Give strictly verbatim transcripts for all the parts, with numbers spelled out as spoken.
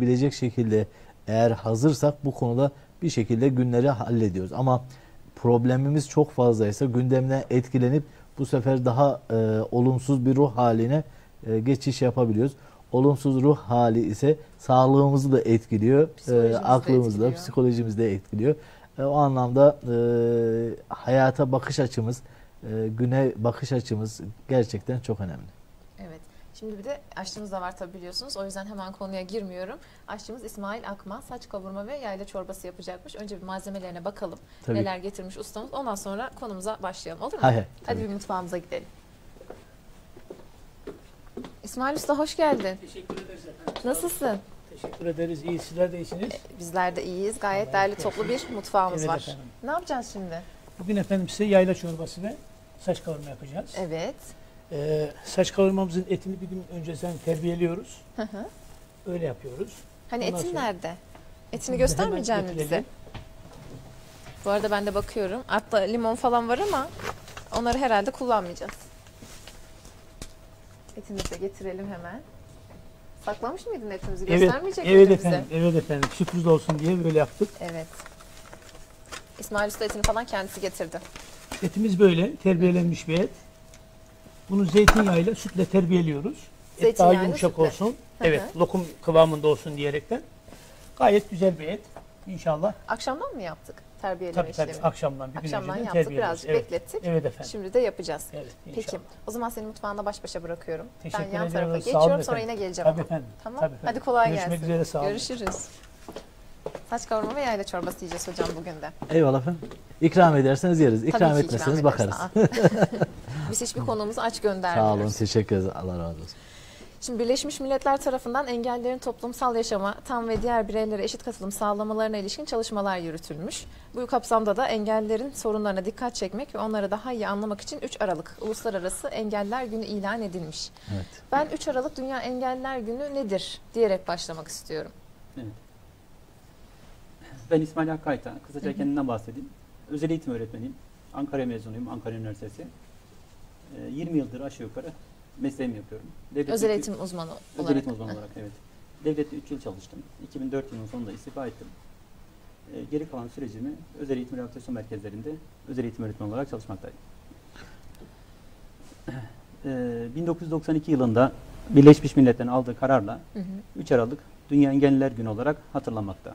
bilecek şekilde eğer hazırsak bu konuda bir şekilde günleri hallediyoruz. Ama problemimiz çok fazlaysa gündemden etkilenip bu sefer daha e, olumsuz bir ruh haline e, geçiş yapabiliyoruz. Olumsuz ruh hali ise sağlığımızı da etkiliyor, e, aklımızı da, psikolojimizi de etkiliyor. E, o anlamda e, hayata bakış açımız, e, güne bakış açımız gerçekten çok önemli. Evet. Şimdi bir de aşçımız da var tabi biliyorsunuz. O yüzden hemen konuya girmiyorum. Aşçımız İsmail Akma saç kavurma ve yayla çorbası yapacakmış. Önce bir malzemelerine bakalım. Tabii. Neler getirmiş ustamız. Ondan sonra konumuza başlayalım. Olur mu? Hayır, hadi bir mutfağımıza gidelim. İsmail Usta hoş geldin. Teşekkür ederiz efendim. Nasılsın? Teşekkür ederiz. İyi. Sizler de iyisiniz. Bizler de iyiyiz. Gayet değerli toplu bir mutfağımız evet var. Efendim. Ne yapacağız şimdi? Bugün efendim size yayla çorbası ve saç kavurma yapacağız. Evet. Ee, saç kavurmamızın etini bir gün önceden terbiyeliyoruz. Hı hı. Öyle yapıyoruz. Hani ondan etin nerede? Etini göstermeyecek mi bize? Bu arada ben de bakıyorum. Hatta limon falan var ama onları herhalde kullanmayacağız. Etimizi de getirelim hemen. Saklamış mıydın etimizi? Evet, göstermeyecek evet miydin efendim, bize? Evet efendim. Sürpriz olsun diye böyle yaptık. Evet. İsmail Usta etini falan kendisi getirdi. Etimiz böyle. Terbiyelenmiş bir et. Bunu zeytinyağıyla sütle terbiyeliyoruz. Zeytinyağı et daha yumuşak sütle olsun. Hı hı. Evet, lokum kıvamında olsun diyerekten. Gayet güzel bir et inşallah. Akşamdan mı yaptık terbiyeleme tabii, işlemi? Tabii tabii akşamdan. Bir akşamdan gün yaptık, birazcık evet beklettik. Evet efendim. Şimdi de yapacağız. Evet, peki o zaman seni mutfağında baş başa bırakıyorum. Teşekkür ben yan tarafa geçiyorum sonra yine geleceğim. Tabii efendim. Tamam tabii efendim. Hadi kolay görüşmek gelsin. Görüşmek üzere sağ olun. Görüşürüz. Saç kavurma ve yayla çorbası yiyeceğiz hocam bugün de. Eyvallah efendim. İkram ederseniz yeriz. İkram etmezseniz bakarız. Biz hiçbir konuğumuzu aç göndermiyoruz. Sağ olun, teşekkür ederiz. Allah razı olsun. Şimdi Birleşmiş Milletler tarafından engellilerin toplumsal yaşama, tam ve diğer bireylere eşit katılım sağlamalarına ilişkin çalışmalar yürütülmüş. Bu kapsamda da engellilerin sorunlarına dikkat çekmek ve onları daha iyi anlamak için üç Aralık Uluslararası Engelliler Günü ilan edilmiş. Evet. Ben üç Aralık Dünya Engelliler Günü nedir diyerek başlamak istiyorum. Evet. Ben İsmail Hayta, kısaca kendimden bahsedeyim. Özel eğitim öğretmeniyim. Ankara mezunuyum, Ankara Üniversitesi. yirmi yıldır aşağı yukarı mesleğimi yapıyorum. Devlet özel eğitim üç, uzmanı olarak. Özel eğitim uzmanı olarak evet. Devlette üç yıl çalıştım. iki bin dört yılının sonunda istifa ettim. E, geri kalan sürecimi özel eğitim rehabilitasyon merkezlerinde özel eğitim öğretmeni olarak çalışmaktaydım. E, bin dokuz yüz doksan iki yılında Birleşmiş Milletler'in aldığı kararla hı hı. üç Aralık Dünya Engelliler Günü olarak hatırlanmakta.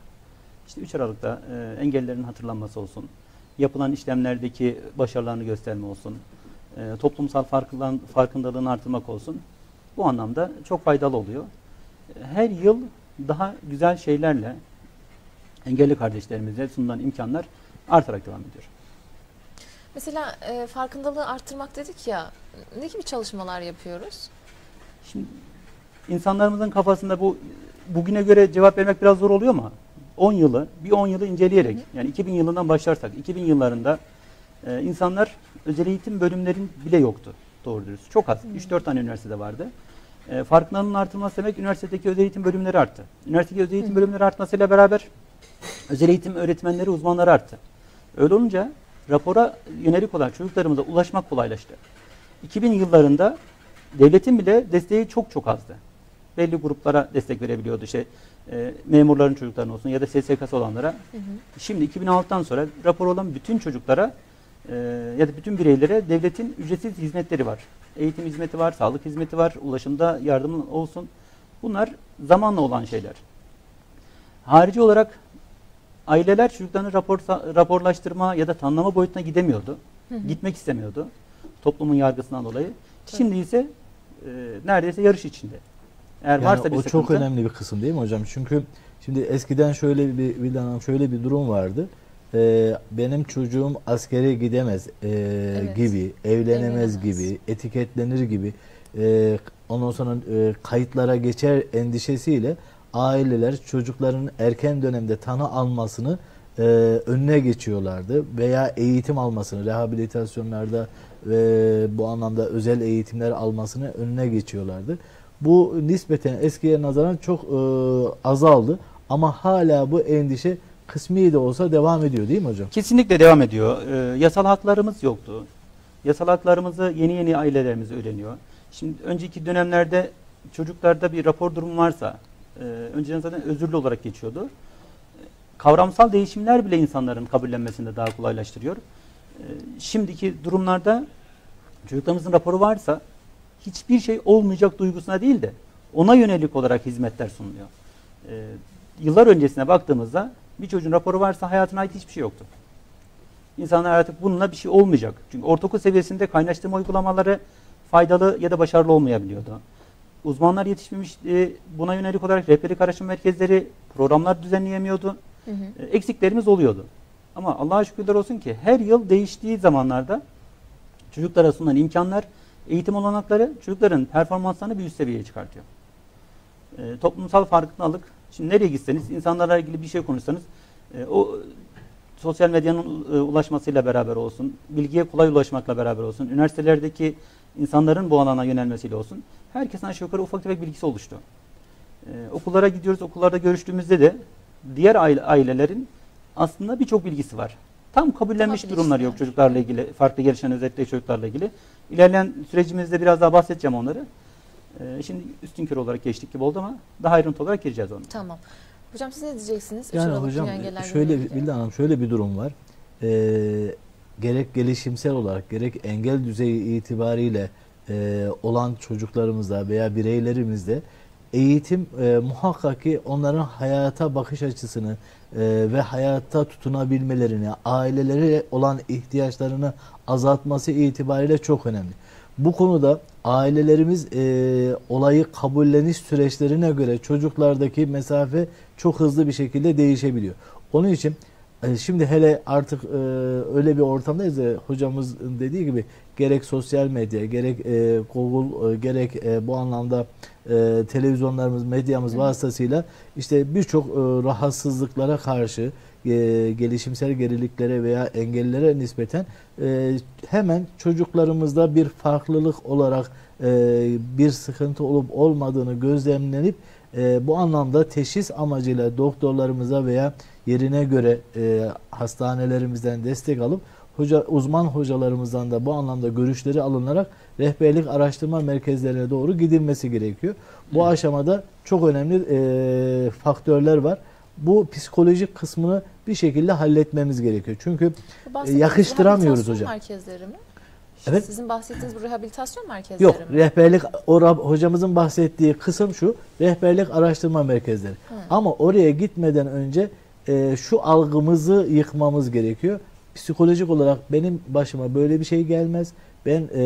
İşte üç Aralık'ta e, engellilerin hatırlanması olsun, yapılan işlemlerdeki başarılarını gösterme olsun, E, toplumsal farkındalığın artırmak olsun. Bu anlamda çok faydalı oluyor. Her yıl daha güzel şeylerle engelli kardeşlerimize sunulan imkanlar artarak devam ediyor. Mesela e, farkındalığı artırmak dedik ya, ne gibi çalışmalar yapıyoruz? Şimdi insanlarımızın kafasında bu bugüne göre cevap vermek biraz zor oluyor ama on yılı, bir on yılı inceleyerek, hı hı. yani iki bin yılından başlarsak, iki bin yıllarında Ee, insanlar özel eğitim bölümlerin bile yoktu doğru dürüst. Çok az. üç dört tane üniversitede vardı. Ee, farkındalığın artırması demek üniversitedeki özel eğitim bölümleri arttı. Üniversitedeki özel eğitim bölümleri artmasıyla beraber özel eğitim öğretmenleri, uzmanları arttı. Öyle olunca rapora yönelik olan çocuklarımıza ulaşmak kolaylaştı. iki bin yıllarında devletin bile desteği çok çok azdı. Belli gruplara destek verebiliyordu. İşte, e, memurların çocuklarına olsun ya da S S K'sı olanlara. Hı hı. Şimdi iki bin altıdan sonra rapor olan bütün çocuklara ya da bütün bireylere devletin ücretsiz hizmetleri var. Eğitim hizmeti var, sağlık hizmeti var, ulaşımda yardım olsun. Bunlar zamanla olan şeyler. Harici olarak aileler çocuklarını rapor, raporlaştırma ya da tanımlama boyutuna gidemiyordu. Hı hı. Gitmek istemiyordu. Toplumun yargısından dolayı. Şimdi ise e, neredeyse yarış içinde. Eğer yani varsa bir o çok önemli bir kısım değil mi hocam? Çünkü şimdi eskiden şöyle bir, bir, şöyle bir durum vardı. Ee, benim çocuğum askere gidemez e, evet. gibi, evlenemez Evinemez. gibi, etiketlenir gibi, e, ondan sonra e, kayıtlara geçer endişesiyle aileler çocukların erken dönemde tanı almasını e, önüne geçiyorlardı veya eğitim almasını, rehabilitasyonlarda ve bu anlamda özel eğitimler almasını önüne geçiyorlardı. Bu nispeten eskiye nazaran çok e, azaldı ama hala bu endişe kısmi de olsa devam ediyor değil mi hocam? Kesinlikle devam ediyor. Ee, yasal haklarımız yoktu. Yasal haklarımızı yeni yeni ailelerimiz öğreniyor. Şimdi önceki dönemlerde çocuklarda bir rapor durumu varsa e, önceden zaten özürlü olarak geçiyordu. Kavramsal değişimler bile insanların kabullenmesini daha kolaylaştırıyor. E, şimdiki durumlarda çocuklarımızın raporu varsa hiçbir şey olmayacak duygusuna değil de ona yönelik olarak hizmetler sunuluyor. E, yıllar öncesine baktığımızda bir çocuğun raporu varsa hayatına ait hiçbir şey yoktu. İnsanlar artık bununla bir şey olmayacak. Çünkü ortaokul seviyesinde kaynaştırma uygulamaları faydalı ya da başarılı olmayabiliyordu. Uzmanlar yetişmemişti. Buna yönelik olarak rehberlik araştırma merkezleri programlar düzenleyemiyordu. Hı hı. Eksiklerimiz oluyordu. Ama Allah'a şükürler olsun ki her yıl değiştiği zamanlarda çocuklara sunulan imkanlar, eğitim olanakları çocukların performanslarını bir üst seviyeye çıkartıyor. E, toplumsal farkındalık. Şimdi nereye gitseniz, insanlarla ilgili bir şey konuşsanız e, o sosyal medyanın e, ulaşmasıyla beraber olsun, bilgiye kolay ulaşmakla beraber olsun, üniversitelerdeki insanların bu alana yönelmesiyle olsun, herkesin aşağı yukarı ufak tefek bilgisi oluştu. E, okullara gidiyoruz, okullarda görüştüğümüzde de diğer aile, ailelerin aslında birçok bilgisi var. Tam kabullenmiş durumları yok çocuklarla ilgili, farklı gelişen özellikle çocuklarla ilgili. İlerleyen sürecimizde biraz daha bahsedeceğim onları. Ee, şimdi üstünkör olarak geçtik gibi oldu ama daha ayrıntı olarak gireceğiz onu. Tamam. Hocam siz ne diyeceksiniz? Yani hocam şöyle, Bildan Hanım, şöyle bir durum var. Ee, gerek gelişimsel olarak gerek engel düzeyi itibariyle e, olan çocuklarımızda veya bireylerimizde eğitim e, muhakkak ki onların hayata bakış açısını e, ve hayata tutunabilmelerini, ailelere olan ihtiyaçlarını azaltması itibariyle çok önemli. Bu konuda ailelerimiz e, olayı kabulleniş süreçlerine göre çocuklardaki mesafe çok hızlı bir şekilde değişebiliyor. Onun için e, şimdi hele artık e, öyle bir ortamdayız da hocamız dediği gibi gerek sosyal medya, gerek e, Google, e, gerek e, bu anlamda e, televizyonlarımız, medyamız evet. vasıtasıyla işte birçok e, rahatsızlıklara karşı, E, gelişimsel geriliklere veya engellere nispeten e, hemen çocuklarımızda bir farklılık olarak e, bir sıkıntı olup olmadığını gözlemlenip e, bu anlamda teşhis amacıyla doktorlarımıza veya yerine göre e, hastanelerimizden destek alıp hoca, uzman hocalarımızdan da bu anlamda görüşleri alınarak rehberlik araştırma merkezlerine doğru gidilmesi gerekiyor. Bu evet. aşamada çok önemli e, faktörler var. Bu psikolojik kısmını bir şekilde halletmemiz gerekiyor. Çünkü yakıştıramıyoruz hocam. Merkezleri mi? Evet. Sizin bahsettiğiniz bu rehabilitasyon merkezleri Yok, mi? Yok, rehberlik o, hocamızın bahsettiği kısım şu. Rehberlik araştırma merkezleri. Hı. Ama oraya gitmeden önce e, şu algımızı yıkmamız gerekiyor. Psikolojik olarak benim başıma böyle bir şey gelmez. Ben e,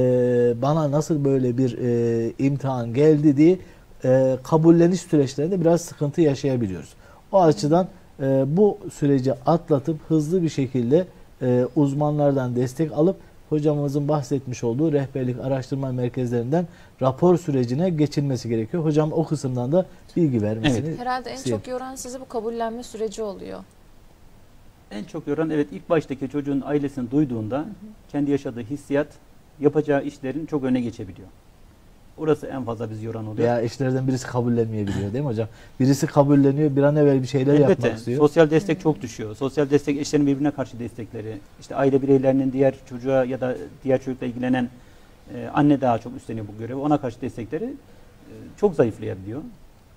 bana nasıl böyle bir e, imtihan geldi diye e, kabulleniş süreçlerinde biraz sıkıntı yaşayabiliyoruz. O açıdan e, bu süreci atlatıp hızlı bir şekilde e, uzmanlardan destek alıp hocamızın bahsetmiş olduğu rehberlik araştırma merkezlerinden rapor sürecine geçilmesi gerekiyor. Hocam o kısımdan da bilgi vermesini. Evet. Herhalde en çok yoran sizi bu kabullenme süreci oluyor. En çok yoran evet ilk baştaki çocuğun ailesini duyduğunda hı hı. kendi yaşadığı hissiyat yapacağı işlerin çok öne geçebiliyor. Orası en fazla bizi yoran oluyor. Veya işlerden birisi kabullenmeyebiliyor değil mi hocam? Birisi kabulleniyor, bir an evvel bir şeyler Elbette, yapmak istiyor. Sosyal destek çok düşüyor. Sosyal destek eşlerin birbirine karşı destekleri. İşte aile bireylerinin diğer çocuğa ya da diğer çocukla ilgilenen e, anne daha çok üstleniyor bu görevi. Ona karşı destekleri e, çok zayıflayabiliyor.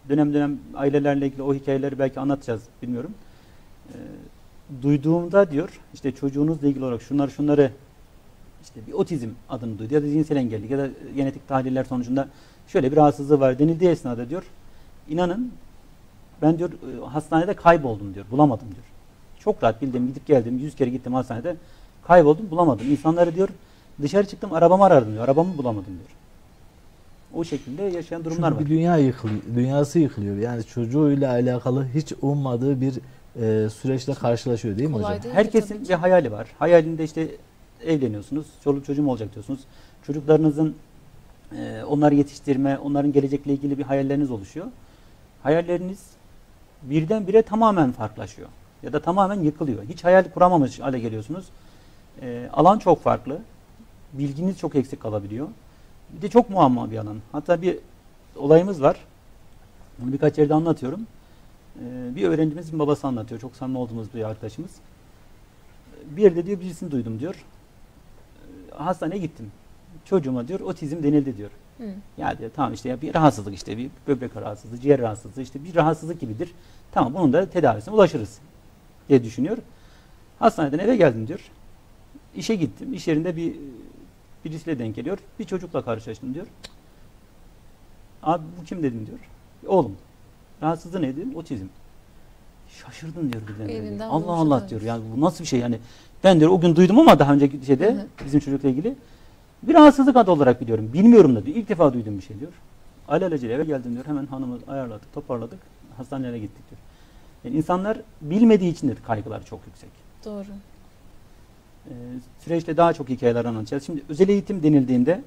Dönem dönem ailelerle ilgili o hikayeleri belki anlatacağız bilmiyorum. E, duyduğumda diyor işte çocuğunuzla ilgili olarak şunları şunları İşte bir otizm adını duydu ya da zihinsel engellilik ya da genetik tahliller sonucunda şöyle bir rahatsızlığı var denildiği esnada diyor. İnanın ben diyor hastanede kayboldum diyor. Bulamadım diyor. Çok rahat bildim gidip geldim. Yüz kere gittim hastanede. Kayboldum bulamadım. İnsanları diyor dışarı çıktım arabamı aradım diyor. Arabamı bulamadım diyor. O şekilde yaşayan durumlar Çünkü var. Bir dünya yıkılıyor, dünyası yıkılıyor. Yani çocuğuyla alakalı hiç ummadığı bir e, süreçle karşılaşıyor değil mi Kolay hocam? Değil Herkesin bir hayali var. Hayalinde işte evleniyorsunuz, çoluk çocuğum olacak diyorsunuz. Çocuklarınızın e, onları yetiştirme, onların gelecekle ilgili bir hayalleriniz oluşuyor. Hayalleriniz birdenbire tamamen farklılaşıyor. Ya da tamamen yıkılıyor. Hiç hayal kuramamış hale geliyorsunuz. E, alan çok farklı. Bilginiz çok eksik kalabiliyor. Bir de çok muamma bir alan. Hatta bir olayımız var. Bunu birkaç yerde anlatıyorum. E, bir öğrencimizin babası anlatıyor. Çok samimi olduğumuz bir arkadaşımız. Bir yerde diyor birisini duydum diyor. Hastaneye gittim. Çocuğuma diyor otizm denildi diyor. Hı. Ya diyor tamam işte ya bir rahatsızlık, işte bir böbrek rahatsızlığı, ciğer rahatsızlığı, işte bir rahatsızlık gibidir. Tamam, bunun da tedavisine ulaşırız diye düşünüyor. Hastaneden eve geldim diyor. İşe gittim. İş yerinde bir birisiyle denk geliyor. Bir çocukla karşılaştım diyor. Abi bu kim dedim diyor. Oğlum. Rahatsızlığı ne dedim? Otizm. Şaşırdım diyor birden. Allah Allah diyor. Yani bu nasıl bir şey yani? Ben diyor o gün duydum ama daha önceki şeyde, hı hı, bizim çocukla ilgili bir rahatsızlık adı olarak biliyorum. Bilmiyorum da diyor. İlk defa duydum bir şey diyor. Alelacele eve geldim diyor. Hemen hanımı ayarladık, toparladık. Hastanelere gittik diyor. Yani insanlar bilmediği için de kaygılar çok yüksek. Doğru. Ee, süreçte daha çok hikayeler anlatacağız. Şimdi özel eğitim denildiğinde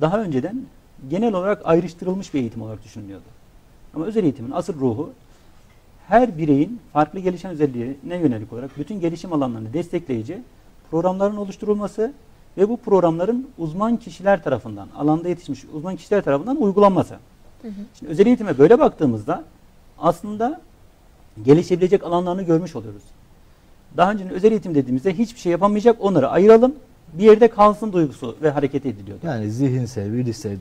daha önceden genel olarak ayrıştırılmış bir eğitim olarak düşünülüyordu. Ama özel eğitimin asıl ruhu her bireyin farklı gelişen özelliğine yönelik olarak bütün gelişim alanlarını destekleyici programların oluşturulması ve bu programların uzman kişiler tarafından, alanda yetişmiş uzman kişiler tarafından uygulanması. Hı hı. Şimdi özel eğitime böyle baktığımızda aslında gelişebilecek alanlarını görmüş oluyoruz. Daha önce özel eğitim dediğimizde hiçbir şey yapamayacak, onları ayıralım, bir yerde kalsın duygusu ve hareket ediliyordu. Yani zihinsel, bilişsel,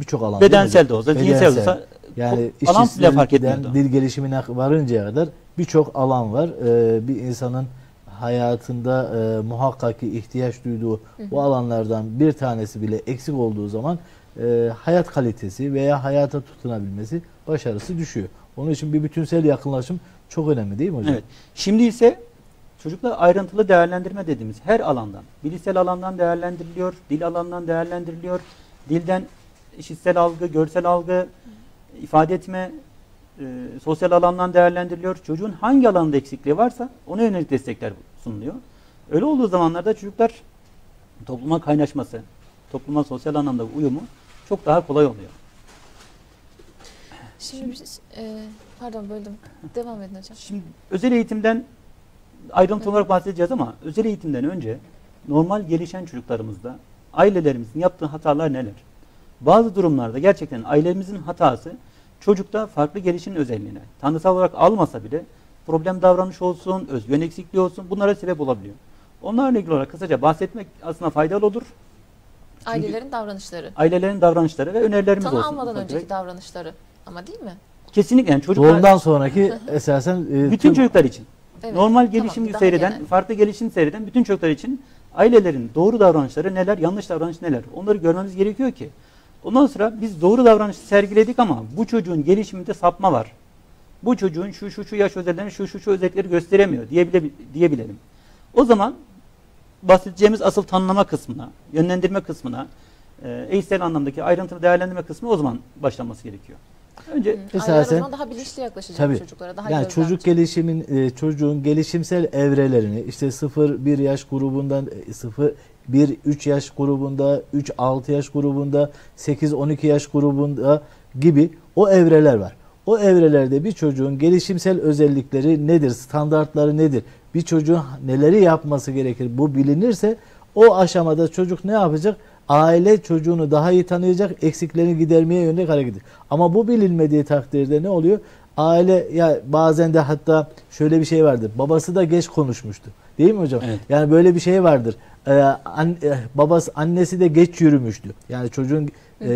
birçok alanda. Bedensel de olsa, zihinsel de olsa. Yani işsizlikten dil gelişimine varıncaya kadar birçok alan var. Ee, bir insanın hayatında e, muhakkak ki ihtiyaç duyduğu, hı hı, o alanlardan bir tanesi bile eksik olduğu zaman e, hayat kalitesi veya hayata tutunabilmesi, başarısı düşüyor. Onun için bir bütünsel yakınlaşım çok önemli değil mi hocam? Evet. Şimdi ise çocukla ayrıntılı değerlendirme dediğimiz her alandan, bilişsel alandan değerlendiriliyor, dil alanından değerlendiriliyor, dilden işitsel algı, görsel algı, ifade etme, e, sosyal alandan değerlendiriliyor. Çocuğun hangi alanda eksikliği varsa ona yönelik destekler sunuluyor. Öyle olduğu zamanlarda çocuklar topluma kaynaşması, topluma sosyal anlamda uyumu çok daha kolay oluyor. Şimdi, Şimdi e, pardon böldüm. Devam edin hocam. Şimdi özel eğitimden ayrıntı olarak bahsedeceğiz ama özel eğitimden önce normal gelişen çocuklarımızda ailelerimizin yaptığı hatalar neler? Bazı durumlarda gerçekten ailemizin hatası çocukta farklı gelişim özelliğine tanrısal olarak almasa bile problem davranış olsun, özgüven eksikliği olsun, bunlara sebep olabiliyor. Onlarla ilgili olarak kısaca bahsetmek aslında faydalı olur. Çünkü ailelerin davranışları. Ailelerin davranışları ve önerilerimiz tanı olsun. Tanı almadan önceki davranışları ama değil mi? Kesinlikle. Yani çocuklar, doğumdan sonraki esasen e, bütün çocuklar için. Evet, normal gelişim tamam, seyreden, genel. farklı gelişim seyreden bütün çocuklar için ailelerin doğru davranışları neler, yanlış davranış neler, onları görmemiz gerekiyor ki ondan sonra biz doğru davranış sergiledik ama bu çocuğun gelişiminde sapma var. Bu çocuğun şu şu şu yaş özelliklerini, şu şu şu özellikleri gösteremiyor diyebile, diyebilelim. O zaman bahsedeceğimiz asıl tanımlama kısmına, yönlendirme kısmına, eğitsel anlamdaki ayrıntılı değerlendirme kısmı o zaman başlanması gerekiyor. Önce esasen daha bilinçli yaklaşacak çocuklara. Daha yani çocuk gelişimin, çocuğun gelişimsel evrelerini işte sıfır bir yaş grubundan sıfır bir üç yaş grubunda, üç altı yaş grubunda, sekiz on iki yaş grubunda gibi o evreler var. O evrelerde bir çocuğun gelişimsel özellikleri nedir, standartları nedir, bir çocuğun neleri yapması gerekir, bu bilinirse o aşamada çocuk ne yapacak? Aile çocuğunu daha iyi tanıyacak, eksiklerini gidermeye yönelik hareket edecek. Ama bu bilinmediği takdirde ne oluyor? Aile ya bazen de hatta şöyle bir şey vardır. Babası da geç konuşmuştu. Değil mi hocam? Evet. Yani böyle bir şey vardır. Ee, an, e, babası, annesi de geç yürümüştü. Yani çocuğun e,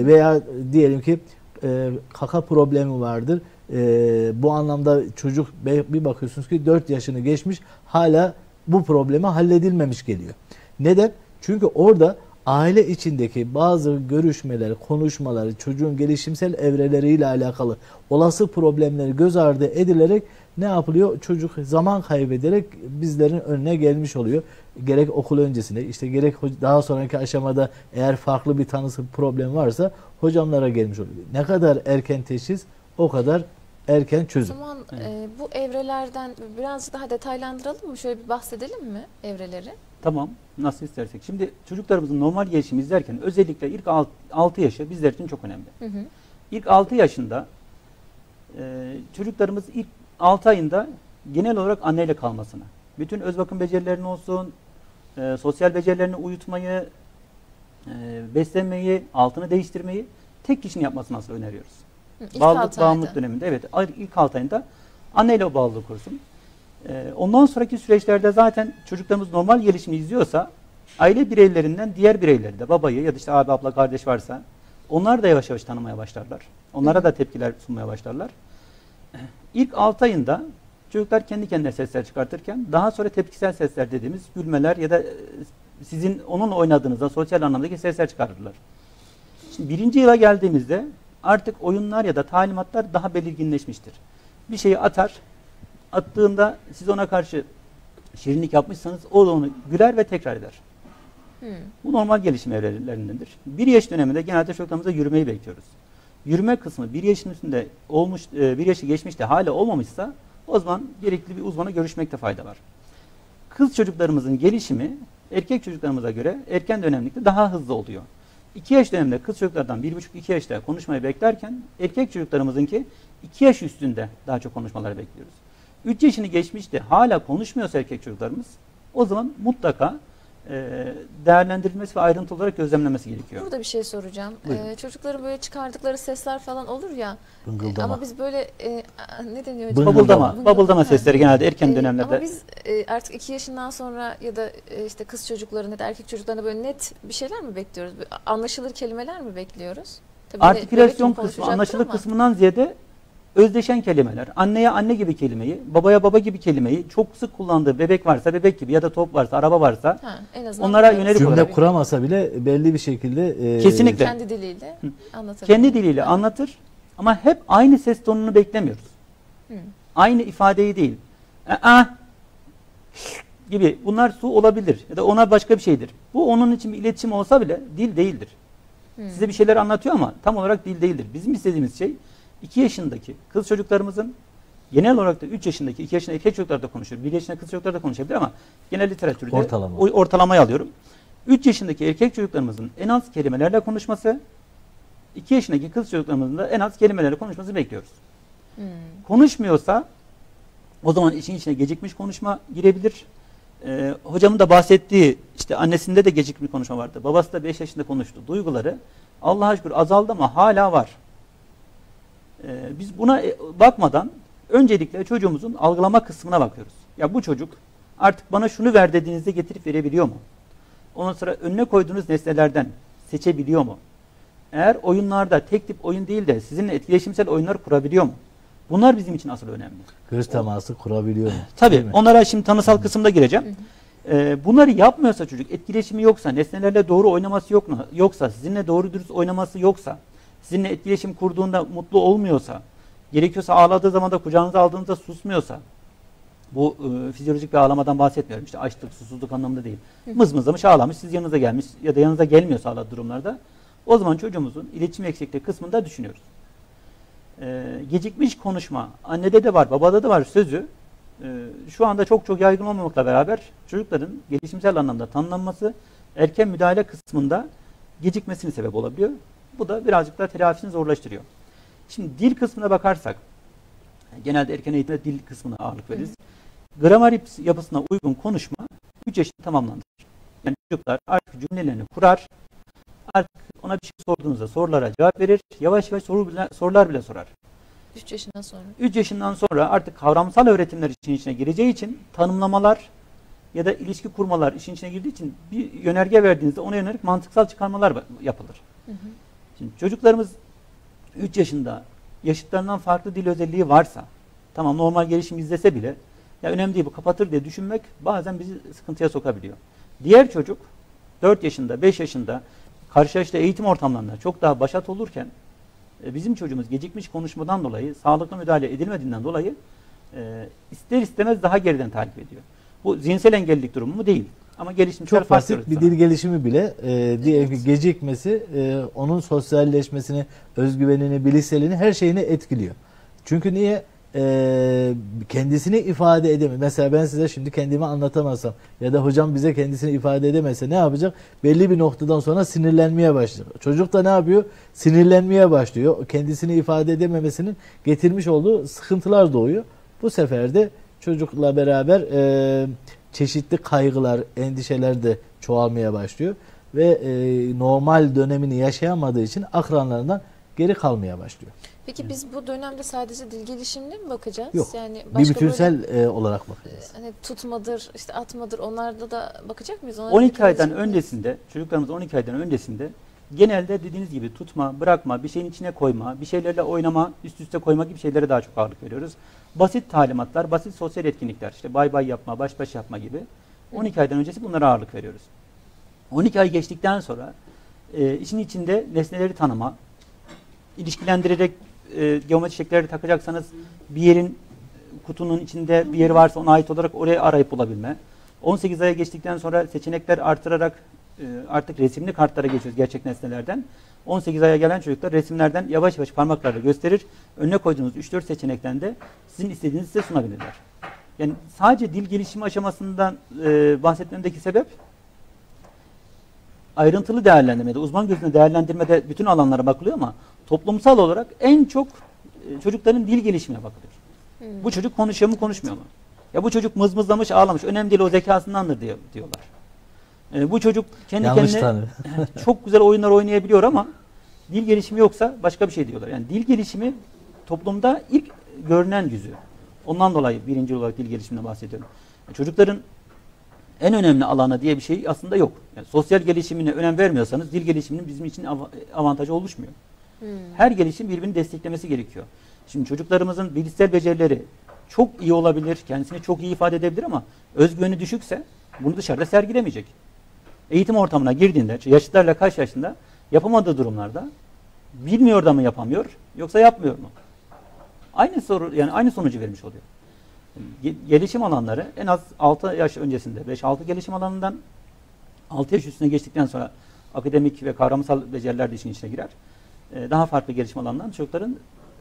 veya diyelim ki e, kaka problemi vardır. E, bu anlamda çocuk bir bakıyorsunuz ki dört yaşını geçmiş, hala bu problemi halledilmemiş geliyor. Neden? Çünkü orada aile içindeki bazı görüşmeler, konuşmalar, çocuğun gelişimsel evreleriyle alakalı olası problemleri göz ardı edilerek ne yapılıyor? Çocuk zaman kaybederek bizlerin önüne gelmiş oluyor. Gerek okul öncesinde, işte gerek daha sonraki aşamada eğer farklı bir tanısı problem varsa hocamlara gelmiş oluyor. Ne kadar erken teşhis, o kadar erken çözüm. O zaman e, bu evrelerden biraz daha detaylandıralım mı? Şöyle bir bahsedelim mi evreleri? Tamam. Nasıl istersek. Şimdi çocuklarımızın normal gelişimi izlerken özellikle ilk altı yaşı bizler için çok önemli. Hı hı. İlk altı yaşında e, çocuklarımız ilk altı ayında genel olarak anneyle kalmasına, bütün öz bakım becerilerini olsun, e, sosyal becerilerini, uyutmayı, e, beslenmeyi, altını değiştirmeyi tek kişinin yapmasını aslında öneriyoruz. Hı, bağlılık, bağımlılık döneminde. Evet. İlk altı ayında anneyle o bağlılığı kursun. Ondan sonraki süreçlerde zaten çocuklarımız normal gelişimi izliyorsa aile bireylerinden diğer bireyleri de, babayı ya da işte abi, abla, kardeş varsa Onlar da yavaş yavaş tanımaya başlarlar. Onlara da tepkiler sunmaya başlarlar. İlk altı ayında çocuklar kendi kendine sesler çıkartırken daha sonra tepkisel sesler dediğimiz gülmeler ya da sizin onunla oynadığınızda sosyal anlamdaki sesler çıkartırlar. Şimdi birinci yıla geldiğimizde artık oyunlar ya da talimatlar daha belirginleşmiştir. Bir şeyi atar, attığında siz ona karşı şirinlik yapmışsanız o da onu güler ve tekrar eder. Hmm. Bu normal gelişim evrelerindendir. Bir yaş döneminde genelde çocuklarımızda yürümeyi bekliyoruz. Yürüme kısmı bir yaşın üstünde olmuş, bir yaşı geçmiş de hala olmamışsa o zaman gerekli bir uzmana görüşmekte fayda var. Kız çocuklarımızın gelişimi erkek çocuklarımıza göre erken dönemlikte daha hızlı oluyor. iki yaş döneminde kız çocuklardan bir buçuk iki yaşta konuşmayı beklerken erkek çocuklarımızınki iki yaş üstünde daha çok konuşmaları bekliyoruz. üç yaşını geçmiş de hala konuşmuyorsa erkek çocuklarımız o zaman mutlaka değerlendirilmesi ve ayrıntı olarak gözlemlemesi gerekiyor. Burada bir şey soracağım. Ee, çocukların böyle çıkardıkları sesler falan olur ya. Bıngıldama. Ama biz böyle e, ne deniyor? Bıngıldama. Bıngıldama, Bıngıldama sesleri genelde erken e, dönemlerde. Ama biz e, artık iki yaşından sonra ya da e, işte kız çocuklarına ya da erkek çocuklarına böyle net bir şeyler mi bekliyoruz? Anlaşılır kelimeler mi bekliyoruz? Tabii artikülasyon kısmı, anlaşılır ama kısmından ziyade özdeşen kelimeler, anneye anne gibi kelimeyi, babaya baba gibi kelimeyi, çok sık kullandığı bebek varsa bebek gibi ya da top varsa, araba varsa ha, en azından onlara yönelik cümle olabilir. Kuramasa bile belli bir şekilde e, kesinlikle kendi diliyle anlatır. Kendi diliyle yani anlatır ama hep aynı ses tonunu beklemiyoruz. Hı. Aynı ifadeyi değil. A gibi bunlar su olabilir ya da ona başka bir şeydir. Bu onun için bir iletişim olsa bile dil değildir. Hı. Size bir şeyler anlatıyor ama tam olarak dil değildir. Bizim istediğimiz şey iki yaşındaki kız çocuklarımızın, genel olarak da üç yaşındaki, iki yaşındaki erkek çocuklar da konuşur. bir yaşındaki kız çocuklar da konuşabilir ama genel literatürde ortalama, ortalamayı alıyorum. üç yaşındaki erkek çocuklarımızın en az kelimelerle konuşması, iki yaşındaki kız çocuklarımızın da en az kelimelerle konuşması bekliyoruz. Hmm. Konuşmuyorsa o zaman işin içine gecikmiş konuşma girebilir. Ee, hocamın da bahsettiği, işte annesinde de gecikmiş konuşma vardı. Babası da beş yaşında konuştu. Duyguları Allah'a şükür azaldı ama hala var. Biz buna bakmadan öncelikle çocuğumuzun algılama kısmına bakıyoruz. Ya bu çocuk artık bana şunu ver dediğinizde getirip verebiliyor mu? Ondan sonra önüne koyduğunuz nesnelerden seçebiliyor mu? Eğer oyunlarda tek tip oyun değil de sizinle etkileşimsel oyunlar kurabiliyor mu? Bunlar bizim için asıl önemli. Göz teması kurabiliyor mu? Tabii. Onlara şimdi tanısal kısımda gireceğim. Bunları yapmıyorsa çocuk, etkileşimi yoksa, nesnelerle doğru oynaması yoksa, sizinle doğru dürüst oynaması yoksa, sizinle etkileşim kurduğunda mutlu olmuyorsa, gerekiyorsa ağladığı zaman da kucağınıza aldığınızda susmuyorsa, bu e, fizyolojik bir ağlamadan bahsetmiyorum. İşte açlık, susuzluk anlamında değil. Mızmızlamış, ağlamış, siz yanınıza gelmiş ya da yanınıza gelmiyorsa ağladığı durumlarda o zaman çocuğumuzun iletişim eksikliği kısmında düşünüyoruz. E, gecikmiş konuşma, annede de var, babada da var sözü e, şu anda çok çok yaygın olmamakla beraber çocukların gelişimsel anlamda tanımlanması erken müdahale kısmında gecikmesine sebep olabiliyor. Bu da birazcık daha telafisini zorlaştırıyor. Şimdi dil kısmına bakarsak, genelde erken eğitimde dil kısmına ağırlık veririz. Hı. Gramer yapısına uygun konuşma üç yaşında tamamlanır. Yani çocuklar artık cümlelerini kurar, artık ona bir şey sorduğunuzda sorulara cevap verir, yavaş yavaş soru bile, sorular bile sorar. üç yaşından sonra? üç yaşından sonra artık kavramsal öğretimler işin içine gireceği için tanımlamalar ya da ilişki kurmalar işin içine girdiği için bir yönerge verdiğinizde ona yönelik mantıksal çıkarmalar yapılır. Hı hı. Şimdi çocuklarımız üç yaşında yaşıtlarından farklı dil özelliği varsa, tamam normal gelişim izlese bile ya önemli değil bu kapatır diye düşünmek bazen bizi sıkıntıya sokabiliyor. Diğer çocuk dört yaşında, beş yaşında karşılaştığı eğitim ortamlarında çok daha başat olurken bizim çocuğumuz gecikmiş konuşmadan dolayı, sağlıklı müdahale edilmediğinden dolayı ister istemez daha geriden takip ediyor. Bu zihinsel engellilik durumu mu? Değil. Ama gelişimsel çok basit bir dil gelişimi bile e, diyelim ki gecikmesi e, onun sosyalleşmesini, özgüvenini, bilişselini, her şeyini etkiliyor. Çünkü niye? E, kendisini ifade edemiyor. Mesela ben size şimdi kendimi anlatamazsam ya da hocam bize kendisini ifade edemezse ne yapacak? Belli bir noktadan sonra sinirlenmeye başlıyor. Çocuk da ne yapıyor? Sinirlenmeye başlıyor. Kendisini ifade edememesinin getirmiş olduğu sıkıntılar doğuyor. Bu sefer de çocukla beraber e, çeşitli kaygılar, endişeler de çoğalmaya başlıyor ve e, normal dönemini yaşayamadığı için akranlarından geri kalmaya başlıyor. Peki yani biz bu dönemde sadece dil gelişimine mi bakacağız? Yok, yani başka bir bütünsel böyle, e, olarak bakacağız. Hani tutmadır, işte atmadır, onlarda da bakacak mıyız? Onlara on iki aydan öncesinde, çocuklarımız on iki aydan öncesinde genelde dediğiniz gibi tutma, bırakma, bir şeyin içine koyma, bir şeylerle oynama, üst üste koyma gibi şeylere daha çok ağırlık veriyoruz. Basit talimatlar, basit sosyal etkinlikler, işte bay bay yapma, baş baş yapma gibi. on iki aydan öncesi bunlara ağırlık veriyoruz. on iki ay geçtikten sonra e, işin içinde nesneleri tanıma, ilişkilendirerek e, geometri şekilleri takacaksanız bir yerin, kutunun içinde bir yeri varsa ona ait olarak oraya arayıp bulabilme. on sekiz aya geçtikten sonra seçenekler artırarak e, artık resimli kartlara geçiyoruz gerçek nesnelerden. on sekiz aya gelen çocuklar resimlerden yavaş yavaş parmaklarla gösterir. Önüne koyduğunuz üç dört seçenekten de sizin istediğinizi size sunabilirler. Yani sadece dil gelişimi aşamasından e, bahsetmemdeki sebep, ayrıntılı değerlendirmede, uzman gözüne değerlendirmede bütün alanlara bakılıyor ama toplumsal olarak en çok e, çocukların dil gelişimine bakılıyor. Hmm. Bu çocuk konuşuyor mu, konuşmuyor mu? Ya bu çocuk mızmızlamış, ağlamış. Önemli değil, o zekasındandır diyor, diyorlar. E, bu çocuk kendi yanlış kendine çok güzel oyunlar oynayabiliyor ama dil gelişimi yoksa başka bir şey diyorlar. Yani dil gelişimi toplumda ilk görünen yüzü. Ondan dolayı birinci olarak dil gelişimine bahsediyorum. Yani çocukların en önemli alanı diye bir şey aslında yok. Yani sosyal gelişimine önem vermiyorsanız dil gelişiminin bizim için av avantajı oluşmuyor. Hmm. Her gelişim birbirini desteklemesi gerekiyor. Şimdi çocuklarımızın bilişsel becerileri çok iyi olabilir, kendisini çok iyi ifade edebilir ama özgüveni düşükse bunu dışarıda sergilemeyecek. Eğitim ortamına girdiğinde, yaşlılarla karşılaştığında yapamadığı durumlarda bilmiyor da mı yapamıyor, yoksa yapmıyor mu? Aynı soru, yani aynı sonucu vermiş oluyor. Gelişim alanları en az altı yaş öncesinde, beş altı gelişim alanından altı yaş üstüne geçtikten sonra akademik ve kavramsal beceriler de işin içine girer. Daha farklı gelişim alanından çocukların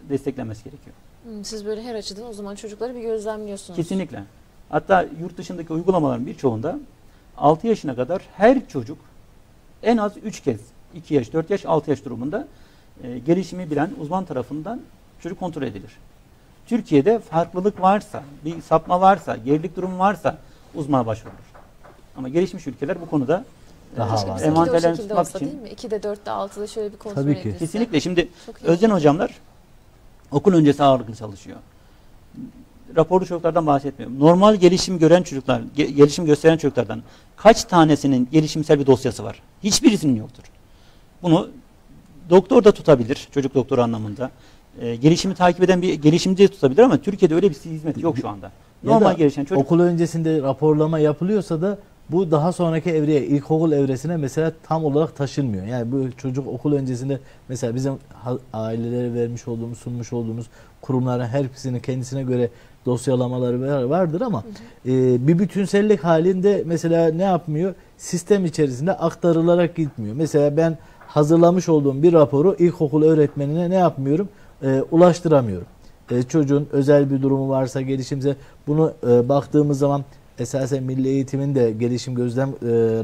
desteklenmesi gerekiyor. Siz böyle her açıdan o zaman çocukları bir gözlemliyorsunuz. Kesinlikle. Hatta yurt dışındaki uygulamaların birçoğunda altı yaşına kadar her çocuk en az üç kez, iki yaş, dört yaş, altı yaş durumunda gelişimi bilen uzman tarafından çocuk kontrol edilir. Türkiye'de farklılık varsa, bir sapma varsa, gerilik durumu varsa uzmana başvurulur. Ama gelişmiş ülkeler bu konuda daha envanterlerini tutmak olsa, için. ikide, dörtte, altıda şöyle bir kontrol edilse. Kesinlikle. Şimdi Özcan hocamlar okul öncesi ağırlıklı çalışıyor. Raporlu çocuklardan bahsetmiyorum. Normal gelişim gören çocuklar, ge gelişim gösteren çocuklardan kaç tanesinin gelişimsel bir dosyası var? Hiçbirisinin yoktur. Bunu doktor da tutabilir, çocuk doktoru anlamında. Ee, gelişimi takip eden bir gelişimci tutabilir ama Türkiye'de öyle bir hizmet yok şu anda. Normal gelişen çocuk. Okul öncesinde raporlama yapılıyorsa da bu daha sonraki evreye, ilkokul evresine mesela tam olarak taşınmıyor. Yani bu çocuk okul öncesinde mesela bizim ailelere vermiş olduğumuz, sunmuş olduğumuz kurumlara herkesinin kendisine göre dosyalamaları vardır ama e, bir bütünsellik halinde mesela ne yapmıyor? Sistem içerisinde aktarılarak gitmiyor. Mesela ben hazırlamış olduğum bir raporu ilkokul öğretmenine ne yapmıyorum? E, ulaştıramıyorum. E, çocuğun özel bir durumu varsa, gelişimse bunu e, baktığımız zaman esasen Milli Eğitim'in de gelişim gözlem e,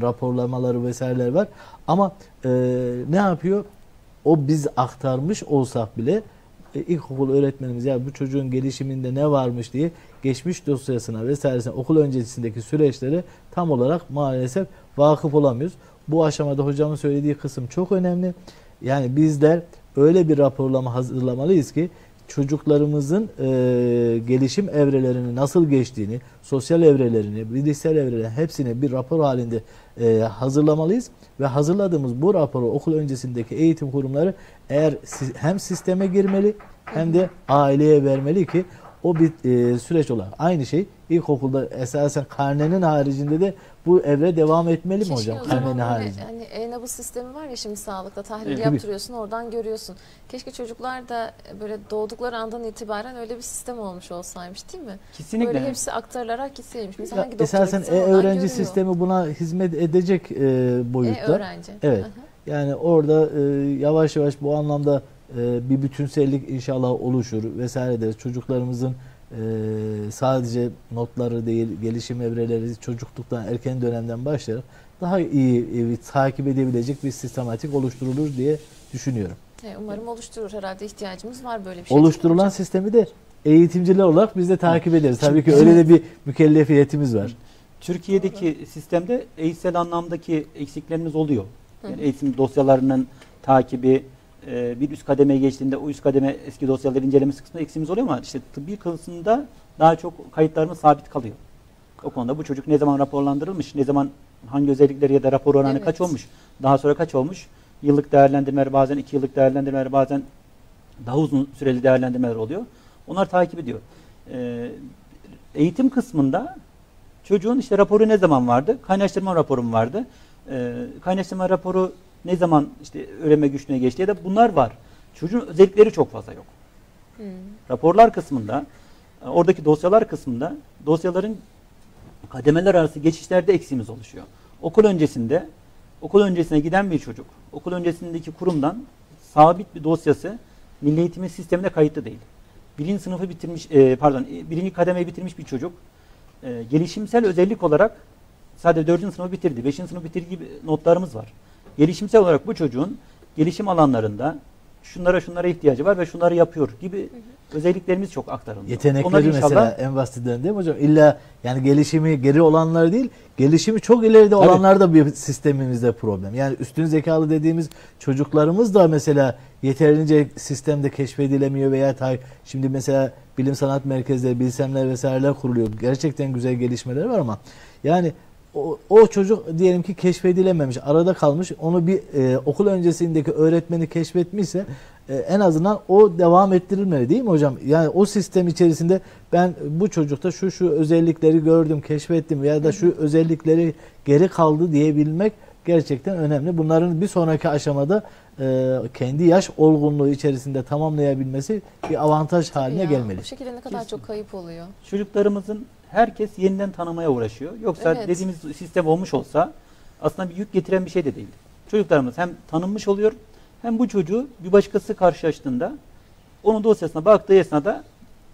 raporlamaları vesaireler var. Ama e, ne yapıyor? O biz aktarmış olsak bile e, ilkokul öğretmenimiz ya bu çocuğun gelişiminde ne varmış diye geçmiş dosyasına vesairesine okul öncesindeki süreçlere tam olarak maalesef vakıf olamıyoruz. Bu aşamada hocamın söylediği kısım çok önemli. Yani bizler öyle bir raporlama hazırlamalıyız ki çocuklarımızın e, gelişim evrelerini nasıl geçtiğini, sosyal evrelerini, bilişsel evrelerini hepsini bir rapor halinde e, hazırlamalıyız. Ve hazırladığımız bu raporu okul öncesindeki eğitim kurumları eğer hem sisteme girmeli hem de aileye vermeli ki o bir e, süreç olarak aynı şey ilkokulda esasen karnenin haricinde de bu evre devam etmeli mi hocam? Karnenin haricinde. Hani e-nabız sistemi var ya şimdi sağlıkta tahlil evet, yaptırıyorsun oradan görüyorsun. Keşke çocuklar da böyle doğdukları andan itibaren öyle bir sistem olmuş olsaymış değil mi? Kesinlikle. Böyle hepsi aktarılarak gitseymiş. Mesela hangi doktora gitsen oradan görüyor. Esasen e-öğrenci sistemi buna hizmet edecek e, boyutta. E-öğrenci. Evet. Aha. Yani orada e, yavaş yavaş bu anlamda bir bütünsellik inşallah oluşur vesaire de çocuklarımızın sadece notları değil gelişim evreleri çocukluktan erken dönemden başlayarak daha iyi takip edebilecek bir sistematik oluşturulur diye düşünüyorum. Umarım oluşturur herhalde ihtiyacımız var böyle bir şey. Oluşturulan sistemi de eğitimciler olarak biz de takip ederiz. Tabii ki öyle de bir mükellefiyetimiz var. Türkiye'deki sistemde eğitsel anlamdaki eksiklerimiz oluyor. Yani eğitim dosyalarının takibi bir üst kademeye geçtiğinde o üst kademe eski dosyaları incelemesi kısmında eksimiz oluyor ama işte tıbbi kısmında daha çok kayıtlarımız sabit kalıyor. O konuda bu çocuk ne zaman raporlandırılmış, ne zaman hangi özellikleri ya da rapor oranı evet. kaç olmuş, daha sonra kaç olmuş yıllık değerlendirmeler, bazen iki yıllık değerlendirmeler, bazen daha uzun süreli değerlendirmeler oluyor. Onlar takip ediyor. Ee, eğitim kısmında çocuğun işte raporu ne zaman vardı? Kaynaştırma raporum vardı. Ee, kaynaştırma raporu ne zaman işte öğrenme güçlüğüne geçti ya da bunlar var. Çocuğun özellikleri çok fazla yok. Hmm. Raporlar kısmında, oradaki dosyalar kısmında dosyaların kademeler arası geçişlerde eksiğimiz oluşuyor. Okul öncesinde, okul öncesine giden bir çocuk, okul öncesindeki kurumdan sabit bir dosyası Milli Eğitim Sistemi'ne kayıtlı değil. Birinci sınıfı bitirmiş, pardon, birinci kademeyi bitirmiş bir çocuk, gelişimsel özellik olarak sadece dördüncü sınıfı bitirdi, beşinci sınıfı bitirdi gibi notlarımız var. Gelişimsel olarak bu çocuğun gelişim alanlarında şunlara şunlara ihtiyacı var ve şunları yapıyor gibi özelliklerimiz çok aktarılıyor. Yetenekleri mesela en basitinden değil mi hocam? İlla yani gelişimi geri olanlar değil, gelişimi çok ileride olanlar da bir sistemimizde problem. Yani üstün zekalı dediğimiz çocuklarımız da mesela yeterince sistemde keşfedilemiyor veya şimdi mesela bilim sanat merkezleri, bilsemler vesaireler kuruluyor. Gerçekten güzel gelişmeler var ama yani O, o çocuk diyelim ki keşfedilememiş, arada kalmış. Onu bir e, okul öncesindeki öğretmeni keşfetmişse e, en azından o devam ettirilmeli değil mi hocam? Yani o sistem içerisinde ben bu çocukta şu şu özellikleri gördüm, keşfettim ya da şu özellikleri geri kaldı diyebilmek gerçekten önemli. Bunların bir sonraki aşamada e, kendi yaş olgunluğu içerisinde tamamlayabilmesi bir avantaj haline ya, gelmeli. Bu şekilde ne kadar kesin çok kayıp oluyor. Çocuklarımızın herkes yeniden tanımaya uğraşıyor. Yoksa evet, dediğimiz sistem olmuş olsa aslında bir yük getiren bir şey de değil. Çocuklarımız hem tanınmış oluyor hem bu çocuğu bir başkası karşılaştığında onun dosyasına baktığı esnada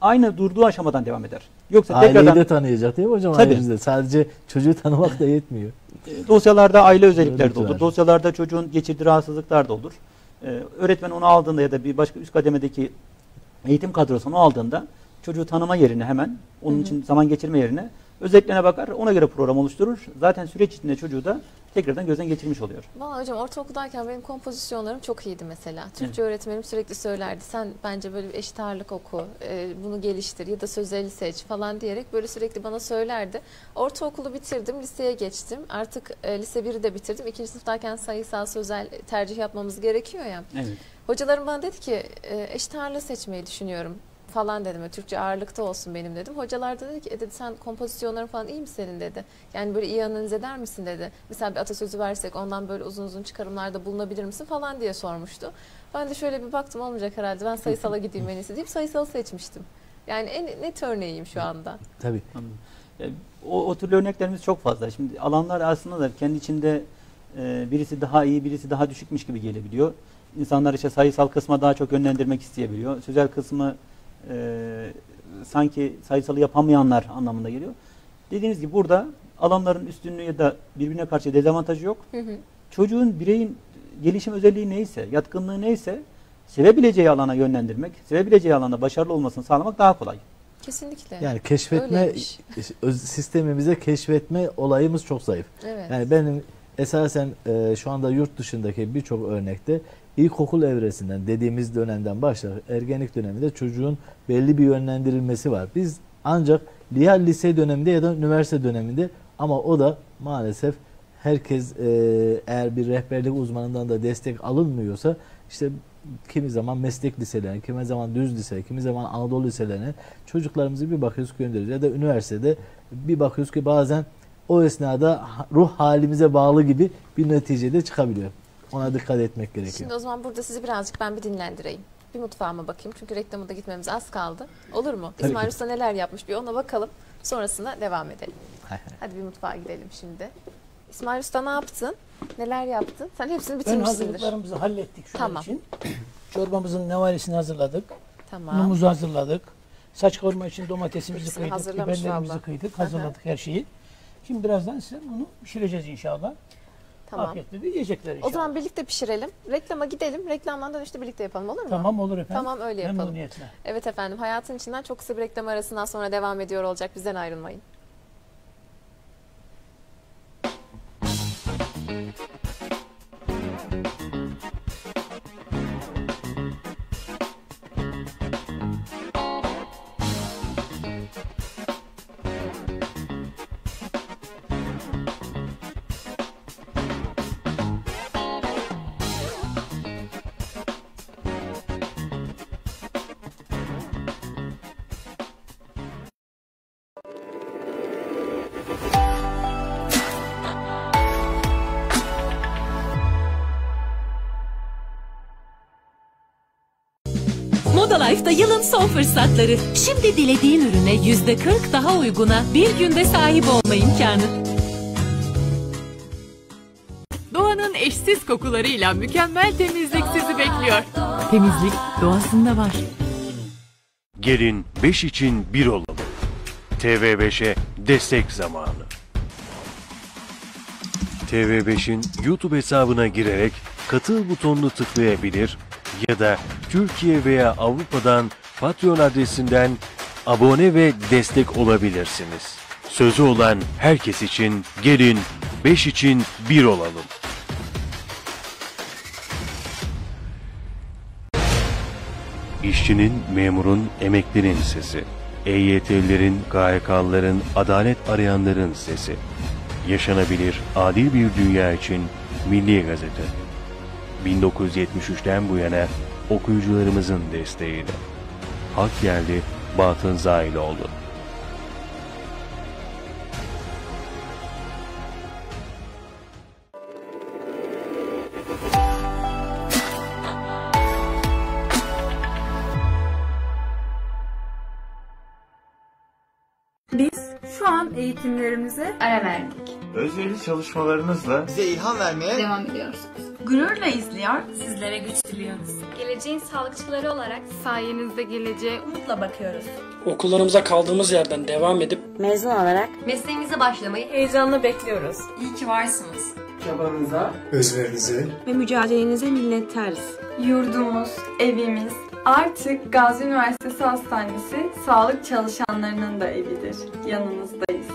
aynı durduğu aşamadan devam eder. Yoksa aileyi tekrardan de tanıyacak değil mi hocam? Tabii. Sadece çocuğu tanımak da yetmiyor. Dosyalarda aile özellikleri de olur. Dosyalarda çocuğun geçirdiği rahatsızlıklar da olur. Ee, öğretmen onu aldığında ya da bir başka üst kademedeki eğitim kadrosu onu aldığında çocuğu tanıma yerine hemen, onun için zaman geçirme yerine özelliklerine bakar, ona göre program oluşturur. Zaten süreç içinde çocuğu da tekrardan gözden geçirmiş oluyor. Vallahi hocam ortaokuldayken benim kompozisyonlarım çok iyiydi mesela. Türkçe evet, öğretmenim sürekli söylerdi. Sen bence böyle bir eşit ağırlık oku, e, bunu geliştir ya da sözel seç falan diyerek böyle sürekli bana söylerdi. Ortaokulu bitirdim, liseye geçtim. Artık e, lise biri de bitirdim. ikinci sınıftayken sayısal sözel tercih yapmamız gerekiyor ya. Evet. Hocalarım bana dedi ki e, eşit ağırlığı seçmeyi düşünüyorum falan dedim. Türkçe ağırlıkta olsun benim dedim. Hocalar da dedi ki e dedi, sen kompozisyonların falan iyi mi senin dedi. Yani böyle iyi analiz eder misin dedi. Mesela bir atasözü versek ondan böyle uzun uzun çıkarımlarda bulunabilir misin falan diye sormuştu. Ben de şöyle bir baktım, olmayacak herhalde, ben sayısala gideyim en iyisi deyip sayısalı seçmiştim. Yani en net örneğiyim şu anda. Tabii. O, o türlü örneklerimiz çok fazla. Şimdi alanlar aslında da kendi içinde e, birisi daha iyi birisi daha düşükmüş gibi gelebiliyor. İnsanlar işte sayısal kısma daha çok yönlendirmek isteyebiliyor. Sözel kısmı Ee, sanki sayısalı yapamayanlar anlamına geliyor. Dediğiniz gibi burada alanların üstünlüğü ya da birbirine karşı dezavantajı yok. Hı hı. Çocuğun, bireyin gelişim özelliği neyse, yatkınlığı neyse sevebileceği alana yönlendirmek, sevebileceği alanda başarılı olmasını sağlamak daha kolay. Kesinlikle. Yani keşfetme, öyleymiş, sistemimize keşfetme olayımız çok zayıf. Evet. Yani benim esasen e, şu anda yurt dışındaki birçok örnekte İlkokul evresinden dediğimiz dönemden başlar. Ergenlik döneminde çocuğun belli bir yönlendirilmesi var. Biz ancak ya lise döneminde ya da üniversite döneminde, ama o da maalesef herkes eğer bir rehberlik uzmanından da destek alınmıyorsa işte kimi zaman meslek liselerine, kimi zaman düz lise, kimi zaman Anadolu liselerine çocuklarımızı bir bakıyoruz gönderiyoruz. Ya da üniversitede bir bakıyoruz ki bazen o esnada ruh halimize bağlı gibi bir neticede çıkabiliyor. Ona dikkat etmek gerekiyor. Şimdi o zaman burada sizi birazcık ben bir dinlendireyim. Bir mutfağıma bakayım. Çünkü reklamda gitmemiz az kaldı. Olur mu? Tabii. İsmail Usta neler yapmış bir ona bakalım. Sonrasında devam edelim. Hadi bir mutfağa gidelim şimdi. İsmail Usta ne yaptın? Neler yaptın? Sen hepsini bitirmişsindir. Ben hazırlıklarımızı hallettik şu tamam. için. Çorbamızın nevalisini hazırladık. Tamam. Unumuzu hazırladık. Saç kavurma için domatesimizi kıydık. Biberlerimizi kıydık. Hazırladık her şeyi. Şimdi birazdan size bunu pişireceğiz inşallah. Tamam. Afiyetle de yiyecekler inşallah. O zaman birlikte pişirelim. Reklama gidelim. Reklamdan dönüşte birlikte yapalım, olur mu? Tamam, olur efendim. Tamam, öyle yapalım. Memnuniyetle. Evet efendim. Hayatın içinden çok kısa bir reklam arasından sonra devam ediyor olacak. Bizden ayrılmayın. Haftalife'da yılın son fırsatları. Şimdi dilediğin ürüne yüzde kırk daha uyguna bir günde sahip olma imkanı. Doğanın eşsiz kokularıyla mükemmel temizlik sizi bekliyor. Temizlik doğasında var. Gelin beş için bir olalım. T V beşe destek zamanı. T V beş'in YouTube hesabına girerek katıl butonunu tıklayabilir ya da Türkiye veya Avrupa'dan Patreon adresinden abone ve destek olabilirsiniz. Sözü olan herkes için gelin beş için bir olalım. İşçinin, memurun, emeklinin sesi. E Y T'lilerin, K H K'lıların, adalet arayanların sesi. Yaşanabilir, adil bir dünya için Milli Gazete. bin dokuz yüz yetmiş üç'ten bu yana okuyucularımızın desteğiyle. Hak geldi, batın zail oldu. Eğitimlerimize ara verdik. Özverili çalışmalarınızla bize ilham vermeye devam ediyorsunuz. Gururla izliyor, sizlere güç diliyoruz. Geleceğin sağlıkçıları olarak sayenizde geleceğe umutla bakıyoruz. Okullarımıza kaldığımız yerden devam edip mezun olarak mesleğimize başlamayı heyecanla bekliyoruz. İyi ki varsınız. Çabanıza, özverinize ve mücadelenize minnettarız. Yurdumuz, evimiz artık Gazi Üniversitesi Hastanesi sağlık çalışanlarının da evidir. Yanınızdayız.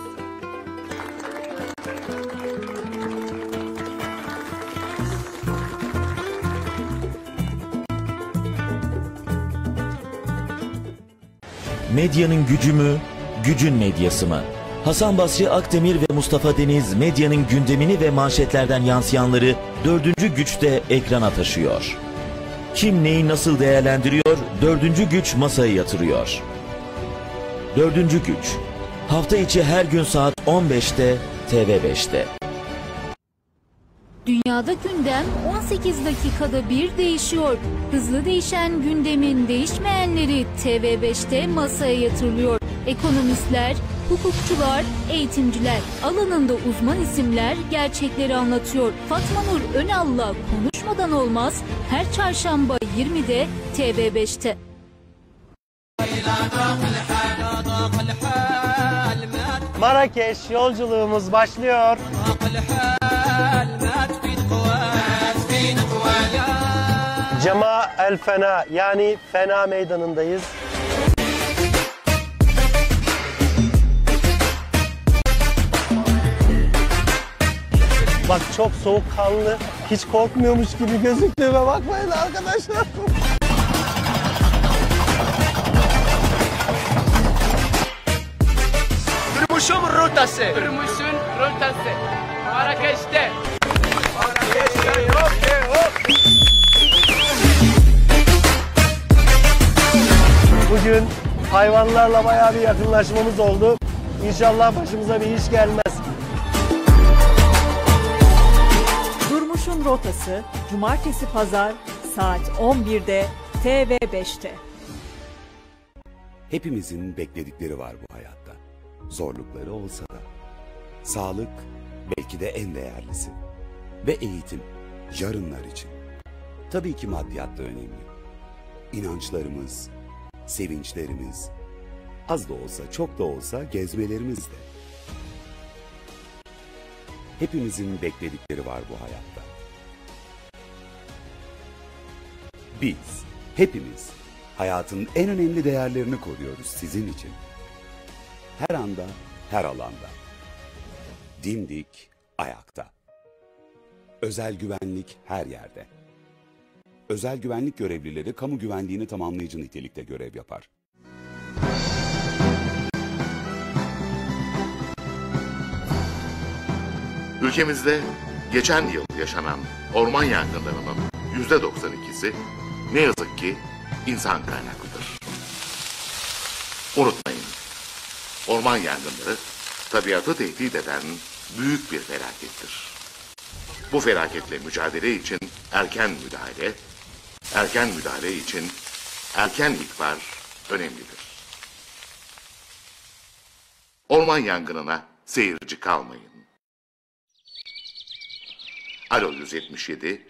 Medyanın gücü mü, gücün medyası mı? Hasan Basri Akdemir ve Mustafa Deniz medyanın gündemini ve manşetlerden yansıyanları dördüncü güçte ekrana taşıyor. Kim neyi nasıl değerlendiriyor, dördüncü güç masaya yatırıyor. Dördüncü güç, hafta içi her gün saat on beş'te T V beş'te. Dünyada gündem on sekiz dakikada bir değişiyor. Hızlı değişen gündemin değişmeyenleri T V beş'te masaya yatırılıyor. Ekonomistler, hukukçular, eğitimciler, alanında uzman isimler gerçekleri anlatıyor. Fatma Nur Önal'la konuşmadan olmaz her çarşamba yirmi'de T V beş'te. Marrakeş yolculuğumuz başlıyor. Cema el Fena, yani Fena Meydanı'ndayız. Bak çok soğukkanlı, hiç korkmuyormuş gibi gözüktüğüme bakmayın arkadaşlar. Rümüş'ün rotası. Rümüş'ün rotası. Marrakeş'te. Marrakeş'te yok ki yok. Bugün hayvanlarla bayağı bir yakınlaşmamız oldu. İnşallah başımıza bir iş gelmez. Durmuş'un rotası cumartesi pazar saat on bir'de T V beş'te. Hepimizin bekledikleri var bu hayatta. Zorlukları olsa da. Sağlık belki de en değerlisi. Ve eğitim yarınlar için. Tabii ki maddiyat da önemli. İnançlarımız, sevinçlerimiz, az da olsa çok da olsa gezmelerimiz de. Hepimizin bekledikleri var bu hayatta. Biz, hepimiz hayatın en önemli değerlerini koruyoruz sizin için. Her anda, her alanda. Dimdik, ayakta. Özel güvenlik her yerde. Özel güvenlik görevlileri kamu güvenliğini tamamlayıcı nitelikte görev yapar. Ülkemizde geçen yıl yaşanan orman yangınlarının yüzde doksan iki'si ne yazık ki insan kaynaklıdır. Unutmayın, orman yangınları tabiatı tehdit eden büyük bir felakettir. Bu felaketle mücadele için erken müdahale, erken müdahale için erken ihbar önemlidir. Orman yangınına seyirci kalmayın. Alo yüz yetmiş yedi,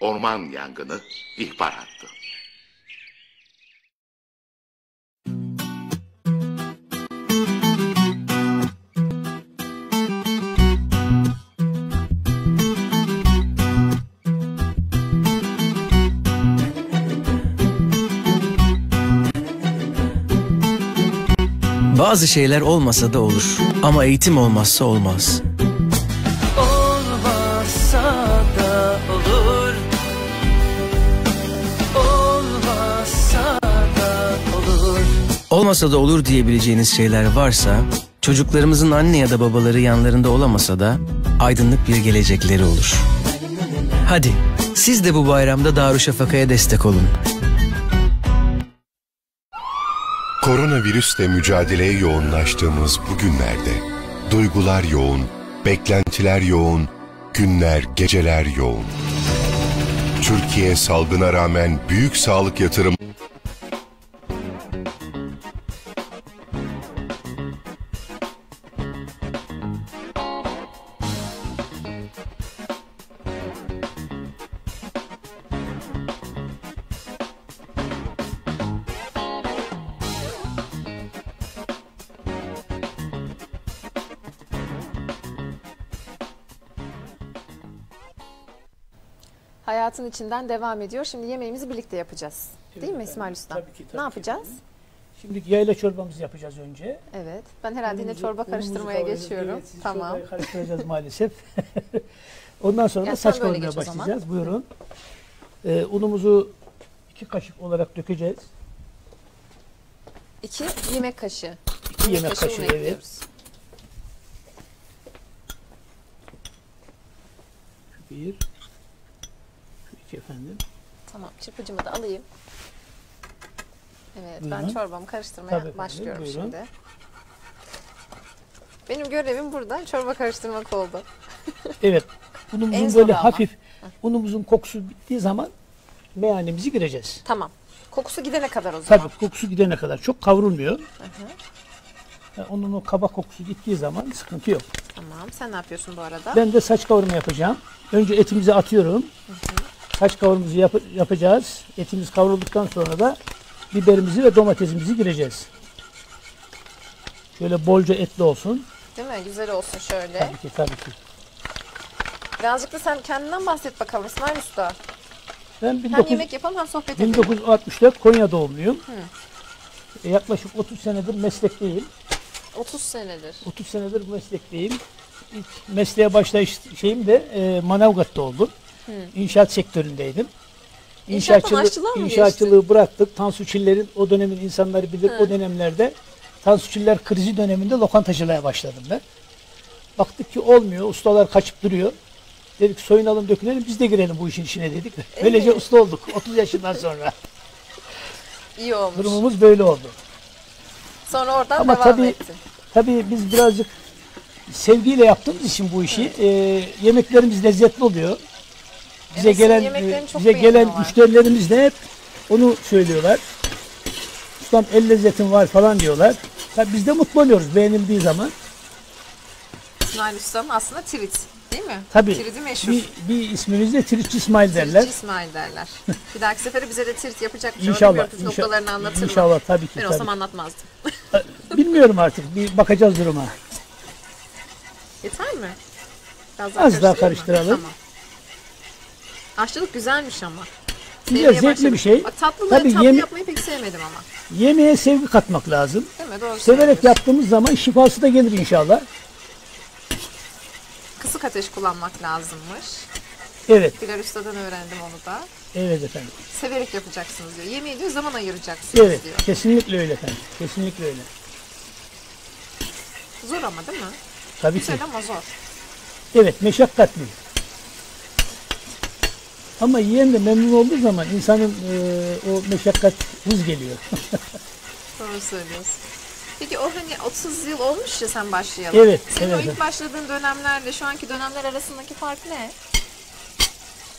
orman yangını ihbar hattı. Bazı şeyler olmasa da olur ama eğitim olmazsa olmaz. Olmazsa da olur. Olmazsa da olur. Olmasa da olur diyebileceğiniz şeyler varsa, çocuklarımızın anne ya da babaları yanlarında olamasa da aydınlık bir gelecekleri olur. Hadi siz de bu bayramda Darüşşafaka'ya destek olun. Koronavirüsle mücadeleye yoğunlaştığımız bu günlerde duygular yoğun, beklentiler yoğun, günler, geceler yoğun. Türkiye salgına rağmen büyük sağlık yatırım... Hayatın içinden devam ediyor. Şimdi yemeğimizi birlikte yapacağız. Değil evet, mi İsmail Usta? Tabii ki. Tabii ne yapacağız? Ki. Şimdi yayla çorbamızı yapacağız önce. Evet. Ben herhalde yine çorba karıştırmaya geçiyorum. Evet, tamam. Çorbayı karıştıracağız maalesef. Ondan sonra ya da saç kavurmaya başlayacağız. Buyurun. Ee, unumuzu iki kaşık olarak dökeceğiz. İki yemek kaşığı. İki yemek, yemek kaşığı, kaşığı evet. Bir. Efendim. Tamam, çırpıcımı da alayım. Evet, buyurun. Ben çorbamı karıştırmaya tabii başlıyorum efendim, şimdi. Benim görevim burada çorba karıştırmak oldu. Evet, unumuzun böyle ama hafif, unumuzun kokusu bittiği zaman meyanemizi gireceğiz. Tamam, kokusu gidene kadar o zaman. Tabii, kokusu gidene kadar, çok kavrulmuyor. Hı hı. Yani onun o kaba kokusu gittiği zaman sıkıntı yok. Tamam, sen ne yapıyorsun bu arada? Ben de saç kavurma yapacağım. Önce etimizi atıyorum. Hı hı. Saç kavurumuzu yap yapacağız. Etimiz kavrulduktan sonra da biberimizi ve domatesimizi gireceğiz. Şöyle bolca etli olsun. Değil mi? Güzel olsun şöyle. Tabii ki, tabii ki. Birazcık da sen kendinden bahset bakalım İsmail Usta. Ben bin dokuz yüz, hem yemek yapalım hem sohbet edelim. bin dokuz yüz altmış dört Konya doğumluyum. Hı. E, yaklaşık otuz senedir meslekteyim. otuz senedir? otuz senedir meslekteyim. İlk mesleğe başlayış şeyim de e, Manavgat'ta oldum. Hı. İnşaat sektöründeydim. İnşaatçılığı, inşaatçılığı bıraktık. Tansu Çiller'in o dönemin insanları bilir. Hı. O dönemlerde Tansu Çiller krizi döneminde lokantacılığa başladım ben. Baktık ki olmuyor. Ustalar kaçıp duruyor. Dedik soyunalım dökülelim biz de girelim bu işin içine dedik. Böylece evet, usta olduk otuz yaşından sonra. İyi olmuş. Durumumuz böyle oldu. Sonra oradan ama devam tabii, ettin. Tabii biz birazcık sevgiyle yaptığımız için bu işi e, yemeklerimiz lezzetli oluyor. Bize evet, gelen, bize gelen müşterilerimiz de hep onu söylüyorlar. Ustam el lezzetin var falan diyorlar. Tabii biz de mutlu oluyoruz beğenildiği zaman. İsmail Ustam aslında trit değil mi? Tabii. Tridi meşhur. Bir, bir isminiz de Tritçi İsmail derler. Tritçi İsmail derler. Bir dahaki sefere bize de trit yapacakmış. İnşallah. İnşallah, noktalarını anlatırım. İnşallah tabii ki. Ben tabii olsam anlatmazdım. Bilmiyorum artık. Bir bakacağız duruma. Yeter mi? Biraz daha az daha karıştıralım. Tamam. Aşçılık güzelmiş ama. Sevmeye zevkli başladım. Bir şey. Bak, tatlıları tabii tatlı yapmayı pek sevmedim ama. Yemeğe sevgi katmak lazım. Değil mi? Doğru. Severek yaptığımız zaman şifası da gelir inşallah. Kısık ateş kullanmak lazımmış. Evet. Bilal Usta'dan öğrendim onu da. Evet efendim. Severek yapacaksınız diyor. Yemeği diyor zaman ayıracaksınız evet, diyor. Evet kesinlikle öyle efendim. Kesinlikle öyle. Zor ama değil mi? Tabii güzel ki. Güzel ama zor. Evet meşakkatli. Ama yiyen de memnun olduğu zaman insanın e, o meşakkat hız geliyor. Doğru söylüyorsun. Peki o hani otuz yıl olmuş ya sen başlayalım. Evet. Senin evet, o ilk başladığın dönemlerle şu anki dönemler arasındaki fark ne?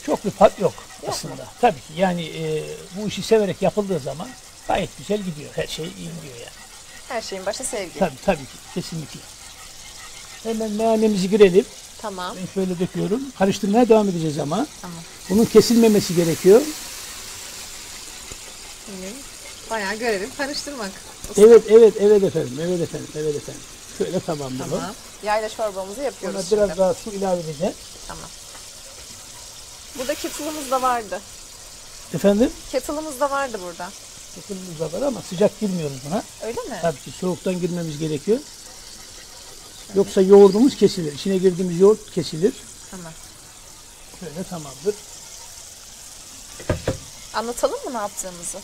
çok bir fark yok, yok aslında. Mu? Tabii ki yani e, bu işi severek yapıldığı zaman gayet güzel gidiyor. Her şey iyi gidiyor yani. Her şeyin başı sevgi. Tabii tabii ki, kesinlikle. Hemen meyanemizi girelim. Tamam. Ben şöyle döküyorum. Karıştırmaya devam edeceğiz ama. Tamam. Bunun kesilmemesi gerekiyor. Evet. Bayağı görevim karıştırmak. Evet, evet, evet efendim, evet efendim, evet efendim. Şöyle tamamlayalım. Tamam. Yayla çorbamızı yapıyoruz. Ona biraz daha su ilave edeceğiz. Tamam. Burada kettle'ımız da vardı. Efendim? Kettle'ımız da vardı burada. Kettle'ımız da var ama sıcak girmiyoruz buna. Öyle mi? Tabii ki soğuktan girmemiz gerekiyor. Şöyle. Yoksa yoğurdumuz kesilir. İçine girdiğimiz yoğurt kesilir. Tamam. Şöyle tamamdır. Anlatalım mı ne yaptığımızı?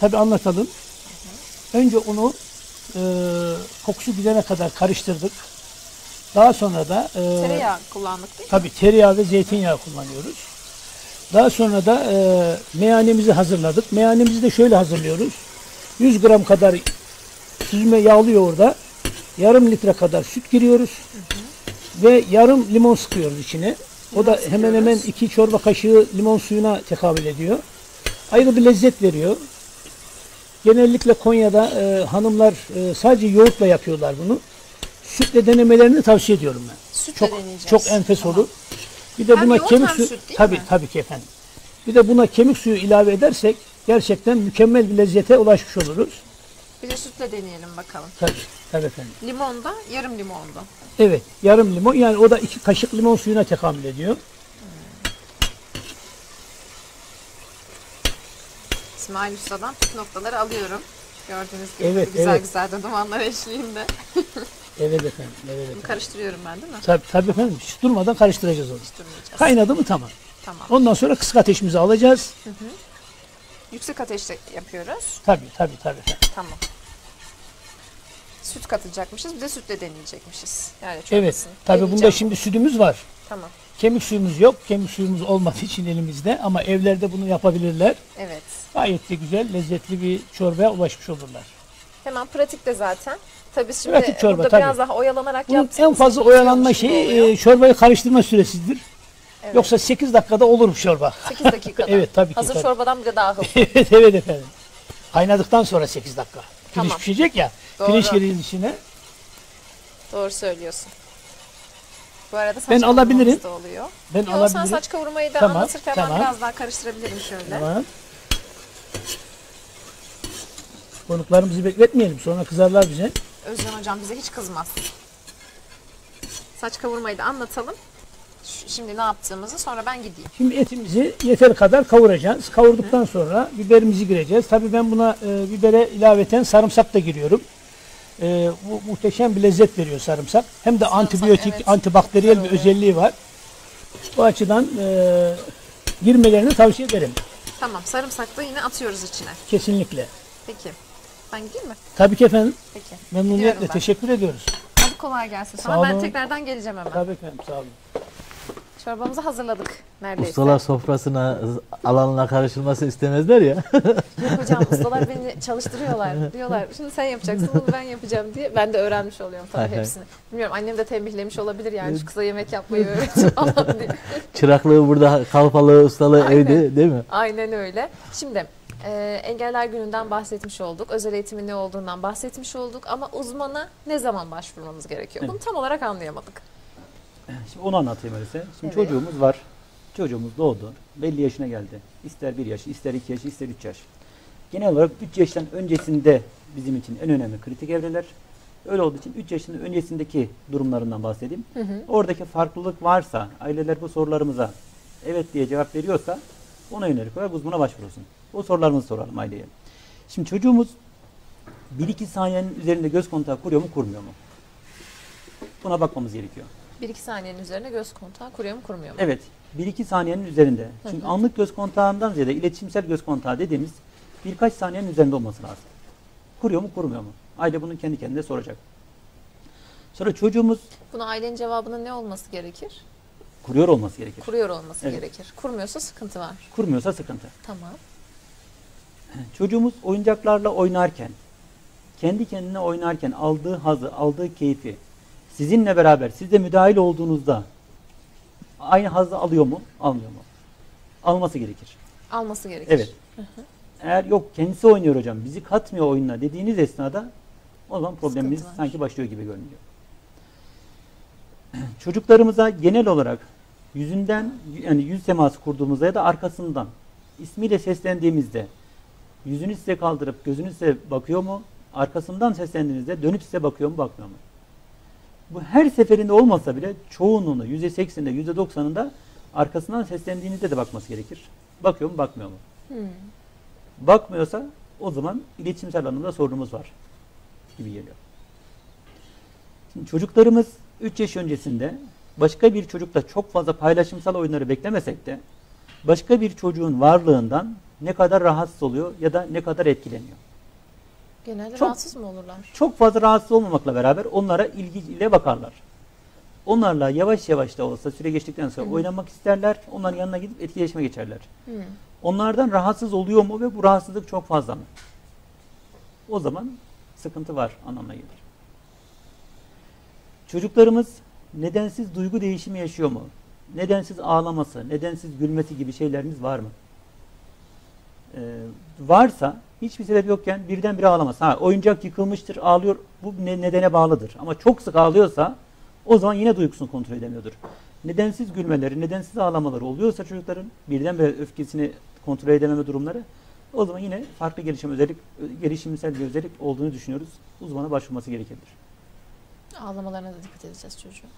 Tabii anlatalım. Hı hı. Önce unu e, kokusu gidene kadar karıştırdık. Daha sonra da e, tereyağı kullandık değil mi? Tabii tereyağı ve zeytinyağı kullanıyoruz. Daha sonra da e, meyanemizi hazırladık. Meyanemizi de şöyle hazırlıyoruz. yüz gram kadar süzme yağlı yoğurda yarım litre kadar süt giriyoruz. Hı hı. Ve yarım limon sıkıyoruz içine. Limon o da sıkıyoruz. Hemen hemen iki çorba kaşığı limon suyuna tekabül ediyor. Ayrı bir lezzet veriyor. Genellikle Konya'da e, hanımlar e, sadece yoğurtla yapıyorlar bunu. Sütle denemelerini tavsiye ediyorum ben. Sütle çok deneyeceğiz. Çok enfes tamam. olur. Bir de hem buna kemik suyu tabii tabii ki efendim. Bir de buna kemik suyu ilave edersek gerçekten mükemmel bir lezzete ulaşmış oluruz. Bir de sütle deneyelim bakalım. Tabii, tabii efendim. Limonda, yarım limonda. Evet, yarım limon. Yani o da iki kaşık limon suyuna tekamül ediyor. İsmail Usta'dan püf noktaları alıyorum. Gördüğünüz gibi evet, güzel evet. güzel de dumanlar eşliğinde. Evet efendim. Evet efendim. Karıştırıyorum ben değil mi? Tabii, tabii efendim. Hiç durmadan karıştıracağız onu. Kaynadı mı tamam. Tamam. Ondan sonra kısık ateşimizi alacağız. Hı hı. Yüksek ateşte yapıyoruz. Tabii tabii tabii efendim. Tamam. Süt katacakmışız. Bir de sütle deneyecekmişiz. Yani evet. Tabii bunda şimdi sütümüz var. Tamam. Kemik suyumuz yok. Kemik suyumuz olmadığı için elimizde ama evlerde bunu yapabilirler. Evet. Gayet de güzel, lezzetli bir çorbaya ulaşmış olurlar. Hemen pratikte zaten. Tabii şimdi pratik çorba, burada tabii. biraz daha oyalanarak bunun en fazla oyalanma şeyi e, çorbayı karıştırma süresidir. Evet. Yoksa sekiz dakikada olur çorba. sekiz dakikada. Evet tabii ki. Hazır tabii. çorbadan bile daha hızlı. Evet evet efendim. Kaynadıktan sonra sekiz dakika. Tamam. Pirinç pişecek ya. Doğru. Pirinç girin içine. Doğru söylüyorsun. Bu arada saç ben alabilirim. Da oluyor. Ben Yo, alabilirim. Sen saç kavurmayı da tamam, anlatırken tamam. ben biraz daha karıştırabilirim şöyle. Tamam. Konuklarımızı bekletmeyelim. Sonra kızarlar bize. Özcan hocam bize hiç kızmaz. Saç kavurmayı da anlatalım. Şimdi ne yaptığımızı sonra ben gideyim. Şimdi etimizi yeter kadar kavuracağız. Kavurduktan Hı. sonra biberimizi gireceğiz. Tabii ben buna e, bibere ilaveten sarımsak da giriyorum. E, bu muhteşem bir lezzet veriyor sarımsak. Hem de sarımsak, antibiyotik, evet. antibakteriyel bir özelliği var. Bu açıdan e, girmelerini tavsiye ederim. Tamam, sarımsak da yine atıyoruz içine. Kesinlikle. Peki. Ben gideyim mi? Tabii ki efendim. Peki. Memnuniyetle teşekkür ediyoruz. Hadi kolay gelsin sana. Ben tekrardan geleceğim hemen. Tabii efendim, sağ olun. Çorbamızı hazırladık neredeyse. Ustalar sofrasına, alanına karışılması istemezler ya. Yok hocam, ustalar beni çalıştırıyorlar. Diyorlar, şimdi sen yapacaksın, bunu ben yapacağım diye. Ben de öğrenmiş oluyorum tabii hepsini. Bilmiyorum, annem de tembihlemiş olabilir yani şu kıza yemek yapmayı öğretim falan diye. Çıraklığı burada, kalfalığı, ustalığı Aynen. evde değil mi? Aynen öyle. Şimdi... Ee, engeller gününden bahsetmiş olduk. Özel eğitimin ne olduğundan bahsetmiş olduk. Ama uzmana ne zaman başvurmamız gerekiyor? Evet. Bunu tam olarak anlayamadık. Şimdi onu anlatayım öyleyse. Şimdi evet. çocuğumuz var. Çocuğumuz doğdu. Belli yaşına geldi. İster bir yaş, ister iki yaş, ister üç yaş. Genel olarak üç yaştan öncesinde bizim için en önemli kritik evreler. Öyle olduğu için üç yaşın öncesindeki durumlarından bahsedeyim. Hı hı. Oradaki farklılık varsa, aileler bu sorularımıza evet diye cevap veriyorsa ona yönelik olarak uzmana başvurulsun. O sorularımızı soralım aileye. Şimdi çocuğumuz bir iki saniyenin üzerinde göz kontağı kuruyor mu, kurmuyor mu? Buna bakmamız gerekiyor. bir iki saniyenin üzerinde göz kontağı kuruyor mu, kurmuyor mu? Evet. bir iki saniyenin üzerinde. Çünkü anlık göz kontağından ziyade iletişimsel göz kontağı dediğimiz birkaç saniyenin üzerinde olması lazım. Kuruyor mu, kurmuyor mu? Aile bunu kendi kendine soracak. Sonra çocuğumuz... Buna ailenin cevabının ne olması gerekir? Kuruyor olması gerekir. Kuruyor olması evet. gerekir. Kurmuyorsa sıkıntı var. Kurmuyorsa sıkıntı. Tamam. Çocuğumuz oyuncaklarla oynarken, kendi kendine oynarken aldığı hazı, aldığı keyfi sizinle beraber, siz de müdahil olduğunuzda aynı hazı alıyor mu, almıyor mu? alması gerekir. Alması gerekir. Evet. Hı hı. Eğer yok kendisi oynuyor hocam, bizi katmıyor oyununa dediğiniz esnada o zaman problemimiz sanki başlıyor gibi görünüyor. Çocuklarımıza genel olarak yüzünden, yani yüz teması kurduğumuzda ya da arkasından ismiyle seslendiğimizde yüzünü size kaldırıp gözünü size bakıyor mu? Arkasından seslendiğinizde dönüp size bakıyor mu, bakmıyor mu? Bu her seferinde olmasa bile çoğunluğunda, yüzde sekseninde, yüzde doksanında arkasından seslendiğinizde de bakması gerekir. Bakıyor mu, bakmıyor mu? Hmm. Bakmıyorsa o zaman iletişimsel anlamda sorunumuz var gibi geliyor. Şimdi çocuklarımız üç yaş öncesinde başka bir çocukla çok fazla paylaşımsal oyunları beklemesek de başka bir çocuğun varlığından ne kadar rahatsız oluyor ya da ne kadar etkileniyor. Genelde çok, rahatsız mı olurlar? Çok fazla rahatsız olmamakla beraber onlara ilgiyle bakarlar. Onlarla yavaş yavaş da olsa süre geçtikten sonra Hı. oynamak isterler. Onların yanına gidip etkileşime geçerler. Hı. Onlardan rahatsız oluyor mu ve bu rahatsızlık çok fazla mı? O zaman sıkıntı var anlamına gelir. Çocuklarımız nedensiz duygu değişimi yaşıyor mu? Nedensiz ağlaması, nedensiz gülmesi gibi şeylerimiz var mı? Ee, varsa hiçbir sebep yokken birdenbire ağlaması. Ha, oyuncak yıkılmıştır, ağlıyor. Bu ne, nedene bağlıdır. Ama çok sık ağlıyorsa o zaman yine duygusunu kontrol edemiyordur. Nedensiz gülmeleri, nedensiz ağlamaları oluyorsa çocukların birdenbire öfkesini kontrol edememe durumları o zaman yine farklı gelişim özellik, gelişimsel bir özellik olduğunu düşünüyoruz. Uzmana başvurması gerekebilir. Ağlamalarına da dikkat edeceğiz çocuğun.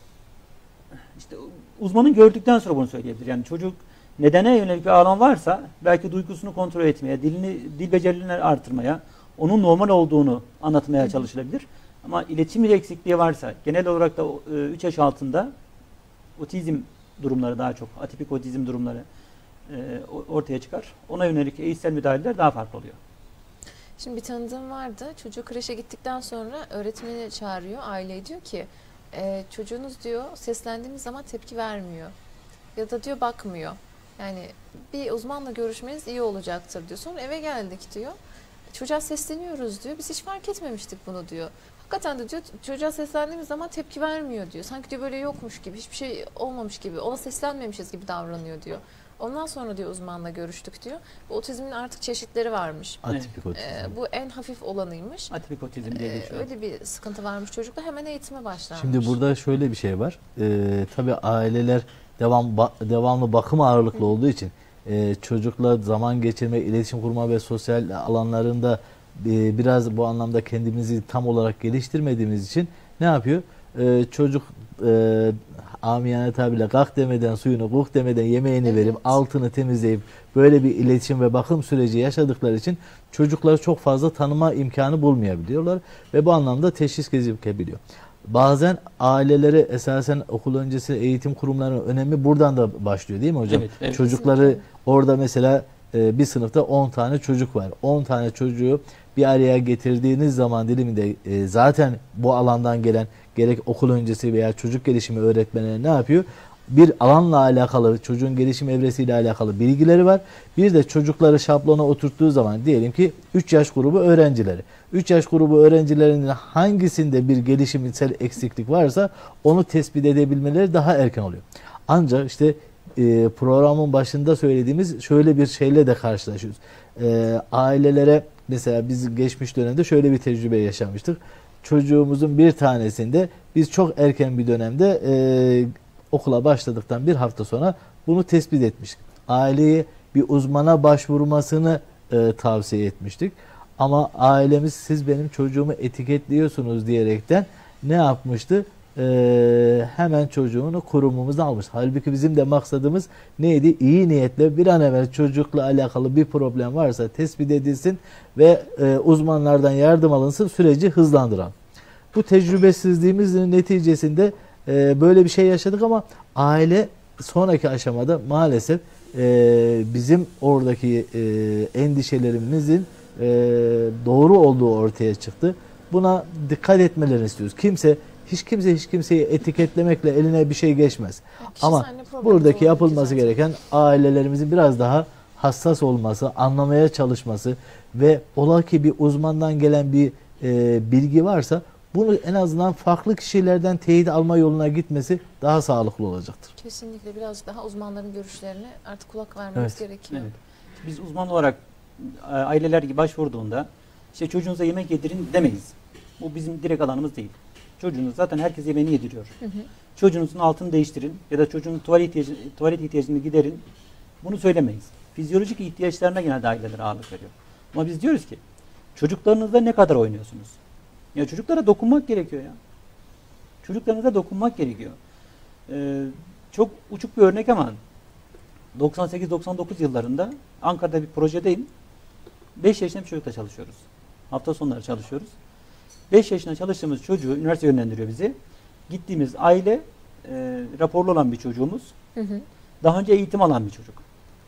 İşte uzmanın gördükten sonra bunu söyleyebilir. Yani çocuk nedene yönelik bir ağlam varsa belki duygusunu kontrol etmeye, dilini, dil becerilerini artırmaya, onun normal olduğunu anlatmaya çalışılabilir. Ama iletişim ile eksikliği varsa, genel olarak da üç yaş altında otizm durumları daha çok, atipik otizm durumları ortaya çıkar. Ona yönelik eğitsel müdahaleler daha farklı oluyor. Şimdi bir tanıdığım vardı. Çocuğu kreşe gittikten sonra öğretmeni çağırıyor. Aile diyor ki e, çocuğunuz diyor seslendiğimiz zaman tepki vermiyor. Ya da diyor bakmıyor. Yani bir uzmanla görüşmeniz iyi olacaktır diyor. Sonra eve geldik diyor. Çocuğa sesleniyoruz diyor. Biz hiç fark etmemiştik bunu diyor. Hakikaten de diyor çocuğa seslendiğimiz zaman tepki vermiyor diyor. Sanki diyor böyle yokmuş gibi, hiçbir şey olmamış gibi, ona seslenmemişiz gibi davranıyor diyor. Ondan sonra diyor uzmanla görüştük diyor. Bu otizmin artık çeşitleri varmış. Atipik otizm. Ee, bu en hafif olanıymış. Atipik otizm diye geçiyor. Ee, öyle bir sıkıntı varmış çocukta, hemen eğitime başlanmış. Şimdi burada şöyle bir şey var. Ee, tabii aileler devam devamlı bakım ağırlıklı Hı. olduğu için e, çocukla zaman geçirme, iletişim kurma ve sosyal alanlarında e, biraz bu anlamda kendimizi tam olarak geliştirmediğimiz için ne yapıyor? E, çocuk e, amiyane tabirle kalk demeden, suyunu kuk demeden, yemeğini evet. verip, altını temizleyip böyle bir iletişim ve bakım süreci yaşadıkları için çocukları çok fazla tanıma imkanı bulmayabiliyorlar ve bu anlamda teşhis gecikebiliyor. Bazen ailelere esasen okul öncesi eğitim kurumlarının önemi buradan da başlıyor değil mi hocam? Evet, evet. Çocukları orada mesela bir sınıfta on tane çocuk var. on tane çocuğu bir araya getirdiğiniz zaman diliminde zaten bu alandan gelen gerek okul öncesi veya çocuk gelişimi öğretmenleri ne yapıyor? Bir alanla alakalı, çocuğun gelişim evresiyle alakalı bilgileri var. Bir de çocukları şablona oturttuğu zaman diyelim ki üç yaş grubu öğrencileri. üç yaş grubu öğrencilerinin hangisinde bir gelişimsel eksiklik varsa onu tespit edebilmeleri daha erken oluyor. Ancak işte e, programın başında söylediğimiz şöyle bir şeyle de karşılaşıyoruz. E, ailelere mesela biz geçmiş dönemde şöyle bir tecrübe yaşamıştık. Çocuğumuzun bir tanesinde biz çok erken bir dönemde e, okula başladıktan bir hafta sonra bunu tespit etmiştik. Aileyi bir uzmana başvurmasını e, tavsiye etmiştik. Ama ailemiz siz benim çocuğumu etiketliyorsunuz diyerekten ne yapmıştı? E, hemen çocuğunu kurumumuza almış. Halbuki bizim de maksadımız neydi? İyi niyetle bir an evvel çocukla alakalı bir problem varsa tespit edilsin ve e, uzmanlardan yardım alınsın, süreci hızlandıran. Bu tecrübesizliğimizin neticesinde böyle bir şey yaşadık ama aile sonraki aşamada maalesef bizim oradaki endişelerimizin doğru olduğu ortaya çıktı. Buna dikkat etmelerini istiyoruz. Kimse, hiç kimse hiç kimseyi etiketlemekle eline bir şey geçmez. Ama buradaki yapılması gereken ailelerimizin biraz daha hassas olması, anlamaya çalışması ve ola ki bir uzmandan gelen bir bilgi varsa Bunu en azından farklı kişilerden teyit alma yoluna gitmesi daha sağlıklı olacaktır. Kesinlikle birazcık daha uzmanların görüşlerine artık kulak vermemiz evet. gerekiyor. Evet. Biz uzman olarak aileler gibi başvurduğunda işte çocuğunuza yemek yedirin demeyiz. Bu bizim direkt alanımız değil. Çocuğunuz zaten herkes yemeğini yediriyor. Hı hı. Çocuğunuzun altını değiştirin ya da çocuğunun tuvalet, ihtiyacı, tuvalet ihtiyacını giderin. Bunu söylemeyiz. Fizyolojik ihtiyaçlarına genelde aileler ağırlık veriyor. Ama biz diyoruz ki çocuklarınızla ne kadar oynuyorsunuz? Ya çocuklara dokunmak gerekiyor ya. Çocuklarınıza dokunmak gerekiyor. Ee, çok uçuk bir örnek ama doksan sekiz doksan dokuz yıllarında Ankara'da bir projedeyim. beş yaşında bir çocukla çalışıyoruz. Hafta sonları çalışıyoruz. beş yaşında çalıştığımız çocuğu üniversite yönlendiriyor bizi. Gittiğimiz aile e, raporlu olan bir çocuğumuz. Hı hı. Daha önce eğitim alan bir çocuk.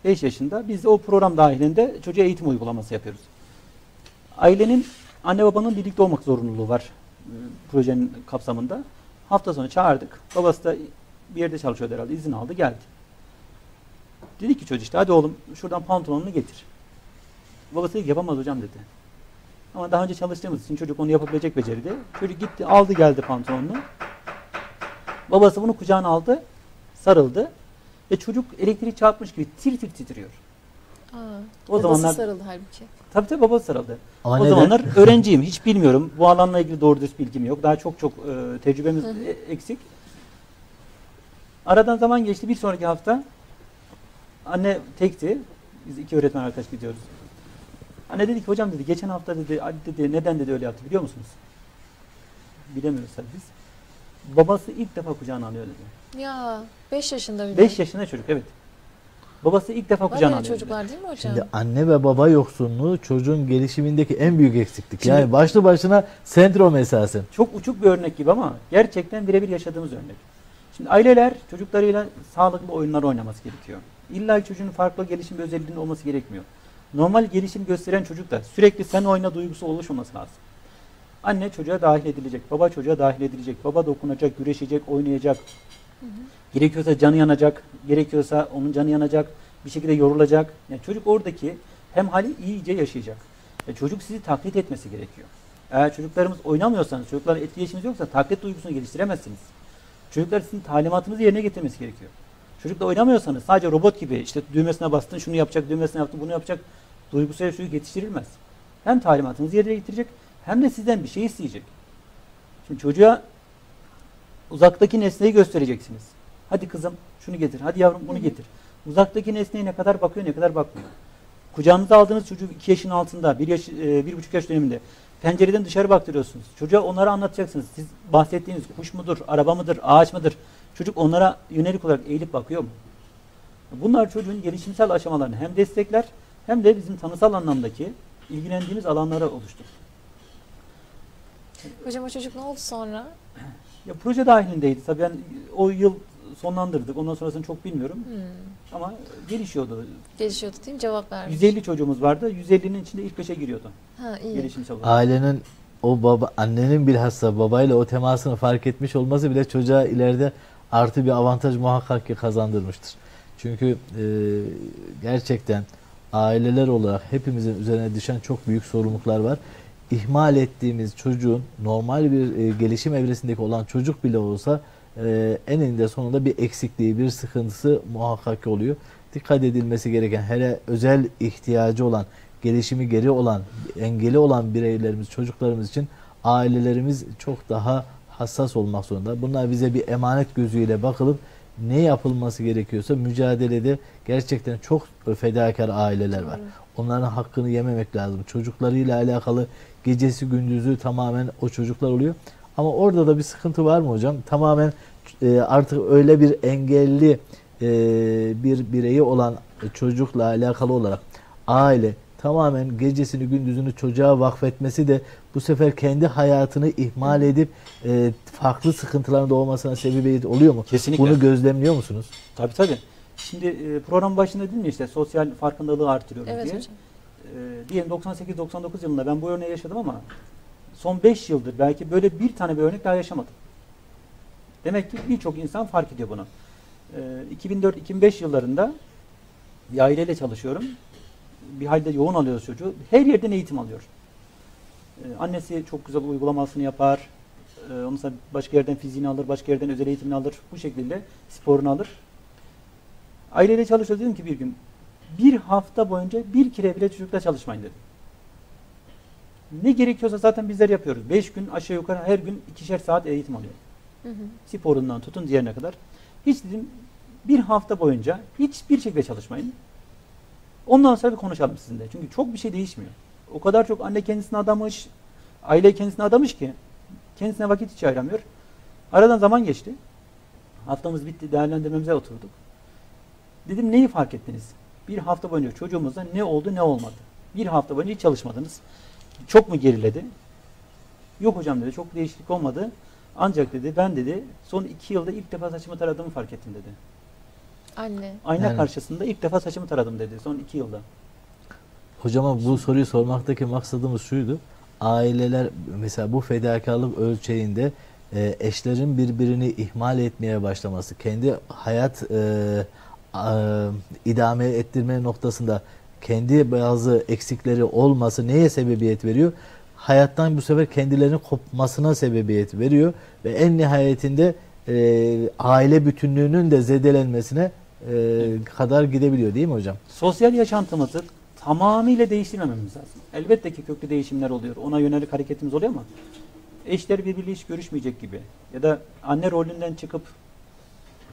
beş yaşında. Biz de o program dahilinde çocuğa eğitim uygulaması yapıyoruz. Ailenin, anne babanın birlikte olmak zorunluluğu var e, projenin kapsamında. Hafta sonu çağırdık. Babası da bir yerde çalışıyordu herhalde. İzin aldı, geldi. Dedi ki çocuk işte hadi oğlum şuradan pantolonunu getir. Babası dedi yapamaz hocam dedi. Ama daha önce çalıştığımız için çocuk onu yapabilecek beceride. Çocuk gitti, aldı geldi pantolonunu. Babası bunu kucağına aldı, sarıldı. Ve çocuk elektriği çarpmış gibi tir tir titriyor. Aa, o babası zamanlar sarıldı halbuki. Tabii tabii babası sarıldı. Ama o neden? Zamanlar öğrenciyim, hiç bilmiyorum. Bu alanla ilgili doğru düz bilgim yok. Daha çok çok e, tecrübemiz e, eksik. Aradan zaman geçti. Bir sonraki hafta anne tekti. Biz iki öğretmen arkadaş gidiyoruz. Anne dedi ki hocam dedi geçen hafta dedi, dedi neden dedi öyle yaptı biliyor musunuz? Bilemiyoruz tabii biz. Babası ilk defa kucağına alıyor dedi. Ya beş yaşında bile. beş yaşında çocuk evet. Babası ilk defa kucağına alıyor. Çocuklar değil mi hocam? Şimdi anne ve baba yoksunluğu çocuğun gelişimindeki en büyük eksiklik. Şimdi, yani başlı başına sendrom esasen. Çok uçuk bir örnek gibi ama gerçekten birebir yaşadığımız örnek. Şimdi aileler çocuklarıyla sağlıklı oyunlar oynaması gerekiyor. İlla çocuğun farklı gelişim özelliğinin olması gerekmiyor. Normal gelişim gösteren çocuk da sürekli sen oyna duygusu oluşması lazım. Anne çocuğa dahil edilecek, baba çocuğa dahil edilecek, baba dokunacak, güreşecek, oynayacak. Hı hı. Gerekiyorsa canı yanacak, gerekiyorsa onun canı yanacak, bir şekilde yorulacak. Yani çocuk oradaki hem hali iyice yaşayacak. Yani çocuk sizi taklit etmesi gerekiyor. Eğer çocuklarımız oynamıyorsanız, çocuklarla etkileşiminiz yoksa taklit duygusunu geliştiremezsiniz. Çocuklar sizin talimatınızı yerine getirmesi gerekiyor. Çocukla oynamıyorsanız sadece robot gibi işte düğmesine bastın, şunu yapacak, düğmesine yaptın, bunu yapacak. Duygusal çocuk yetiştirilmez. Hem talimatınızı yerine getirecek hem de sizden bir şey isteyecek. Şimdi çocuğa uzaktaki nesneyi göstereceksiniz. Hadi kızım şunu getir, hadi yavrum bunu getir. Uzaktaki nesneye ne kadar bakıyor ne kadar bakmıyor. Kucağınıza aldığınız çocuğu iki yaşın altında, bir, yaş, bir buçuk yaş döneminde pencereden dışarı baktırıyorsunuz. Çocuğa onları anlatacaksınız. Siz bahsettiğiniz kuş mudur, araba mıdır, ağaç mıdır? Çocuk onlara yönelik olarak eğilip bakıyor mu? Bunlar çocuğun gelişimsel aşamalarını hem destekler hem de bizim tanısal anlamdaki ilgilendiğimiz alanlara oluşturur. Hocam o çocuk ne oldu sonra? Ya proje dahilindeydi tabii. Yani o yıl sonlandırdık. Ondan sonrasını çok bilmiyorum. Hmm. Ama gelişiyordu. Gelişiyordu değil mi? Cevap vermiş. yüz elli çocuğumuz vardı. yüz ellinin içinde ilk beşe giriyordu. Ha, iyi. Gelişimsel olarak. Ailenin o baba, annenin bilhassa babayla o temasını fark etmiş olması bile çocuğa ileride artı bir avantaj muhakkak ki kazandırmıştır. Çünkü e, gerçekten aileler olarak hepimizin üzerine düşen çok büyük sorumluluklar var. İhmal ettiğimiz çocuğun normal bir e, gelişim evresindeki olan çocuk bile olsa e, eninde sonunda bir eksikliği, bir sıkıntısı muhakkak oluyor. Dikkat edilmesi gereken, hele özel ihtiyacı olan, gelişimi geri olan, engeli olan bireylerimiz, çocuklarımız için ailelerimiz çok daha hassas olmak zorunda. Bunlar bize bir emanet gözüyle bakılıp ne yapılması gerekiyorsa mücadelede gerçekten çok fedakar aileler var. Onların hakkını yememek lazım. Çocuklarıyla alakalı gecesi gündüzü tamamen o çocuklar oluyor. Ama orada da bir sıkıntı var mı hocam? Tamamen artık öyle bir engelli bir bireyi olan çocukla alakalı olarak aile tamamen gecesini gündüzünü çocuğa vakfetmesi de bu sefer kendi hayatını ihmal edip e, farklı sıkıntıların doğmasına sebebiyet oluyor mu? Kesinlikle. Bunu gözlemliyor musunuz? Tabii tabii. Şimdi e, program başında değil mi işte sosyal farkındalığı artırıyoruz evet, diye. E, diyelim doksan sekiz doksan dokuz yılında ben bu örneği yaşadım ama son beş yıldır belki böyle bir tane bir örnek daha yaşamadım. Demek ki birçok insan fark ediyor bunu. E, iki bin dört iki bin beş yıllarında bir aileyle çalışıyorum. Bir halde yoğun alıyoruz çocuğu. Her yerden eğitim alıyor. Ee, annesi çok güzel uygulamasını yapar. Onu başka yerden fiziğini alır, başka yerden özel eğitimini alır. Bu şekilde sporunu alır. Aileyle çalışıyoruz. Dedim ki bir gün, bir hafta boyunca bir kere bile çocukla çalışmayın dedim. Ne gerekiyorsa zaten bizler yapıyoruz. Beş gün aşağı yukarı her gün ikişer saat eğitim alıyor. Hı hı. Sporundan tutun diğerine kadar. Hiç dedim bir hafta boyunca hiçbir şekilde çalışmayın. Ondan sonra bir konuşalım sizinle. Çünkü çok bir şey değişmiyor. O kadar çok anne kendisine adamış, aile kendisine adamış ki kendisine vakit hiç ayıramıyor. Aradan zaman geçti. Haftamız bitti, değerlendirmemize oturduk. Dedim neyi fark ettiniz? Bir hafta boyunca çocuğumuzda ne oldu ne olmadı? Bir hafta boyunca hiç çalışmadınız. Çok mu geriledi? Yok hocam dedi, çok değişiklik olmadı. Ancak dedi ben dedi son iki yılda ilk defa saçımı taradığımı fark ettim dedi. Anne. Ayna yani. Karşısında ilk defa saçımı taradım dedi son iki yılda. Hocama bu soruyu sormaktaki maksadımız şuydu. Aileler mesela bu fedakarlık ölçeğinde eşlerin birbirini ihmal etmeye başlaması, kendi hayat e, a, idame ettirme noktasında kendi bazı eksikleri olması neye sebebiyet veriyor? Hayattan bu sefer kendilerinin kopmasına sebebiyet veriyor ve en nihayetinde e, aile bütünlüğünün de zedelenmesine e, kadar gidebiliyor değil mi hocam? Sosyal yaşantımızı tamamıyla değiştirmememiz lazım. Elbette ki köklü değişimler oluyor. Ona yönelik hareketimiz oluyor ama eşler birbiriyle hiç görüşmeyecek gibi ya da anne rolünden çıkıp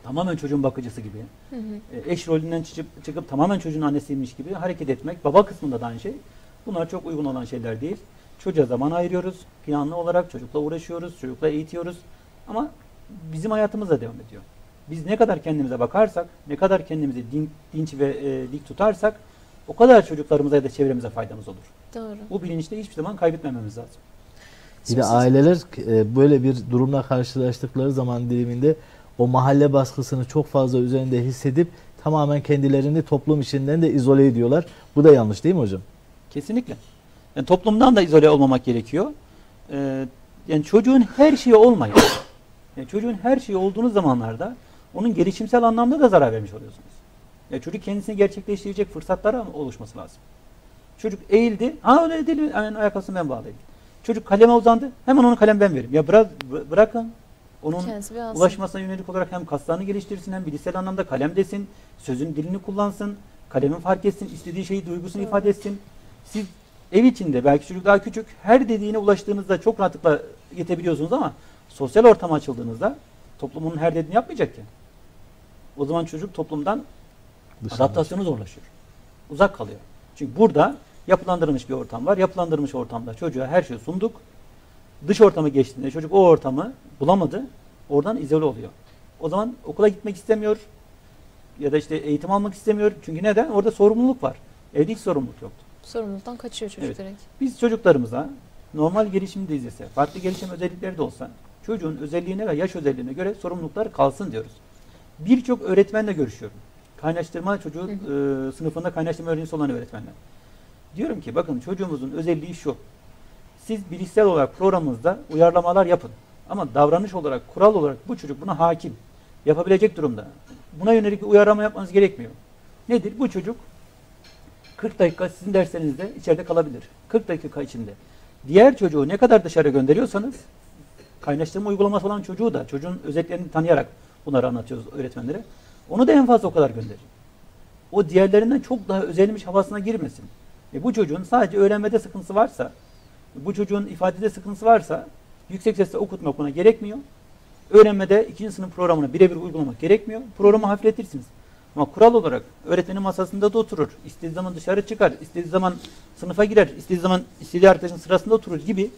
tamamen çocuğun bakıcısı gibi, hı hı. eş rolünden çıkıp, çıkıp tamamen çocuğun annesiymiş gibi hareket etmek, baba kısmında da aynı şey. Bunlar çok uygun olan şeyler değil. Çocuğa zaman ayırıyoruz, planlı olarak çocukla uğraşıyoruz, çocukla eğitiyoruz ama bizim hayatımız da devam ediyor. Biz ne kadar kendimize bakarsak, ne kadar kendimizi din, dinç ve e, dik tutarsak o kadar çocuklarımıza ya da çevremize faydamız olur. Doğru. Bu bilinçte hiçbir zaman kaybetmememiz lazım. Bir de aileler e, böyle bir durumla karşılaştıkları zaman diliminde o mahalle baskısını çok fazla üzerinde hissedip tamamen kendilerini toplum içinden de izole ediyorlar. Bu da yanlış değil mi hocam? Kesinlikle. Yani toplumdan da izole olmamak gerekiyor. Ee, yani çocuğun her şeyi olmayın. Yani çocuğun her şeyi olduğunuz zamanlarda onun gelişimsel anlamda da zarar vermiş oluyorsunuz. Yani çocuk kendisini gerçekleştirecek fırsatlara oluşması lazım. Çocuk eğildi. Ha öyle değil. Yani ayakkabısını ben bağlayayım. Çocuk kaleme uzandı. Hemen onu kalem ben vereyim. Ya bırak, bırakın. Onun ulaşmasına yönelik olarak hem kaslarını geliştirsin hem bilişsel anlamda kalem desin, sözün dilini kullansın, kalemin fark etsin, istediği şeyi duygusunu evet. ifade etsin. Siz ev içinde belki çocuk daha küçük, her dediğine ulaştığınızda çok rahatlıkla yetebiliyorsunuz ama sosyal ortama açıldığınızda toplumun her dediğini yapmayacak ki. O zaman çocuk toplumdan adaptasyonu zorlaşıyor. Uzak kalıyor. Çünkü burada yapılandırılmış bir ortam var. Yapılandırılmış ortamda çocuğa her şeyi sunduk. Dış ortama geçtiğinde çocuk o ortamı bulamadı. Oradan izole oluyor. O zaman okula gitmek istemiyor. Ya da işte eğitim almak istemiyor. Çünkü neden? Orada sorumluluk var. Evde hiç sorumluluk yoktu. Sorumluluktan kaçıyor çocuk evet. direkt. Biz çocuklarımıza normal gelişimi de izlese, farklı gelişim özellikleri de olsa çocuğun özelliğine ve yaş özelliğine göre sorumluluklar kalsın diyoruz. Birçok öğretmenle görüşüyorum. Kaynaştırma çocuğu e, sınıfında kaynaştırma öğrencisi olan öğretmenler. Diyorum ki bakın çocuğumuzun özelliği şu. Siz bilişsel olarak programınızda uyarlamalar yapın. Ama davranış olarak, kural olarak bu çocuk buna hakim. Yapabilecek durumda. Buna yönelik bir uyarlama yapmanız gerekmiyor. Nedir? Bu çocuk kırk dakika sizin derslerinizde içeride kalabilir. kırk dakika içinde. Diğer çocuğu ne kadar dışarı gönderiyorsanız kaynaştırma uygulaması olan çocuğu da çocuğun özelliklerini tanıyarak bunları anlatıyoruz öğretmenlere. Onu da en fazla o kadar gönderin. O diğerlerinden çok daha özelmiş havasına girmesin. E bu çocuğun sadece öğrenmede sıkıntısı varsa, bu çocuğun ifadede sıkıntısı varsa yüksek sesle okutmak ona gerekmiyor. Öğrenmede ikinci sınıf programını birebir uygulamak gerekmiyor. Programı hafifletirsiniz. Ama kural olarak öğretmenin masasında da oturur. İstediği zaman dışarı çıkar, istediği zaman sınıfa girer, istediği zaman istediği arkadaşın sırasında oturur gibi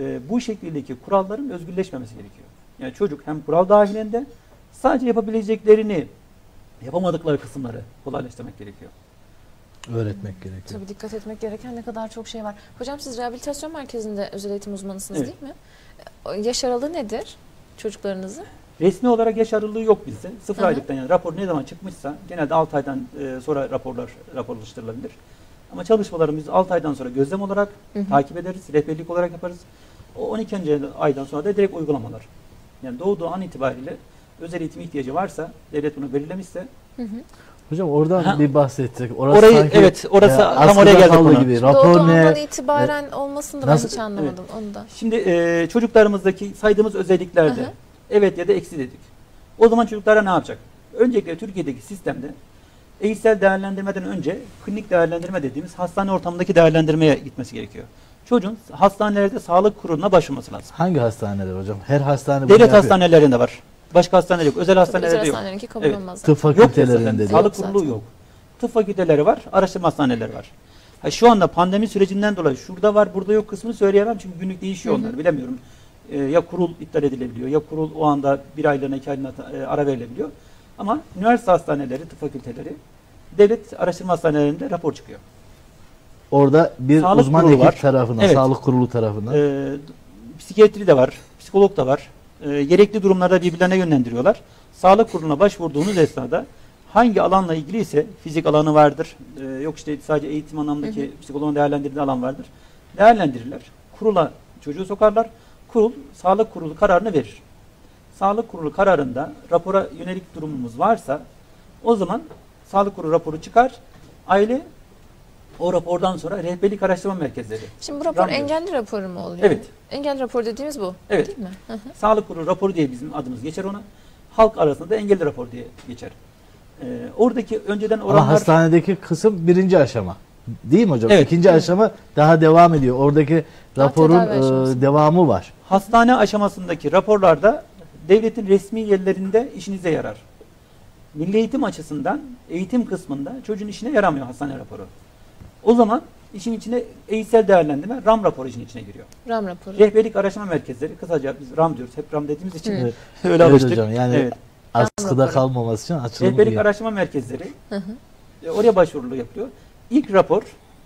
e, bu şekildeki kuralların özgürleşmemesi gerekiyor. Yani çocuk hem kural dahilinde sadece yapabileceklerini, yapamadıkları kısımları kolaylaştırmak gerekiyor. Öğretmek gerekiyor. Tabii dikkat etmek gereken ne kadar çok şey var. Hocam siz rehabilitasyon merkezinde özel eğitim uzmanısınız evet. değil mi? Yaş aralığı nedir çocuklarınızın? Resmi olarak yaş aralığı yok bizde. Sıfır Hı -hı. aylıktan yani rapor ne zaman çıkmışsa genelde altı aydan sonra raporlar raporlaştırılabilir. Ama çalışmalarımız altı aydan sonra gözlem olarak Hı -hı. takip ederiz, rehberlik olarak yaparız. O on ikinci aydan sonra da direkt uygulamalar. Yani doğduğu an itibariyle özel eğitim ihtiyacı varsa, devlet bunu belirlemişse Hı -hı. Hocam oradan ha. bir bahsettik. Orası Orayı, sanki, evet, orası ya, tam oraya geldik gibi. Rapor ne? Doğduğundan itibaren e, olmasını da ben nasıl, hiç anlamadım evet. onu da. Şimdi e, çocuklarımızdaki saydığımız özelliklerde Hı-hı. evet ya da eksi dedik. O zaman çocuklara ne yapacak? Öncelikle Türkiye'deki sistemde eğitsel değerlendirmeden önce klinik değerlendirme dediğimiz hastane ortamındaki değerlendirmeye gitmesi gerekiyor. Çocuğun hastanelerde sağlık kuruluna başvurması lazım. Hangi hastaneler hocam? Her hastane. Devlet hastanelerinde var. Başka hastaneler yok. Özel hastanelerde özel yok. Evet. Tıp fakültelerinde sağlık kurulu yok. Tıp fakülteleri var, araştırma hastaneleri var. Ha, şu anda pandemi sürecinden dolayı şurada var, burada yok kısmını söyleyemem çünkü günlük değişiyor Hı -hı. onlar. Bilemiyorum. Ee, ya kurul iptal edilebiliyor, ya kurul o anda bir aylığına, iki aylığına ara verilebiliyor. Ama üniversite hastaneleri, tıp fakülteleri, devlet araştırma hastanelerinde rapor çıkıyor. Orada bir sağlık uzman ekip tarafından, evet. sağlık kurulu tarafından. Ee, psikiyatri de var, psikolog da var. E, gerekli durumlarda birbirlerine yönlendiriyorlar. Sağlık kuruluna başvurduğunuz esnada hangi alanla ilgili ise fizik alanı vardır, e, yok işte sadece eğitim anlamındaki psikoloğun değerlendirdiği alan vardır. Değerlendirirler. Kurula çocuğu sokarlar. Kurul, sağlık kurulu kararını verir. Sağlık kurulu kararında rapora yönelik durumumuz varsa o zaman sağlık kurulu raporu çıkar. Aile o rapordan sonra rehberlik araştırma merkezleri. Şimdi bu rapor Ramlıyor. engelli raporu mu oluyor? Evet. Engelli raporu dediğimiz bu evet. değil mi? Hı hı. Sağlık kurulu raporu diye bizim adımız geçer ona. Halk arasında da engelli raporu diye geçer. Ee, oradaki önceden oranlar... Ama hastanedeki kısım birinci aşama. Değil mi hocam? Evet. İkinci evet. aşama daha devam ediyor. Oradaki raporun e, devamı var. Hastane aşamasındaki raporlarda devletin resmi yerlerinde işinize yarar. Milli eğitim açısından eğitim kısmında çocuğun işine yaramıyor hastane raporu. O zaman işin içine eğitsel değerlendirme, RAM raporu işin içine giriyor. RAM raporu. Rehberlik araştırma merkezleri, kısaca biz RAM diyoruz, hep RAM dediğimiz için evet. öyle evet alıştık. Hocam, yani evet. askıda kalmaması için açılımı. Rehberlik diyor. araştırma merkezleri, hı hı. oraya başvurulu yapılıyor. İlk rapor,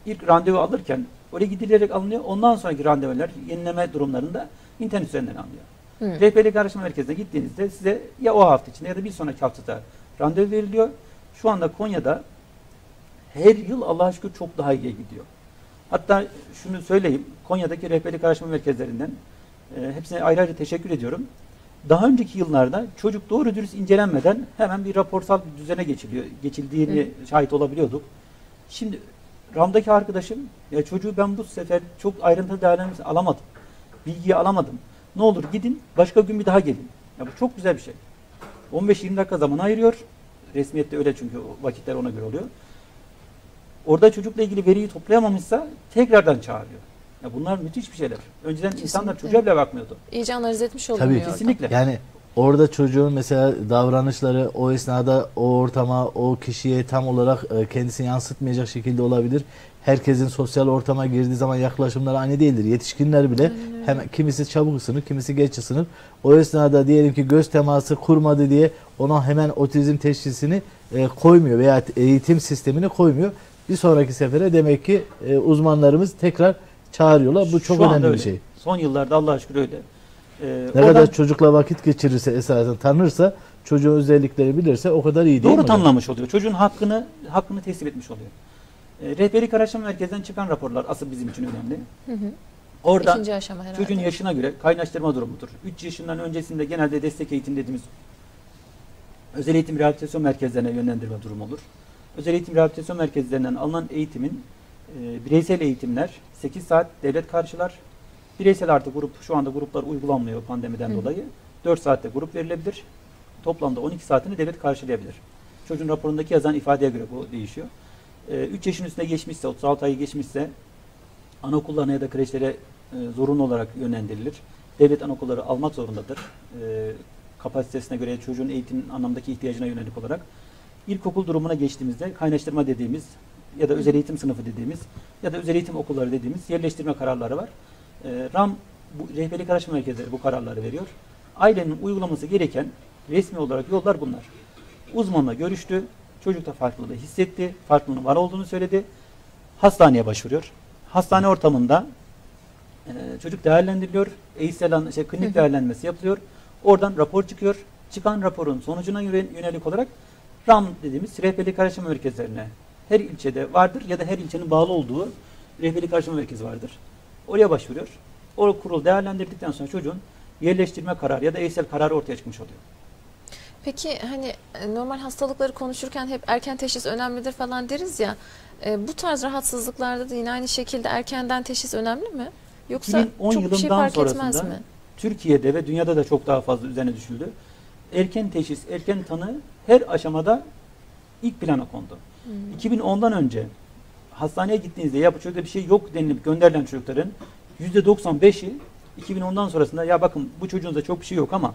ilk randevu alırken oraya gidilerek alınıyor. Ondan sonraki randevular, yenileme durumlarında internet üzerinden alınıyor. Hı. Rehberlik araştırma merkezine gittiğinizde size ya o hafta içinde ya da bir sonraki haftada randevu veriliyor. Şu anda Konya'da her yıl Allah'a şükür çok daha iyi gidiyor. Hatta şunu söyleyeyim, Konya'daki rehberlik araştırma merkezlerinden e, hepsine ayrı ayrı teşekkür ediyorum. Daha önceki yıllarda çocuk doğru dürüst incelenmeden hemen bir raporsal bir düzene geçiliyor, geçildiğini Hı. şahit olabiliyorduk. Şimdi RAM'daki arkadaşım, ya çocuğu ben bu sefer çok ayrıntılı değerlendirmesi alamadım, bilgiyi alamadım. Ne olur gidin, başka gün bir daha gelin. Ya bu çok güzel bir şey. on beş yirmi dakika zaman ayırıyor, resmiyette öyle çünkü vakitler ona göre oluyor. Orada çocukla ilgili veriyi toplayamamışsa tekrardan çağırıyor. Ya bunlar müthiş bir şeyler. Önceden Kesinlikle. insanlar çocuğa bile bakmıyordu. İyice analiz etmiş oluyor. Tabii kesinlikle. Orada. Yani orada çocuğun mesela davranışları o esnada o ortama, o kişiye tam olarak kendisini yansıtmayacak şekilde olabilir. Herkesin sosyal ortama girdiği zaman yaklaşımları aynı değildir. Yetişkinler bile evet. hemen kimisi çabuk ısınır, kimisi geç ısınır. O esnada diyelim ki göz teması kurmadı diye ona hemen otizm teşhisini koymuyor veya eğitim sistemini koymuyor. Bir sonraki sefere demek ki e, uzmanlarımız tekrar çağırıyorlar. Bu çok önemli bir şey. Son yıllarda Allah'a şükür öyle. Ee, ne oradan, kadar çocukla vakit geçirirse, esasen tanırsa, çocuğun özellikleri bilirse o kadar iyi değil Doğru mi? tanımlamış oluyor. Çocuğun hakkını hakkını teslim etmiş oluyor. E, rehberlik araştırma merkezden çıkan raporlar asıl bizim için önemli. Hı hı. Orada İkinci aşama herhalde. Çocuğun yaşına göre kaynaştırma durumudur. üç yaşından öncesinde genelde destek eğitim dediğimiz özel eğitim rehabilitasyon merkezlerine yönlendirme durumu olur. Özel eğitim rehabilitasyon merkezlerinden alınan eğitimin e, bireysel eğitimler sekiz saat devlet karşılar. Bireysel artı grup, şu anda gruplar uygulanmıyor pandemiden Hı. dolayı. dört saatte grup verilebilir. Toplamda on iki saatini devlet karşılayabilir. Çocuğun raporundaki yazan ifadeye göre bu değişiyor. E, üç yaşın üstüne geçmişse, otuz altı ayı geçmişse anaokullarına ya da kreşlere e, zorunlu olarak yönlendirilir. Devlet anaokulları almak zorundadır. E, kapasitesine göre çocuğun eğitim anlamdaki ihtiyacına yönelik olarak. İlkokul durumuna geçtiğimizde kaynaştırma dediğimiz ya da özel eğitim sınıfı dediğimiz ya da özel eğitim okulları dediğimiz yerleştirme kararları var. E, RAM, bu, rehberlik araştırma merkezleri bu kararları veriyor. Ailenin uygulaması gereken resmi olarak yollar bunlar. Uzmanla görüştü, çocukta farklılığı hissetti, farklılığının var olduğunu söyledi. Hastaneye başvuruyor. Hastane ortamında e, çocuk değerlendiriliyor, eğitsel şey, klinik değerlendirmesi yapılıyor. Oradan rapor çıkıyor. Çıkan raporun sonucuna yönelik olarak RAM dediğimiz rehberlik araştırma merkezlerine her ilçede vardır ya da her ilçenin bağlı olduğu rehberlik araştırma merkezi vardır. Oraya başvuruyor. O kurul değerlendirdikten sonra çocuğun yerleştirme kararı ya da eğitsel kararı ortaya çıkmış oluyor. Peki hani normal hastalıkları konuşurken hep erken teşhis önemlidir falan deriz ya, e, bu tarz rahatsızlıklarda da yine aynı şekilde erkenden teşhis önemli mi? Yoksa çok bir şey fark etmez mi? Türkiye'de ve dünyada da çok daha fazla üzerine düşüldü. Erken teşhis, erken tanı her aşamada ilk plana kondu. Hmm. iki bin ondan önce hastaneye gittiğinizde ya bu çocukta bir şey yok denilip gönderilen çocukların yüzde doksan beşi iki bin ondan sonrasında ya bakın bu çocuğunuzda çok bir şey yok ama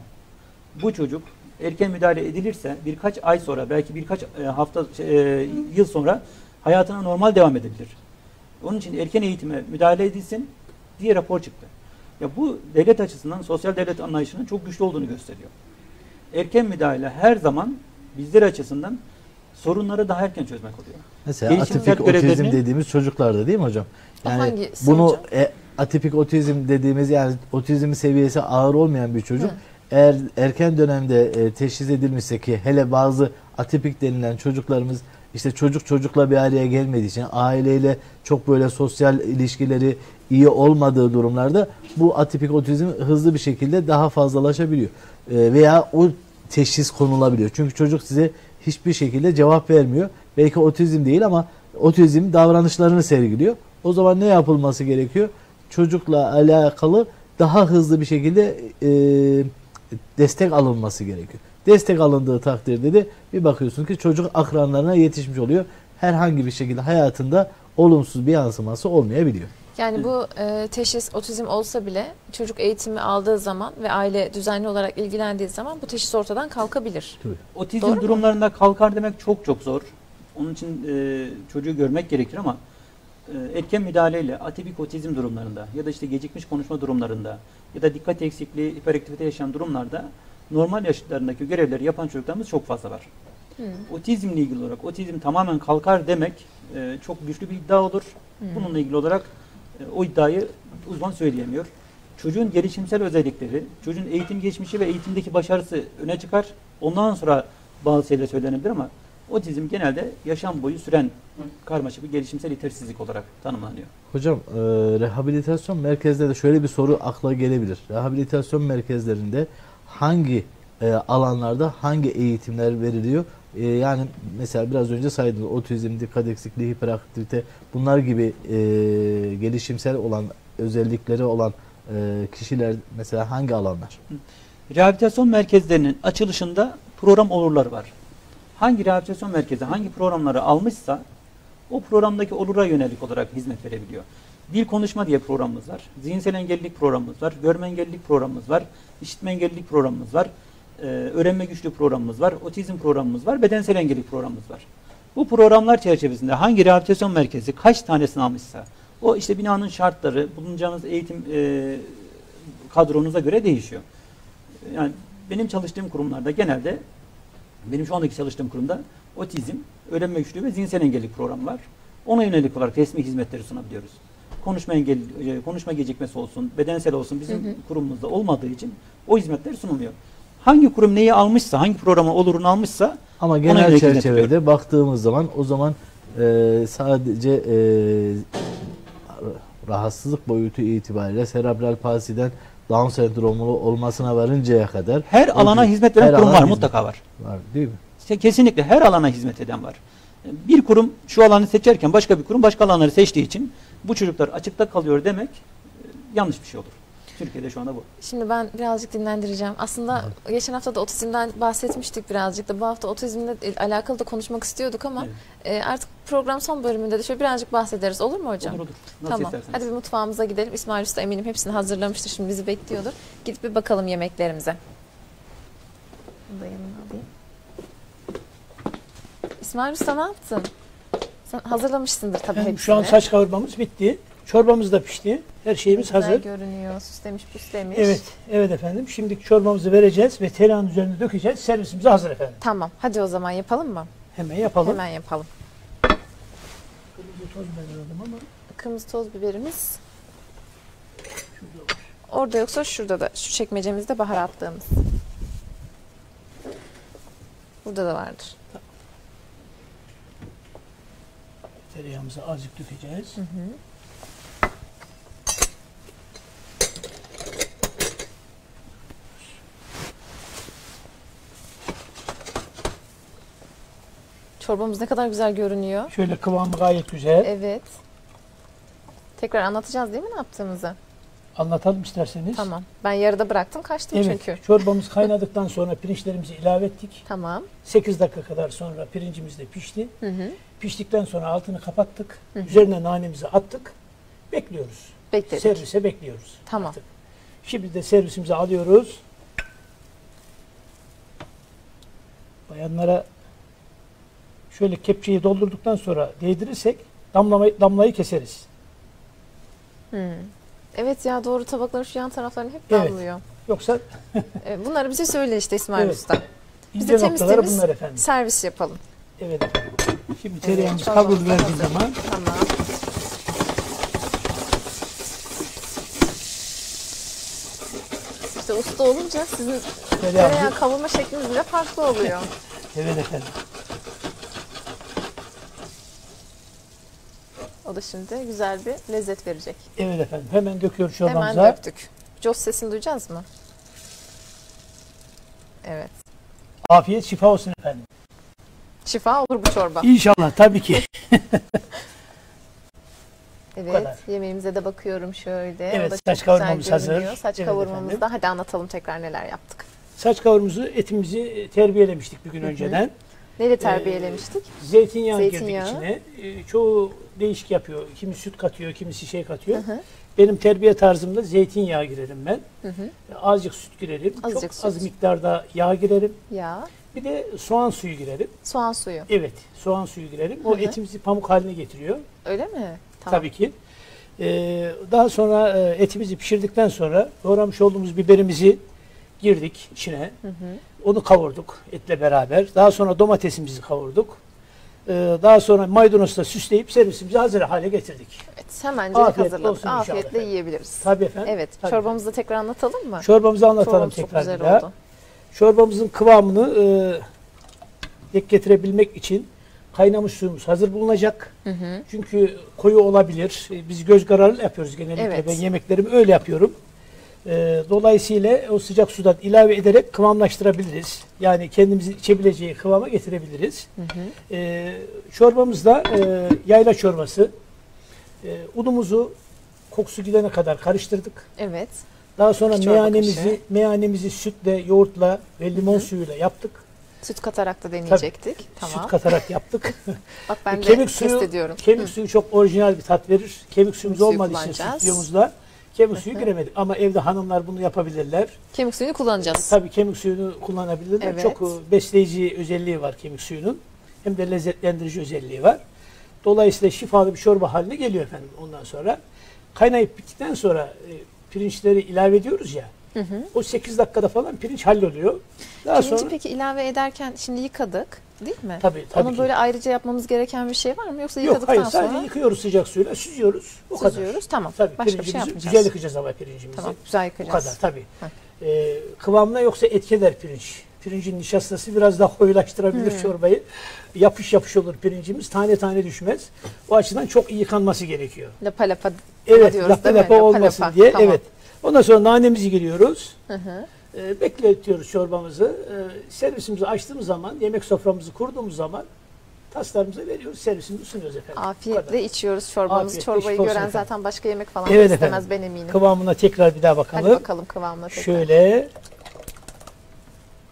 bu çocuk erken müdahale edilirse birkaç ay sonra, belki birkaç hafta, şey, yıl sonra hayatına normal devam edebilir. Onun için erken eğitime müdahale edilsin diye rapor çıktı. Ya bu devlet açısından sosyal devlet anlayışının çok güçlü olduğunu gösteriyor. Erken müdahale her zaman bizler açısından sorunları daha erken çözmek oluyor. Mesela atipik otizm dediğimiz çocuklarda değil mi hocam? Yani hangi, bunu hocam? E, atipik otizm dediğimiz, yani otizm seviyesi ağır olmayan bir çocuk. Hı. Eğer erken dönemde e, teşhis edilmişse, ki hele bazı atipik denilen çocuklarımız işte çocuk çocukla bir araya gelmediği için, aileyle çok böyle sosyal ilişkileri iyi olmadığı durumlarda bu atipik otizm hızlı bir şekilde daha fazlalaşabiliyor. E, veya o teşhis konulabiliyor. Çünkü çocuk size hiçbir şekilde cevap vermiyor. Belki otizm değil ama otizm davranışlarını sergiliyor. O zaman ne yapılması gerekiyor? Çocukla alakalı daha hızlı bir şekilde e, destek alınması gerekiyor. Destek alındığı takdirde de bir bakıyorsun ki çocuk akranlarına yetişmiş oluyor. Herhangi bir şekilde hayatında olumsuz bir yansıması olmayabiliyor. Yani bu e, teşhis otizm olsa bile çocuk eğitimi aldığı zaman ve aile düzenli olarak ilgilendiği zaman bu teşhis ortadan kalkabilir. Tabii. Otizm Doğru durumlarında mu? kalkar demek çok çok zor. Onun için e, çocuğu görmek gerekir ama e, erken müdahaleyle atipik otizm durumlarında ya da işte gecikmiş konuşma durumlarında ya da dikkat eksikliği, hiperaktivite yaşayan durumlarda normal yaşlarındaki görevleri yapan çocuklarımız çok fazla var. Hmm. Otizmle ilgili olarak otizm tamamen kalkar demek e, çok güçlü bir iddia olur. Hmm. Bununla ilgili olarak e, o iddiayı uzman söyleyemiyor. Çocuğun gelişimsel özellikleri, çocuğun eğitim geçmişi ve eğitimdeki başarısı öne çıkar. Ondan sonra bazı şeyler söylenebilir ama otizm genelde yaşam boyu süren karmaşık bir gelişimsel yetersizlik olarak tanımlanıyor. Hocam e, rehabilitasyon merkezlerinde şöyle bir soru akla gelebilir. Rehabilitasyon merkezlerinde hangi e, alanlarda hangi eğitimler veriliyor? E, yani mesela biraz önce saydınız otizm, dikkat eksikliği, hiperaktivite, bunlar gibi e, gelişimsel olan özellikleri olan e, kişiler mesela hangi alanlar? Rehabilitasyon merkezlerinin açılışında program olurları var. Hangi rehabilitasyon merkezi hangi programları almışsa o programdaki olura yönelik olarak hizmet verebiliyor. Dil konuşma diye programımız var. Zihinsel engellilik programımız var. Görme engellilik programımız var. İşitme engellilik programımız var. Ee, öğrenme güçlüğü programımız var. Otizm programımız var. Bedensel engellilik programımız var. Bu programlar çerçevesinde hangi rehabilitasyon merkezi kaç tanesini almışsa o işte binanın şartları, bulunacağınız eğitim e, kadronuza göre değişiyor. Yani benim çalıştığım kurumlarda genelde Benim şu andaki çalıştığım kurumda otizm, öğrenme güçlüğü ve zihinsel engellilik programı var. Ona yönelik olarak resmi hizmetleri sunabiliyoruz. Konuşma engel, konuşma gecikmesi olsun, bedensel olsun bizim hı hı. kurumumuzda olmadığı için o hizmetler sunulmuyor. Hangi kurum neyi almışsa, hangi programa olurunu almışsa ama genel çerçevede baktığımız zaman o zaman e, sadece e, rahatsızlık boyutu itibariyle serebral palsiden Down sendromlu olmasına varıncaya kadar her alana o, hizmet veren kurum var, hizmet. mutlaka var. Var değil mi? İşte kesinlikle her alana hizmet eden var. Bir kurum şu alanı seçerken başka bir kurum başka alanları seçtiği için bu çocuklar açıkta kalıyor demek yanlış bir şey olur. Türkiye'de şu anda bu. Şimdi ben birazcık dinlendireceğim. Aslında evet. geçen hafta da otizmden bahsetmiştik birazcık da. Bu hafta otizmle alakalı da konuşmak istiyorduk ama evet. e, artık program son bölümünde de şöyle birazcık bahsederiz. Olur mu hocam? Olur olur. Nasıl tamam. isterseniz. Hadi bir mutfağımıza gidelim. İsmail Usta eminim hepsini hazırlamıştır. Şimdi bizi bekliyordur. Gidip bir bakalım yemeklerimize. Bunu da yanına alayım. İsmail Usta ne yaptın? Sen hazırlamışsındır tabii yani hepsini. Şu an saç kavurmamız bitti. Çorbamız da pişti. Her şeyimiz Güzel hazır. görünüyor. Süslemiş püslemiş. Evet. Evet efendim. Şimdi çorbamızı vereceğiz ve tereyağının üzerine dökeceğiz. Servisimize hazır efendim. Tamam. Hadi o zaman yapalım mı? Hemen yapalım. Hemen yapalım. Kırmızı toz biber alalım ama. Kırmızı toz biberimiz. Şurada olur. Orada yoksa şurada da. Şu çekmecemizde baharatlığımız. Burada da vardır. Tamam. Tereyağımızı azıcık dökeceğiz. Hı hı. Çorbamız ne kadar güzel görünüyor. Şöyle kıvamı gayet güzel. Evet. Tekrar anlatacağız değil mi ne yaptığımızı? Anlatalım isterseniz. Tamam. Ben yarıda bıraktım, kaçtım evet, çünkü. Evet. Çorbamız kaynadıktan sonra pirinçlerimizi ilave ettik. Tamam. sekiz dakika kadar sonra pirincimiz de pişti. Hı hı. Piştikten sonra altını kapattık. Hı hı. Üzerine nanemizi attık. Bekliyoruz. Bekledik. Servise bekliyoruz. Tamam. Attık. Şimdi de servisimizi alıyoruz. Bayanlara şöyle kepçeyi doldurduktan sonra değdirirsek damlamayı, damlayı keseriz. Hmm. Evet ya, doğru, tabakların şu yan taraflarını hep damlıyor. Evet. Yoksa bunları bize söyle işte İsmail evet. Usta. Biz de temiz temiz servis yapalım. Evet. Şimdi tereyağımız evet, kavrulu verdiği zaman. Tamam. İşte usta olunca sizin tereyağı kavurma şekliniz bile farklı oluyor. Evet efendim. O da şimdi güzel bir lezzet verecek. Evet efendim. Hemen döküyoruz çorbamıza. Hemen döktük. Coz sesini duyacağız mı? Evet. Afiyet şifa olsun efendim. Şifa olur bu çorba. İnşallah tabii ki. Evet. Yemeğimize de bakıyorum şöyle. Evet, saç kavurmamız hazır. Saç evet, kavurmamızda hadi anlatalım tekrar neler yaptık. Saç kavurumuzu, etimizi terbiyelemiştik bir gün Hı -hı. önceden. Neyle terbiyelemiştik? Ee, zeytinyağı girdik içine. Ee, çoğu değişik yapıyor. Kimi süt katıyor, kimisi şey katıyor. Hı hı. Benim terbiye tarzımda zeytinyağı girerim ben. Hı hı. Azıcık süt girerim. Azıcık Çok süt. az miktarda yağ girerim. Yağ. Bir de soğan suyu girerim. Soğan suyu. Evet, soğan suyu girerim. Hı hı. O etimizi pamuk haline getiriyor. Öyle mi? Tamam. Tabii ki. Ee, daha sonra etimizi pişirdikten sonra doğramış olduğumuz biberimizi girdik içine. Hı hı. Onu kavurduk etle beraber. Daha sonra domatesimizi kavurduk. Ee, daha sonra maydanozu da süsleyip servisimizi hazır hale getirdik. Evet, hemencik hazırladık. Afiyetle yiyebiliriz. Tabii efendim. Evet, tabii çorbamızı efendim. tekrar anlatalım mı? Çorbamızı anlatalım Çorbamız tekrar. Çok güzel oldu. Çorbamızın kıvamını e, dek getirebilmek için kaynamış suyumuz hazır bulunacak. Hı hı. Çünkü koyu olabilir. Biz göz kararı yapıyoruz genellikle. Evet. Ben yemeklerimi öyle yapıyorum. Dolayısıyla o sıcak sudan ilave ederek kıvamlaştırabiliriz. Yani kendimizi içebileceği kıvama getirebiliriz. Hı hı. E, çorbamızda e, yayla çorbası. E, unumuzu kokusu gidene kadar karıştırdık. Evet. Daha sonra meyanemizi, meyanemizi sütle, yoğurtla ve limon hı hı. suyuyla yaptık. Süt katarak da deneyecektik. Tabii, tamam. Süt katarak yaptık. Bak ben de kemik suyu, test ediyorum. Kemik hı. suyu çok orijinal bir tat verir. Kemik suyumuz suyu olmadığı için sütlüyomuzda. Kemik suyu giremedik ama evde hanımlar bunu yapabilirler. Kemik suyunu kullanacağız. Tabii kemik suyunu kullanabilirler. Evet. Çok besleyici özelliği var kemik suyunun. Hem de lezzetlendirici özelliği var. Dolayısıyla şifalı bir çorba haline geliyor efendim ondan sonra. Kaynayıp bittikten sonra pirinçleri ilave ediyoruz ya. Hı hı. O sekiz dakikada falan pirinç halloluyor. Daha Pirinci sonra... peki ilave ederken şimdi yıkadık değil mi? Tabii tabii. Onu böyle ki. ayrıca yapmamız gereken bir şey var mı? Yoksa yıkadıktan sonra? Yok hayır, sadece sonra... yıkıyoruz sıcak suyla, süzüyoruz. O süzüyoruz, kadar. Süzüyoruz tamam. Tabii, Başka bir şey yapmayacağız. Güzel yıkacağız ama pirincimizi. Tamam, güzel yıkacağız. O kadar tabii. Ee, kıvamına yoksa etkiler pirinç. Pirincin nişastası biraz daha koyulaştırabilir hmm. çorbayı. Yapış yapış olur pirincimiz. Tane tane düşmez. O açıdan çok iyi yıkanması gerekiyor. Lapa lapa evet, diyoruz lapa değil mi? Lapa olmasın lapa. diye. Tamam. Evet. Ondan sonra nanemizi giriyoruz, hı hı. E, bekletiyoruz çorbamızı, e, servisimizi açtığımız zaman, yemek soframızı kurduğumuz zaman taslarımıza veriyoruz, servisimizi sunuyoruz efendim. Afiyetle içiyoruz çorbamızı. Afiyetle çorbayı gören efendim. zaten başka yemek falan evet istemez efendim. ben eminim. Kıvamına tekrar bir daha bakalım. Hadi bakalım kıvamına tekrar. Şöyle,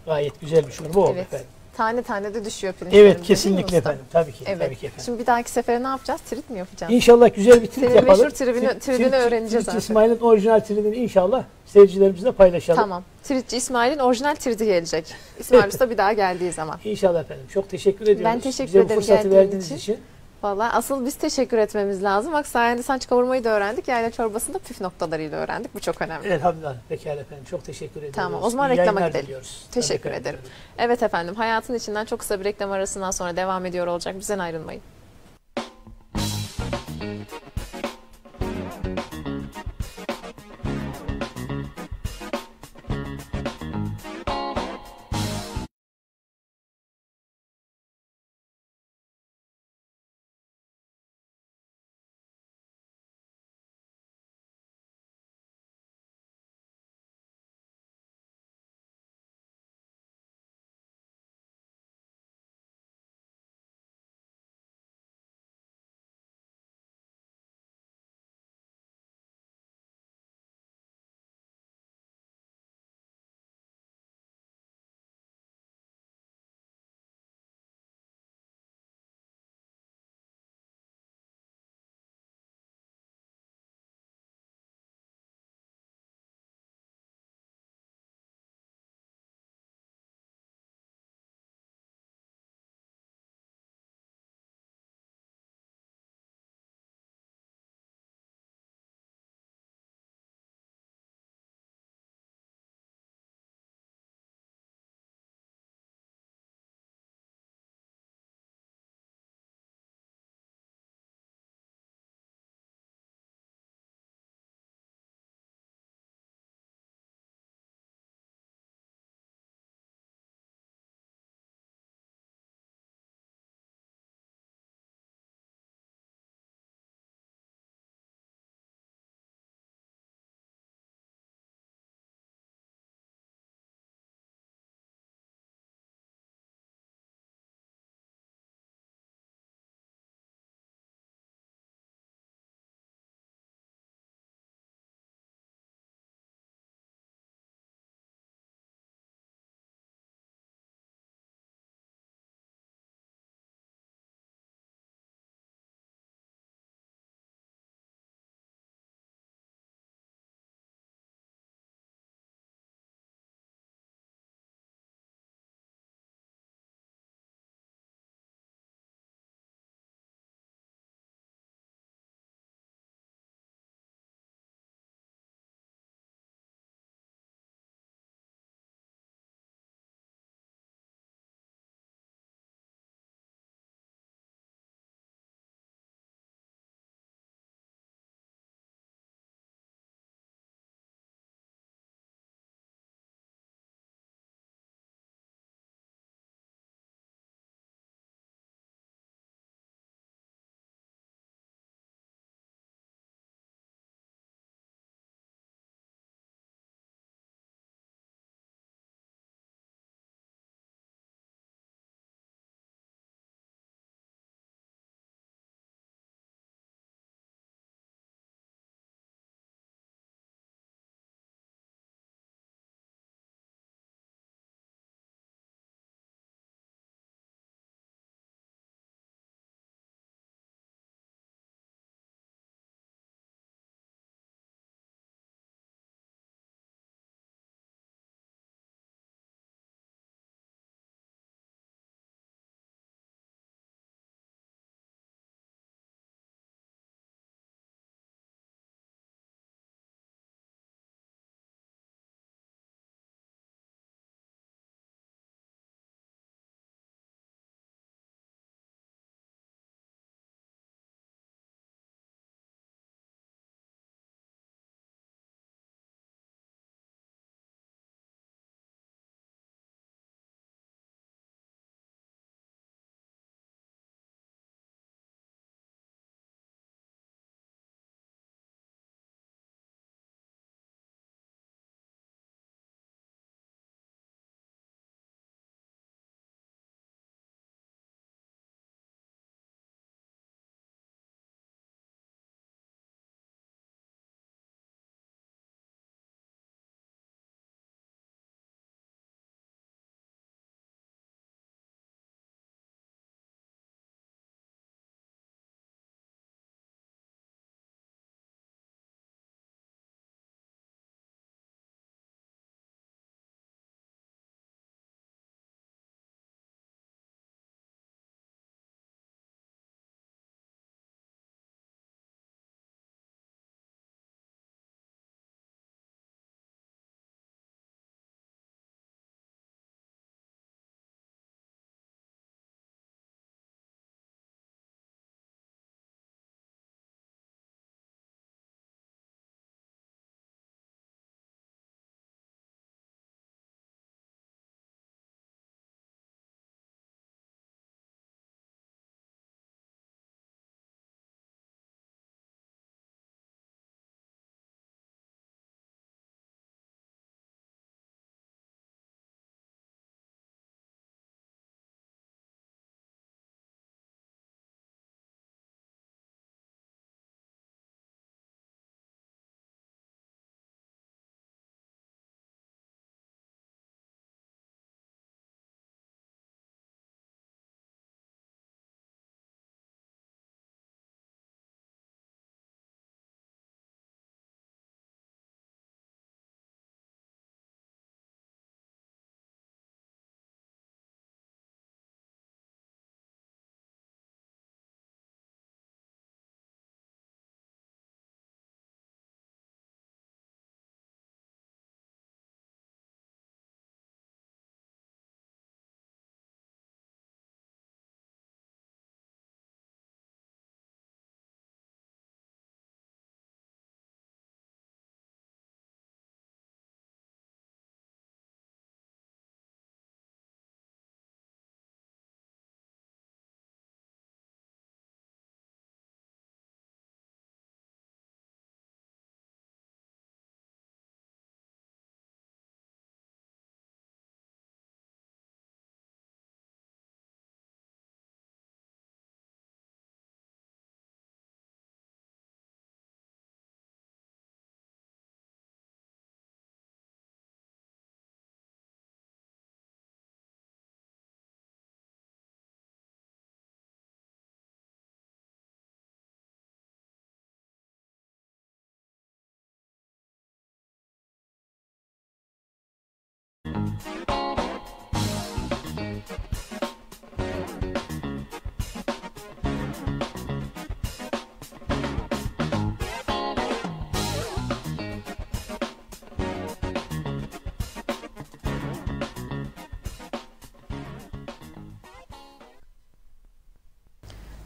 gayet güzel bir çorba oldu evet. efendim. Tane tane de düşüyor pirinçlerimiz. Evet kesinlikle efendim. Tabii ki, evet. tabii ki efendim. Şimdi bir dahaki sefere ne yapacağız? Trit mi yapacağız? İnşallah güzel bir trit yapalım. Meşhur tribini, tridini öğreneceğiz artık. İsmail'in orijinal tridini inşallah seyircilerimizle paylaşalım. Tamam. Tritçi İsmail'in orijinal tridi gelecek. İsmail Usta bir daha geldiği zaman. İnşallah efendim. Çok teşekkür ediyoruz. Ben teşekkür Bize ederim. Fırsatı verdiğiniz için. için. Valla asıl biz teşekkür etmemiz lazım. Bak sayende saç kavurmayı da öğrendik. Yayla çorbasını da püf noktalarıyla öğrendik. Bu çok önemli. Elhamdülillah. Pekala efendim. Çok teşekkür ediyoruz. Tamam. O zaman reklama gidelim. Diliyoruz. Teşekkür Tabii ederim. Efendim. Evet efendim. Hayatın içinden çok kısa bir reklam arasından sonra devam ediyor olacak. Bizden ayrılmayın.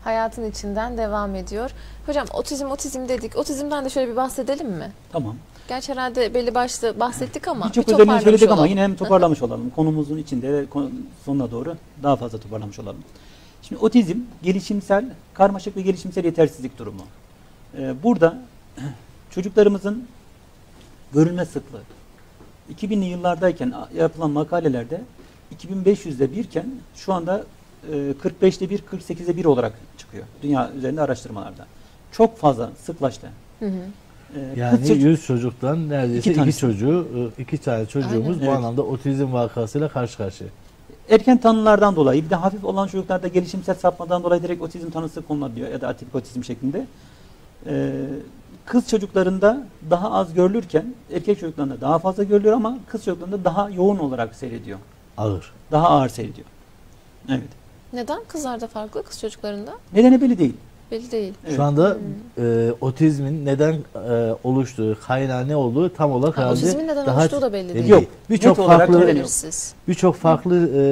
hayatın içinden devam ediyor. Hocam otizm otizm dedik. Otizmden de şöyle bir bahsedelim mi? Tamam. Gerçi herhalde belli başlı bahsettik ama birçok özelliğini söyledik ama yine hem toparlamış olalım. Konumuzun içinde sonuna doğru daha fazla toparlamış olalım. Şimdi otizm gelişimsel karmaşık ve gelişimsel yetersizlik durumu. Ee, burada çocuklarımızın görülme sıklığı iki binli yıllardayken yapılan makalelerde iki bin beş yüzde birken şu anda kırk beşte bir, kırk sekizde bir olarak çıkıyor. Dünya üzerinde araştırmalarda. Çok fazla sıklaştı. Hı hı. Ee, yani yüz çocuktan neredeyse iki, iki çocuğu, iki tane çocuğumuz aynen, bu evet. anlamda otizm vakasıyla karşı karşıya. Erken tanılardan dolayı, bir de hafif olan çocuklarda gelişimsel sapmadan dolayı direkt otizm tanısı konulabiliyor ya da atipik otizm şeklinde. Ee, kız çocuklarında daha az görülürken erkek çocuklarında daha fazla görülüyor ama kız çocuklarında daha yoğun olarak seyrediyor. Ağır. Daha ağır seyrediyor. Evet. Neden kızlarda farklı, kız çocuklarında? Nedeni belli değil. Belli değil. Evet. Şu anda hmm. e, otizmin neden e, oluştuğu, kaynağı ne olduğu tam olarak ha, herhalde otizmin neden daha oluştuğu da belli değil. Yok. Birçok farklı birçok farklı e,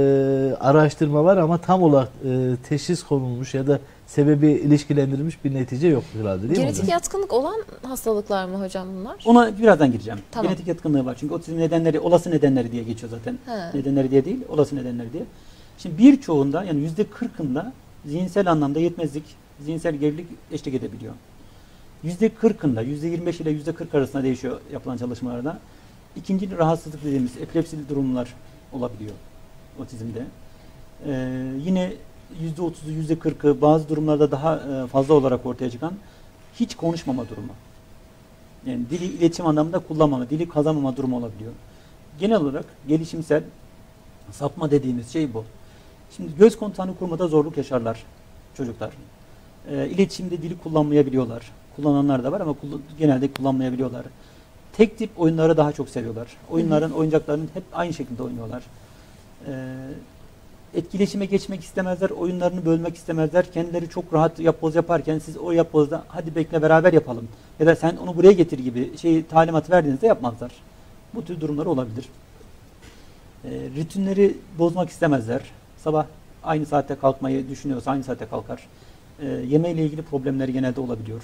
araştırma var ama tam olarak e, teşhis konulmuş ya da sebebi ilişkilendirilmiş bir netice yok herhalde, değil mi? Genetik yatkınlık olan hastalıklar mı hocam bunlar? Ona birazdan gireceğim. Tamam. Genetik yatkınlığı var çünkü otizm nedenleri, olası nedenleri diye geçiyor zaten. He. Nedenleri diye değil, olası nedenleri diye. Şimdi birçoğunda yani yüzde kırkında zihinsel anlamda yetmezlik, zihinsel gerilik eşlik edebiliyor. Yüzde kırkında, yüzde yirmi beş ile yüzde kırk arasında değişiyor yapılan çalışmalarda. İkinci rahatsızlık dediğimiz epilepsili durumlar olabiliyor otizmde. Ee, yine yüzde otuzu, yüzde kırkı bazı durumlarda daha fazla olarak ortaya çıkan hiç konuşmama durumu. Yani dili iletişim anlamında kullanmama, dili kazanmama durumu olabiliyor. Genel olarak gelişimsel sapma dediğimiz şey bu. Şimdi göz kontağını kurmada zorluk yaşarlar çocuklar. E, iletişimde dili kullanmayabiliyorlar. Kullananlar da var ama kull genelde kullanmayabiliyorlar. Tek tip oyunları daha çok seviyorlar. Oyunların, Hı-hı. oyuncaklarının hep aynı şekilde oynuyorlar. E, etkileşime geçmek istemezler, oyunlarını bölmek istemezler. Kendileri çok rahat yapboz yaparken siz o yapbozda hadi bekle beraber yapalım ya da sen onu buraya getir gibi şey talimat verdiğinizde yapmazlar. Bu tür durumlar olabilir. E, rutinleri bozmak istemezler. Sabah aynı saatte kalkmayı düşünüyorsa aynı saatte kalkar. E, yemeğiyle ilgili problemleri genelde olabiliyor.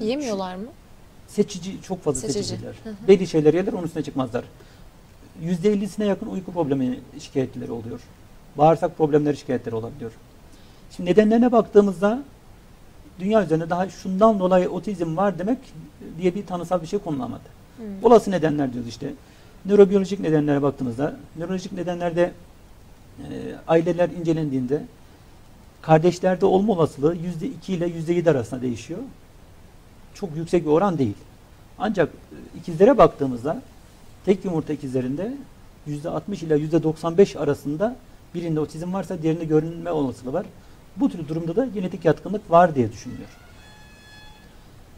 Yemiyorlar mı? Seçici, çok fazla seçici. seçiciler. Hı hı. Belli şeyler yerler, onun üstüne çıkmazlar. yüzde ellisine yakın uyku problemi şikayetleri oluyor. Bağırsak problemleri şikayetleri olabiliyor. Şimdi nedenlerine baktığımızda dünya üzerinde daha şundan dolayı otizm var demek diye bir tanısal bir şey konulamadı. Hı. Olası nedenler diyoruz işte. Nörobiyolojik nedenlere baktığımızda, nörolojik nedenlerde e, aileler incelendiğinde kardeşlerde olma olasılığı yüzde iki ile yüzde yedi arasında değişiyor. Çok yüksek bir oran değil. Ancak ikizlere baktığımızda tek yumurta ikizlerinde yüzde altmış ile yüzde doksan beş arasında birinde otizm varsa diğerinde görünme olasılığı var. Bu tür durumda da genetik yatkınlık var diye düşünülüyor.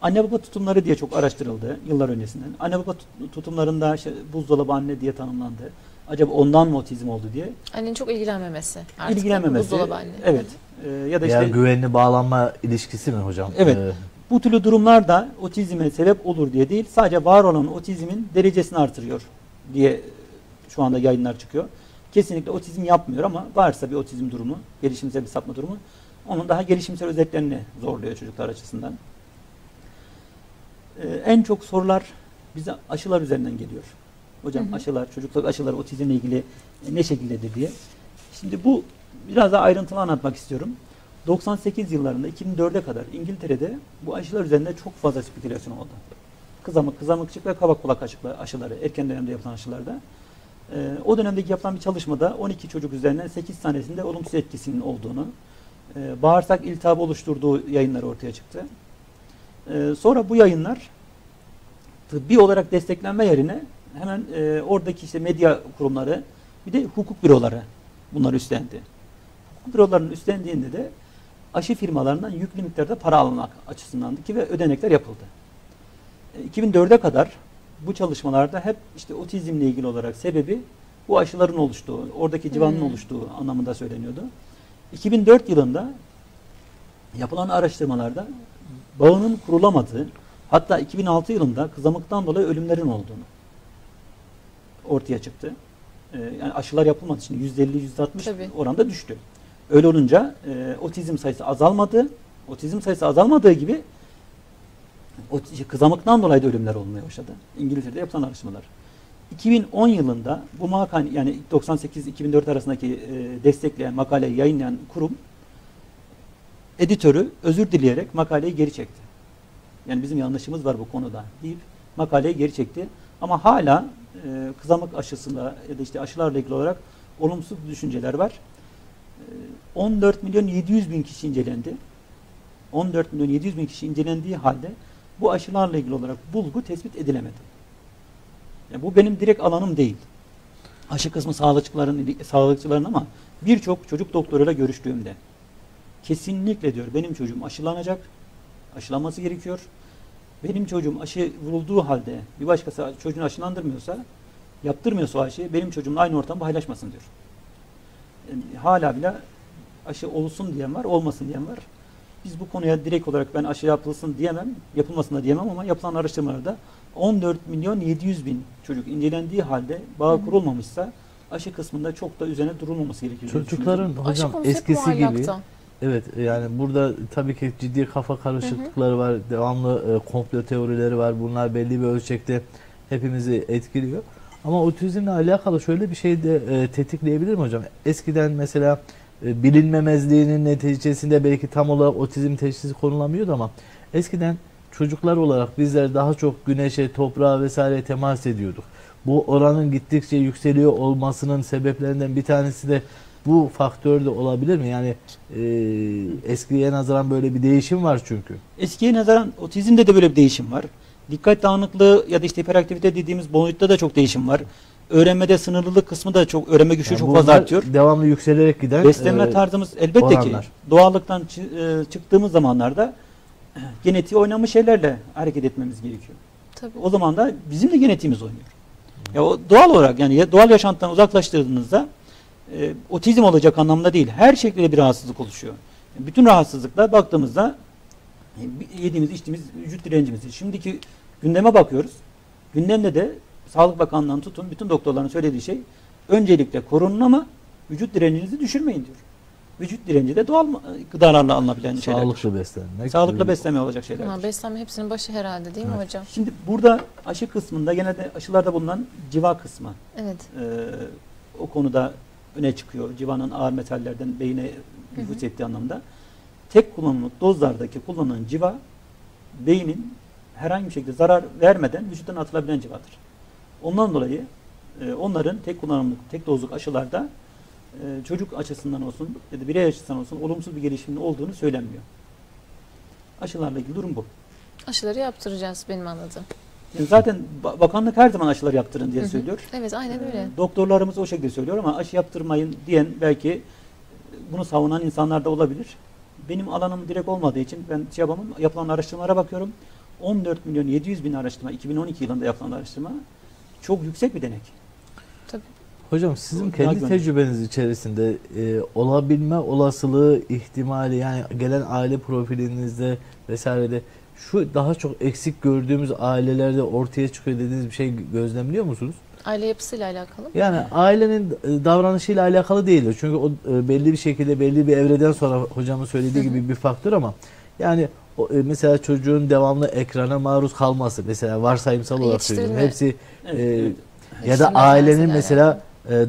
Anne baba tutumları diye çok araştırıldı yıllar öncesinden. Anne baba tutumlarında işte buzdolabı anne diye tanımlandı. Acaba ondan mı otizm oldu diye. Annenin çok ilgilenmemesi. Artık ilgilenmemesi. Buzdolabı anne. Evet. Ee, ya da işte. Ya güvenli bağlanma ilişkisi mi hocam? Evet. Ee, bu türlü durumlar da otizme sebep olur diye değil, sadece var olan otizmin derecesini artırıyor diye şu anda yayınlar çıkıyor. Kesinlikle otizm yapmıyor ama varsa bir otizm durumu, gelişimsel bir sapma durumu, onun daha gelişimsel özelliklerini zorluyor çocuklar açısından. Ee, en çok sorular bize aşılar üzerinden geliyor. Hocam hı hı. aşılar, çocuklar aşılar otizmle ilgili ne şekildedir diye. Şimdi bu biraz daha ayrıntılı anlatmak istiyorum. doksan sekiz yıllarında iki bin dörde kadar İngiltere'de bu aşılar üzerinde çok fazla spekülasyon oldu. Kızamık, kızamıkçık ve kabak kulak aşıları, erken dönemde yapılan aşılarda. Ee, o dönemdeki yapılan bir çalışmada on iki çocuk üzerinden sekiz tanesinde olumsuz etkisinin olduğunu, e, bağırsak iltihabı oluşturduğu yayınlar ortaya çıktı. E, sonra bu yayınlar tıbbi olarak desteklenme yerine hemen e, oradaki işte medya kurumları, bir de hukuk büroları bunları üstlendi. Hukuk bürolarının üstlendiğinde de aşı firmalarından yüklü miktarda para almak açısından ki ve ödenekler yapıldı. E, iki bin dörde kadar bu çalışmalarda hep işte otizmle ilgili olarak sebebi bu aşıların oluştuğu, oradaki civanın hmm. oluştuğu anlamında söyleniyordu. iki bin dört yılında yapılan araştırmalarda bağının kurulamadığı, hatta iki bin altı yılında kızamıktan dolayı ölümlerin olduğunu ortaya çıktı. Ee, yani aşılar yapılmadığı için yüzde elli yüzde altmış oranda düştü. Öyle olunca e, otizm sayısı azalmadı. Otizm sayısı azalmadığı gibi kızamıktan dolayı da ölümler olmaya başladı. İngiltere'de yapılan araştırmalar. iki bin on yılında bu makale, yani doksan sekiz iki bin dört arasındaki e, destekleyen, makaleyi yayınlayan kurum, editörü özür dileyerek makaleyi geri çekti. Yani bizim yanlışımız var bu konuda deyip makaleyi geri çekti. Ama hala e, kızamık aşısında ya da işte aşılarla ilgili olarak olumsuz düşünceler var. E, on dört milyon yedi yüz bin kişi incelendi. on dört milyon yedi yüz bin kişi incelendiği halde bu aşılarla ilgili olarak bulgu tespit edilemedi. Yani bu benim direkt alanım değil. Aşı kısmı sağlıkçıların, sağlıkçıların ama birçok çocuk doktoruyla görüştüğümde kesinlikle diyor benim çocuğum aşılanacak, aşılanması gerekiyor. Benim çocuğum aşı vurulduğu halde bir başkası çocuğunu aşılandırmıyorsa, yaptırmıyorsa o aşıyı benim çocuğumla aynı ortamı paylaşmasın diyor. Yani hala bile aşı olsun diyen var, olmasın diyen var. Biz bu konuya direkt olarak ben aşı yapılsın diyemem, yapılmasın da diyemem ama yapılan araştırmalarda on dört milyon yedi yüz bin çocuk incelendiği halde bağ kurulmamışsa aşı kısmında çok da üzerine durulmaması gerekiyor. Çocukların hocam eskisi gibi. Evet, yani burada tabii ki ciddi kafa karışıklıkları var, devamlı e, komplo teorileri var. Bunlar belli bir ölçekte hepimizi etkiliyor. Ama otizmle alakalı şöyle bir şey de e, tetikleyebilir mi hocam? Eskiden mesela e, bilinmemezliğinin neticesinde belki tam olarak otizm teşhisi konulamıyordu ama eskiden çocuklar olarak bizler daha çok güneşe, toprağa vesaire temas ediyorduk. Bu oranın gittikçe yükseliyor olmasının sebeplerinden bir tanesi de bu faktör de olabilir mi? Yani e, eskiye nazaran böyle bir değişim var çünkü. Eskiye nazaran otizmde de böyle bir değişim var. Dikkat dağınıklığı ya da işte hiperaktivite dediğimiz boyutta da çok değişim var. Öğrenmede sınırlılık kısmı da çok, öğrenme güçlüğü yani çok fazla artıyor. Devamlı yükselerek giden beslenme e, tarzımız elbette oranlar. Ki doğallıktan çıktığımız zamanlarda genetiği oynamış şeylerle hareket etmemiz gerekiyor. Tabii. O zaman da bizim de genetiğimiz oynuyor. Hmm. Ya o doğal olarak yani doğal yaşantıdan uzaklaştırdığınızda e, otizm olacak anlamda değil. Her şekilde bir rahatsızlık oluşuyor. Yani bütün rahatsızlıklar baktığımızda e, yediğimiz, içtiğimiz, vücut direncimiz. Şimdiki gündeme bakıyoruz. Gündemde de Sağlık Bakanlığı'ndan tutun bütün doktorların söylediği şey öncelikle korunun ama vücut direncinizi düşürmeyin diyor. Vücut direnci de doğal gıdalarla alınabilen şeyler. Sağlıklı beslenmek. Sağlıklı beslenme olacak şeyler. Ama beslenme hepsinin başı herhalde değil mi evet. hocam? Şimdi burada aşı kısmında genelde aşılarda bulunan civa kısmı. Evet. E, o konuda öne çıkıyor. Civanın ağır metallerden beyine nüfuz ettiği anlamda. Tek kullanımlık dozlardaki kullanılan civa beynin herhangi bir şekilde zarar vermeden vücuttan atılabilen civadır. Ondan dolayı e, onların tek kullanımlık, tek dozluk aşılarda çocuk açısından olsun ya da birey açısından olsun olumsuz bir gelişimin olduğunu söylenmiyor. Aşılarla ilgili durum bu. Aşıları yaptıracağız benim anladığım. Yani zaten bakanlık her zaman aşıları yaptırın diye hı hı. söylüyor. Evet aynen öyle. Doktorlarımız o şekilde söylüyor ama aşı yaptırmayın diyen belki bunu savunan insanlar da olabilir. Benim alanım direkt olmadığı için ben şey yapamam, yapılan araştırmalara bakıyorum. on dört milyon yedi yüz bin araştırma, iki bin on iki yılında yapılan araştırma çok yüksek bir denek. Tabii. Hocam sizin kendi tecrübeniz içerisinde e, olabilme olasılığı, ihtimali yani gelen aile profilinizde vesairede şu daha çok eksik gördüğümüz ailelerde ortaya çıkıyor dediğiniz bir şey gözlemliyor musunuz? Aile yapısıyla alakalı mı? Yani ailenin davranışıyla alakalı değildir. Çünkü o belli bir şekilde belli bir evreden sonra hocamın söylediği gibi bir faktör ama yani mesela çocuğun devamlı ekrana maruz kalması mesela varsayımsal olarak söylüyorum. Hepsi evet, evet. E, ya da ailenin mesela yani.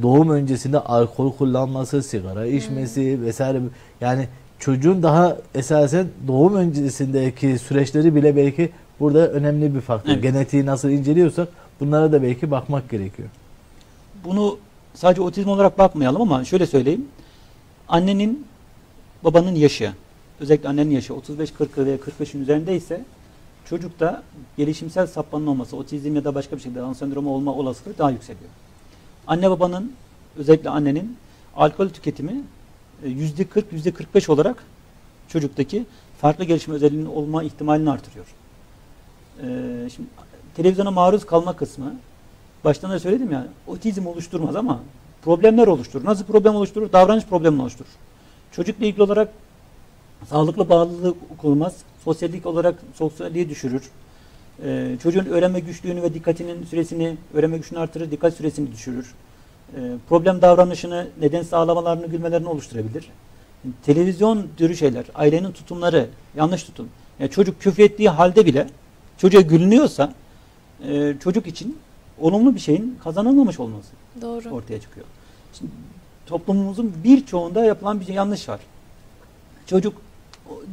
Doğum öncesinde alkol kullanması, sigara içmesi hmm. vesaire yani çocuğun daha esasen doğum öncesindeki süreçleri bile belki burada önemli bir faktör. Evet. Genetiği nasıl inceliyorsak bunlara da belki bakmak gerekiyor. Bunu sadece otizm olarak bakmayalım ama şöyle söyleyeyim. Annenin, babanın yaşı, özellikle annenin yaşı otuz beş kırk veya kırk beşin üzerindeyse çocukta gelişimsel sapmanın olması, otizm ya da başka bir şekilde Down sendromu olma olasılığı daha yükseliyor. Anne babanın, özellikle annenin alkol tüketimi yüzde kırk yüzde kırk beş olarak çocuktaki farklı gelişme özelliğinin olma ihtimalini artırıyor. Ee, şimdi televizyona maruz kalma kısmı, baştan da söyledim ya, otizm oluşturmaz ama problemler oluşturur. Nasıl problem oluşturur? Davranış problemi oluşturur. Çocukla ilgili olarak sağlıklı bağlılık kurulmaz, sosyallik olarak sosyalliği düşürür. Ee, çocuğun öğrenme güçlüğünü ve dikkatinin süresini, öğrenme güçlüğünü artırır, dikkat süresini düşürür. Ee, problem davranışını, neden sağlamalarını, gülmelerini oluşturabilir. televizyon türü şeyler, ailenin tutumları, yanlış tutum. Yani çocuk küfrettiği halde bile çocuğa gülünüyorsa e, çocuk için olumlu bir şeyin kazanılmamış olması doğru ortaya çıkıyor. Şimdi, toplumumuzun birçoğunda yapılan bir yanlış var. Çocuk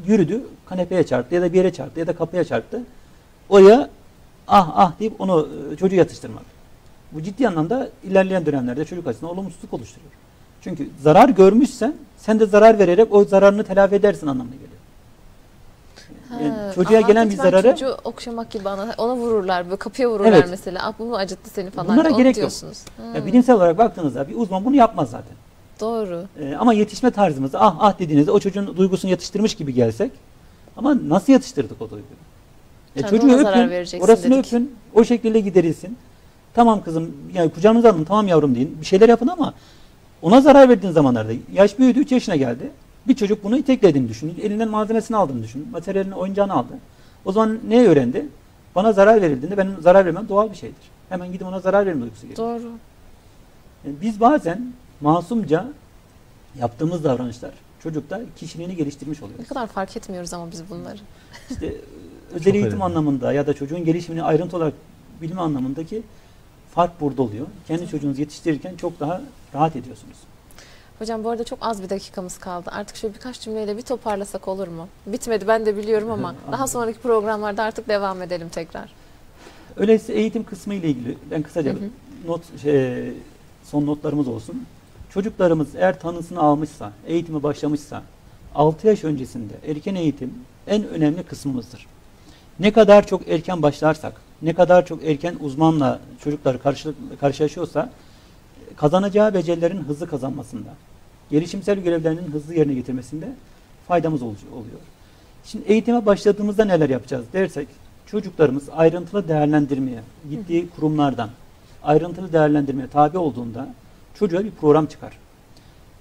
yürüdü, kanepeye çarptı ya da bir yere çarptı ya da kapıya çarptı. Oraya ah ah deyip onu çocuğu yatıştırmak. Bu ciddi anlamda ilerleyen dönemlerde çocuk açısından olumsuzluk oluşturuyor. Çünkü zarar görmüşsen sen de zarar vererek o zararını telafi edersin anlamına geliyor. Yani ha, çocuğa aha, gelen bir zararı... Çocuğu okşamak gibi ona, ona vururlar, böyle kapıya vururlar evet. Mesela. Ah, bunu acıttı seni falan. Bunlara gerek yok. Hmm. Ya, bilimsel olarak baktığınızda bir uzman bunu yapmaz zaten. Doğru. Ee, ama yetişme tarzımızda ah ah dediğinizde o çocuğun duygusunu yatıştırmış gibi gelsek ama nasıl yatıştırdık o duyguyu? E, çocuğu öpün, orasını dedik. Öpün, o şekilde giderilsin. Tamam kızım, yani kucağınıza alın, tamam yavrum deyin. Bir şeyler yapın ama ona zarar verdiğin zamanlarda yaş büyüdü, üç yaşına geldi. Bir çocuk bunu iteklediğini düşünün. Elinden malzemesini aldığını düşünün. Materyalini, oyuncağını aldı. O zaman ne öğrendi? Bana zarar verildiğinde benim zarar vermem doğal bir şeydir. Hemen gidip ona zarar verme duygusu geliyor. Doğru. Yani biz bazen masumca yaptığımız davranışlar çocukta kişiliğini geliştirmiş oluyor. Ne kadar fark etmiyoruz ama biz bunları. İşte özel eğitim anlamında ya da çocuğun gelişimini ayrıntı olarak bilme anlamındaki fark burada oluyor. Kendi çocuğunuzu yetiştirirken çok daha rahat ediyorsunuz. Hocam bu arada çok az bir dakikamız kaldı. Artık şöyle birkaç cümleyle bir toparlasak olur mu? Bitmedi ben de biliyorum ama evet, daha sonraki programlarda artık devam edelim tekrar. Öyleyse eğitim kısmı ile ilgili ben kısaca hı hı. not şey, son notlarımız olsun. Çocuklarımız eğer tanısını almışsa, eğitimi başlamışsa altı yaş öncesinde erken eğitim en önemli kısmımızdır. Ne kadar çok erken başlarsak, ne kadar çok erken uzmanla çocuklar karşı, karşılaşıyorsa kazanacağı becerilerin hızlı kazanmasında, gelişimsel görevlerinin hızlı yerine getirmesinde faydamız oluyor. Şimdi eğitime başladığımızda neler yapacağız dersek, çocuklarımız ayrıntılı değerlendirmeye, gittiği kurumlardan ayrıntılı değerlendirmeye tabi olduğunda çocuğa bir program çıkar.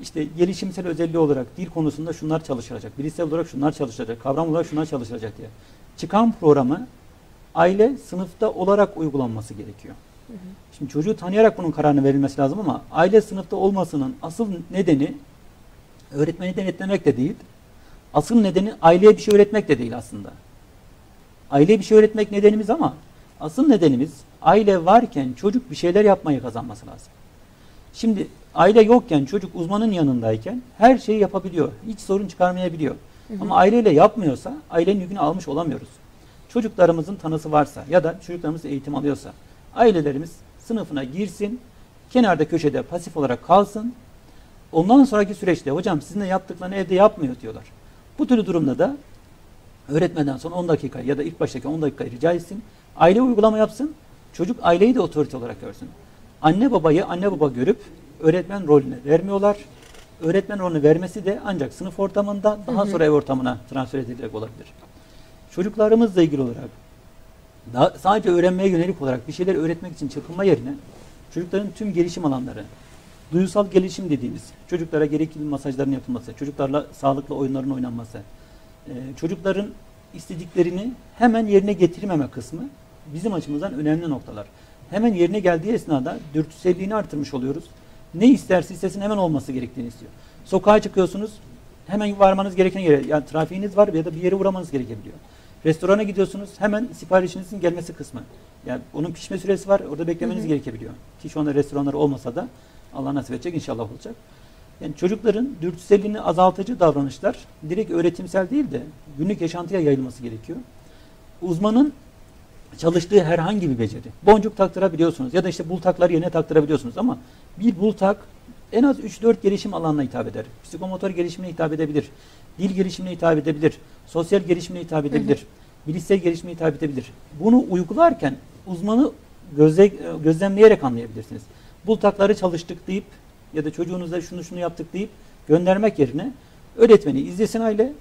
İşte gelişimsel özelliği olarak dil konusunda şunlar çalışılacak, bilişsel olarak şunlar çalışılacak, kavram olarak şunlar çalışılacak diye. Çıkan programı aile sınıfta olarak uygulanması gerekiyor. Şimdi çocuğu tanıyarak bunun kararını verilmesi lazım ama aile sınıfta olmasının asıl nedeni öğretmeni denetlemek de değil. Asıl nedeni aileye bir şey öğretmek de değil aslında. Aileye bir şey öğretmek nedenimiz ama asıl nedenimiz aile varken çocuk bir şeyler yapmayı kazanması lazım. Şimdi aile yokken çocuk uzmanın yanındayken her şeyi yapabiliyor. Hiç sorun çıkarmayabiliyor. Hı hı. Ama aileyle yapmıyorsa ailenin yükünü almış olamıyoruz. Çocuklarımızın tanısı varsa ya da çocuklarımız eğitim alıyorsa ailelerimiz sınıfına girsin, kenarda köşede pasif olarak kalsın. Ondan sonraki süreçte hocam sizin de yaptıklarını evde yapmıyor diyorlar. Bu türlü durumda da öğretmeden sonra on dakika ya da ilk baştaki on dakika rica etsin. Aile uygulama yapsın. Çocuk aileyi de otorite olarak görsün. Anne babayı anne baba görüp öğretmen rolüne vermiyorlar. Öğretmen rolünü vermesi de ancak sınıf ortamında daha sonra ev ortamına transfer edilecek olabilir. Çocuklarımızla ilgili olarak daha sadece öğrenmeye yönelik olarak bir şeyler öğretmek için çırpınma yerine çocukların tüm gelişim alanları, duygusal gelişim dediğimiz çocuklara gerekli masajların yapılması, çocuklarla sağlıklı oyunların oynanması, çocukların istediklerini hemen yerine getirmeme kısmı bizim açımızdan önemli noktalar. Hemen yerine geldiği esnada dürtüselliğini artırmış oluyoruz. Ne isterse istesin hemen olması gerektiğini istiyor. Sokağa çıkıyorsunuz, hemen varmanız gereken yere, yani trafiğiniz var ya da bir yere uğramanız gerekebiliyor. Restorana gidiyorsunuz, hemen siparişinizin gelmesi kısmı. Yani onun pişme süresi var, orada beklemeniz hı hı. gerekebiliyor. Ki şu anda restoranlar olmasa da Allah nasip edecek, inşallah olacak. Yani çocukların dürtüselliğini azaltıcı davranışlar direkt öğretimsel değil de günlük yaşantıya yayılması gerekiyor. Uzmanın çalıştığı herhangi bir beceri. Boncuk taktırabiliyorsunuz ya da işte bultakları yerine taktırabiliyorsunuz ama bir bultak en az üç dört gelişim alanına hitap eder. Psikomotor gelişimine hitap edebilir. Dil gelişimine hitap edebilir. Sosyal gelişimine hitap edebilir. Hı hı. Bilişsel gelişimine hitap edebilir. Bunu uygularken uzmanı gözle, gözlemleyerek anlayabilirsiniz. Bultakları çalıştık deyip ya da çocuğunuza şunu şunu yaptık deyip göndermek yerine öğretmeni izlesin aile.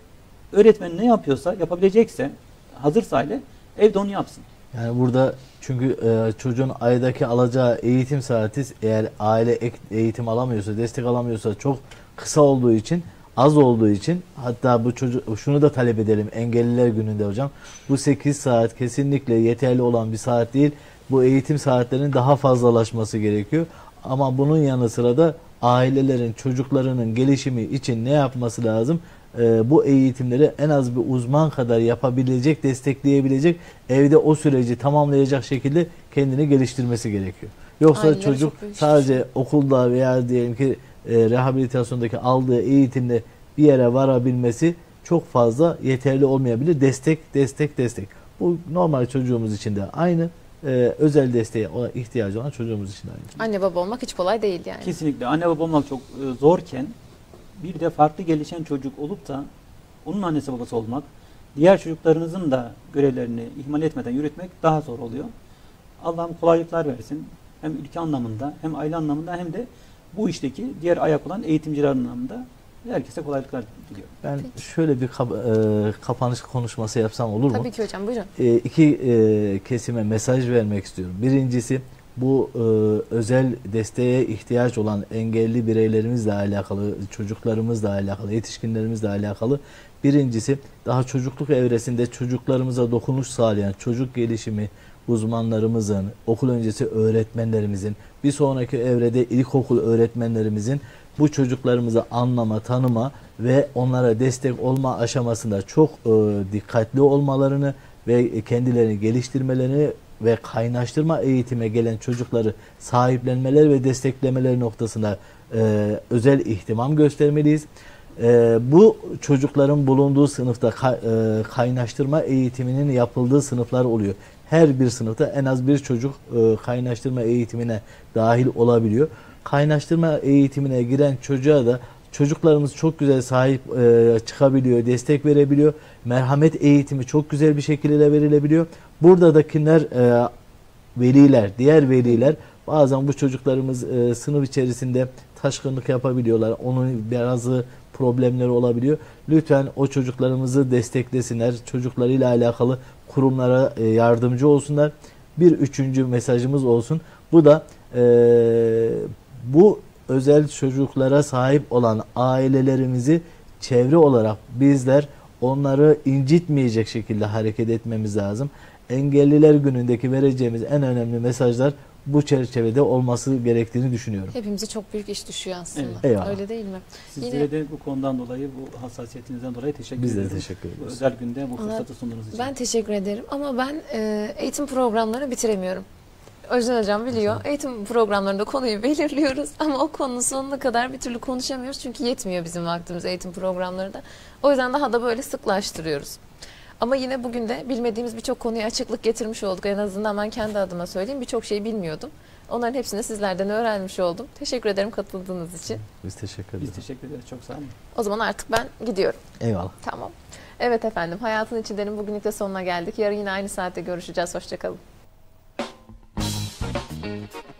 Öğretmen ne yapıyorsa, yapabilecekse, hazırsa aile evde onu yapsın. Yani burada çünkü e, çocuğun aydaki alacağı eğitim saati eğer aile ek, eğitim alamıyorsa, destek alamıyorsa çok kısa olduğu için, az olduğu için hatta bu çocuk şunu da talep edelim engelliler gününde hocam. Bu sekiz saat kesinlikle yeterli olan bir saat değil. Bu eğitim saatlerinin daha fazlalaşması gerekiyor. Ama bunun yanı sıra da ailelerin çocuklarının gelişimi için ne yapması lazım? E, bu eğitimleri en az bir uzman kadar yapabilecek, destekleyebilecek, evde o süreci tamamlayacak şekilde kendini geliştirmesi gerekiyor. Yoksa aynen, çocuk sadece okulda veya diyelim ki e, rehabilitasyondaki aldığı eğitimle bir yere varabilmesi çok fazla yeterli olmayabilir. Destek, destek, destek. Bu normal çocuğumuz için de aynı. Ee, özel desteğe ihtiyacı olan çocuğumuz için aynı. Anne baba olmak hiç kolay değil yani. Kesinlikle. Anne baba olmak çok e, zorken bir de farklı gelişen çocuk olup da onun annesi babası olmak, diğer çocuklarınızın da görevlerini ihmal etmeden yürütmek daha zor oluyor. Allah'ım kolaylıklar versin. Hem ülke anlamında, hem aile anlamında, hem de bu işteki diğer ayak olan eğitimciler anlamında herkese kolaylıklar diliyorum. Ben peki, şöyle bir kap e, kapanış konuşması yapsam olur mu? Tabii ki hocam, buyurun. E, iki e, kesime mesaj vermek istiyorum. Birincisi, bu e, özel desteğe ihtiyaç olan engelli bireylerimizle alakalı, çocuklarımızla alakalı, yetişkinlerimizle alakalı. Birincisi, daha çocukluk evresinde çocuklarımıza dokunuş sağlayan çocuk gelişimi uzmanlarımızın, okul öncesi öğretmenlerimizin, bir sonraki evrede ilkokul öğretmenlerimizin bu çocuklarımızı anlama, tanıma ve onlara destek olma aşamasında çok e, dikkatli olmalarını ve kendilerini geliştirmelerini ve kaynaştırma eğitime gelen çocukları sahiplenmeleri ve desteklemeleri noktasında e, özel ihtimam göstermeliyiz. E, bu çocukların bulunduğu sınıfta ka, e, kaynaştırma eğitiminin yapıldığı sınıflar oluyor. Her bir sınıfta en az bir çocuk e, kaynaştırma eğitimine dahil olabiliyor. Kaynaştırma eğitimine giren çocuğa da çocuklarımız çok güzel sahip e, çıkabiliyor, destek verebiliyor. Merhamet eğitimi çok güzel bir şekilde verilebiliyor. Buradadakiler, e, veliler, diğer veliler bazen bu çocuklarımız e, sınıf içerisinde taşkınlık yapabiliyorlar. Onun bazı problemleri olabiliyor. Lütfen o çocuklarımızı desteklesinler. Çocuklarıyla alakalı kurumlara e, yardımcı olsunlar. Bir üçüncü mesajımız olsun. Bu da e, bu özel çocuklara sahip olan ailelerimizi çevre olarak bizler onları incitmeyecek şekilde hareket etmemiz lazım. Engelliler günündeki vereceğimiz en önemli mesajlar bu çerçevede olması gerektiğini düşünüyorum. Hepimize çok büyük iş düşüyor aslında. Evet. Öyle değil mi? Sizlere yine de bu konudan dolayı, bu hassasiyetinizden dolayı teşekkür ederim. Biz de teşekkür ederiz. Bu özel günde bu fırsatı sunduğunuz için. Ben teşekkür ederim ama ben e, eğitim programlarını bitiremiyorum. Özden Hocam biliyor, eğitim programlarında konuyu belirliyoruz ama o konunun sonuna kadar bir türlü konuşamıyoruz çünkü yetmiyor bizim vaktimiz eğitim programlarında. O yüzden daha da böyle sıklaştırıyoruz. Ama yine bugün de bilmediğimiz birçok konuya açıklık getirmiş olduk. En azından ben kendi adıma söyleyeyim, birçok şeyi bilmiyordum. Onların hepsini sizlerden öğrenmiş oldum. Teşekkür ederim katıldığınız için. Biz teşekkür ederiz. Biz teşekkür ederiz. Çok sağ olun. O zaman artık ben gidiyorum. Eyvallah. Tamam. Evet efendim, Hayatın İçinde'nin bugünlük de sonuna geldik. Yarın yine aynı saatte görüşeceğiz. Hoşçakalın. Thank you.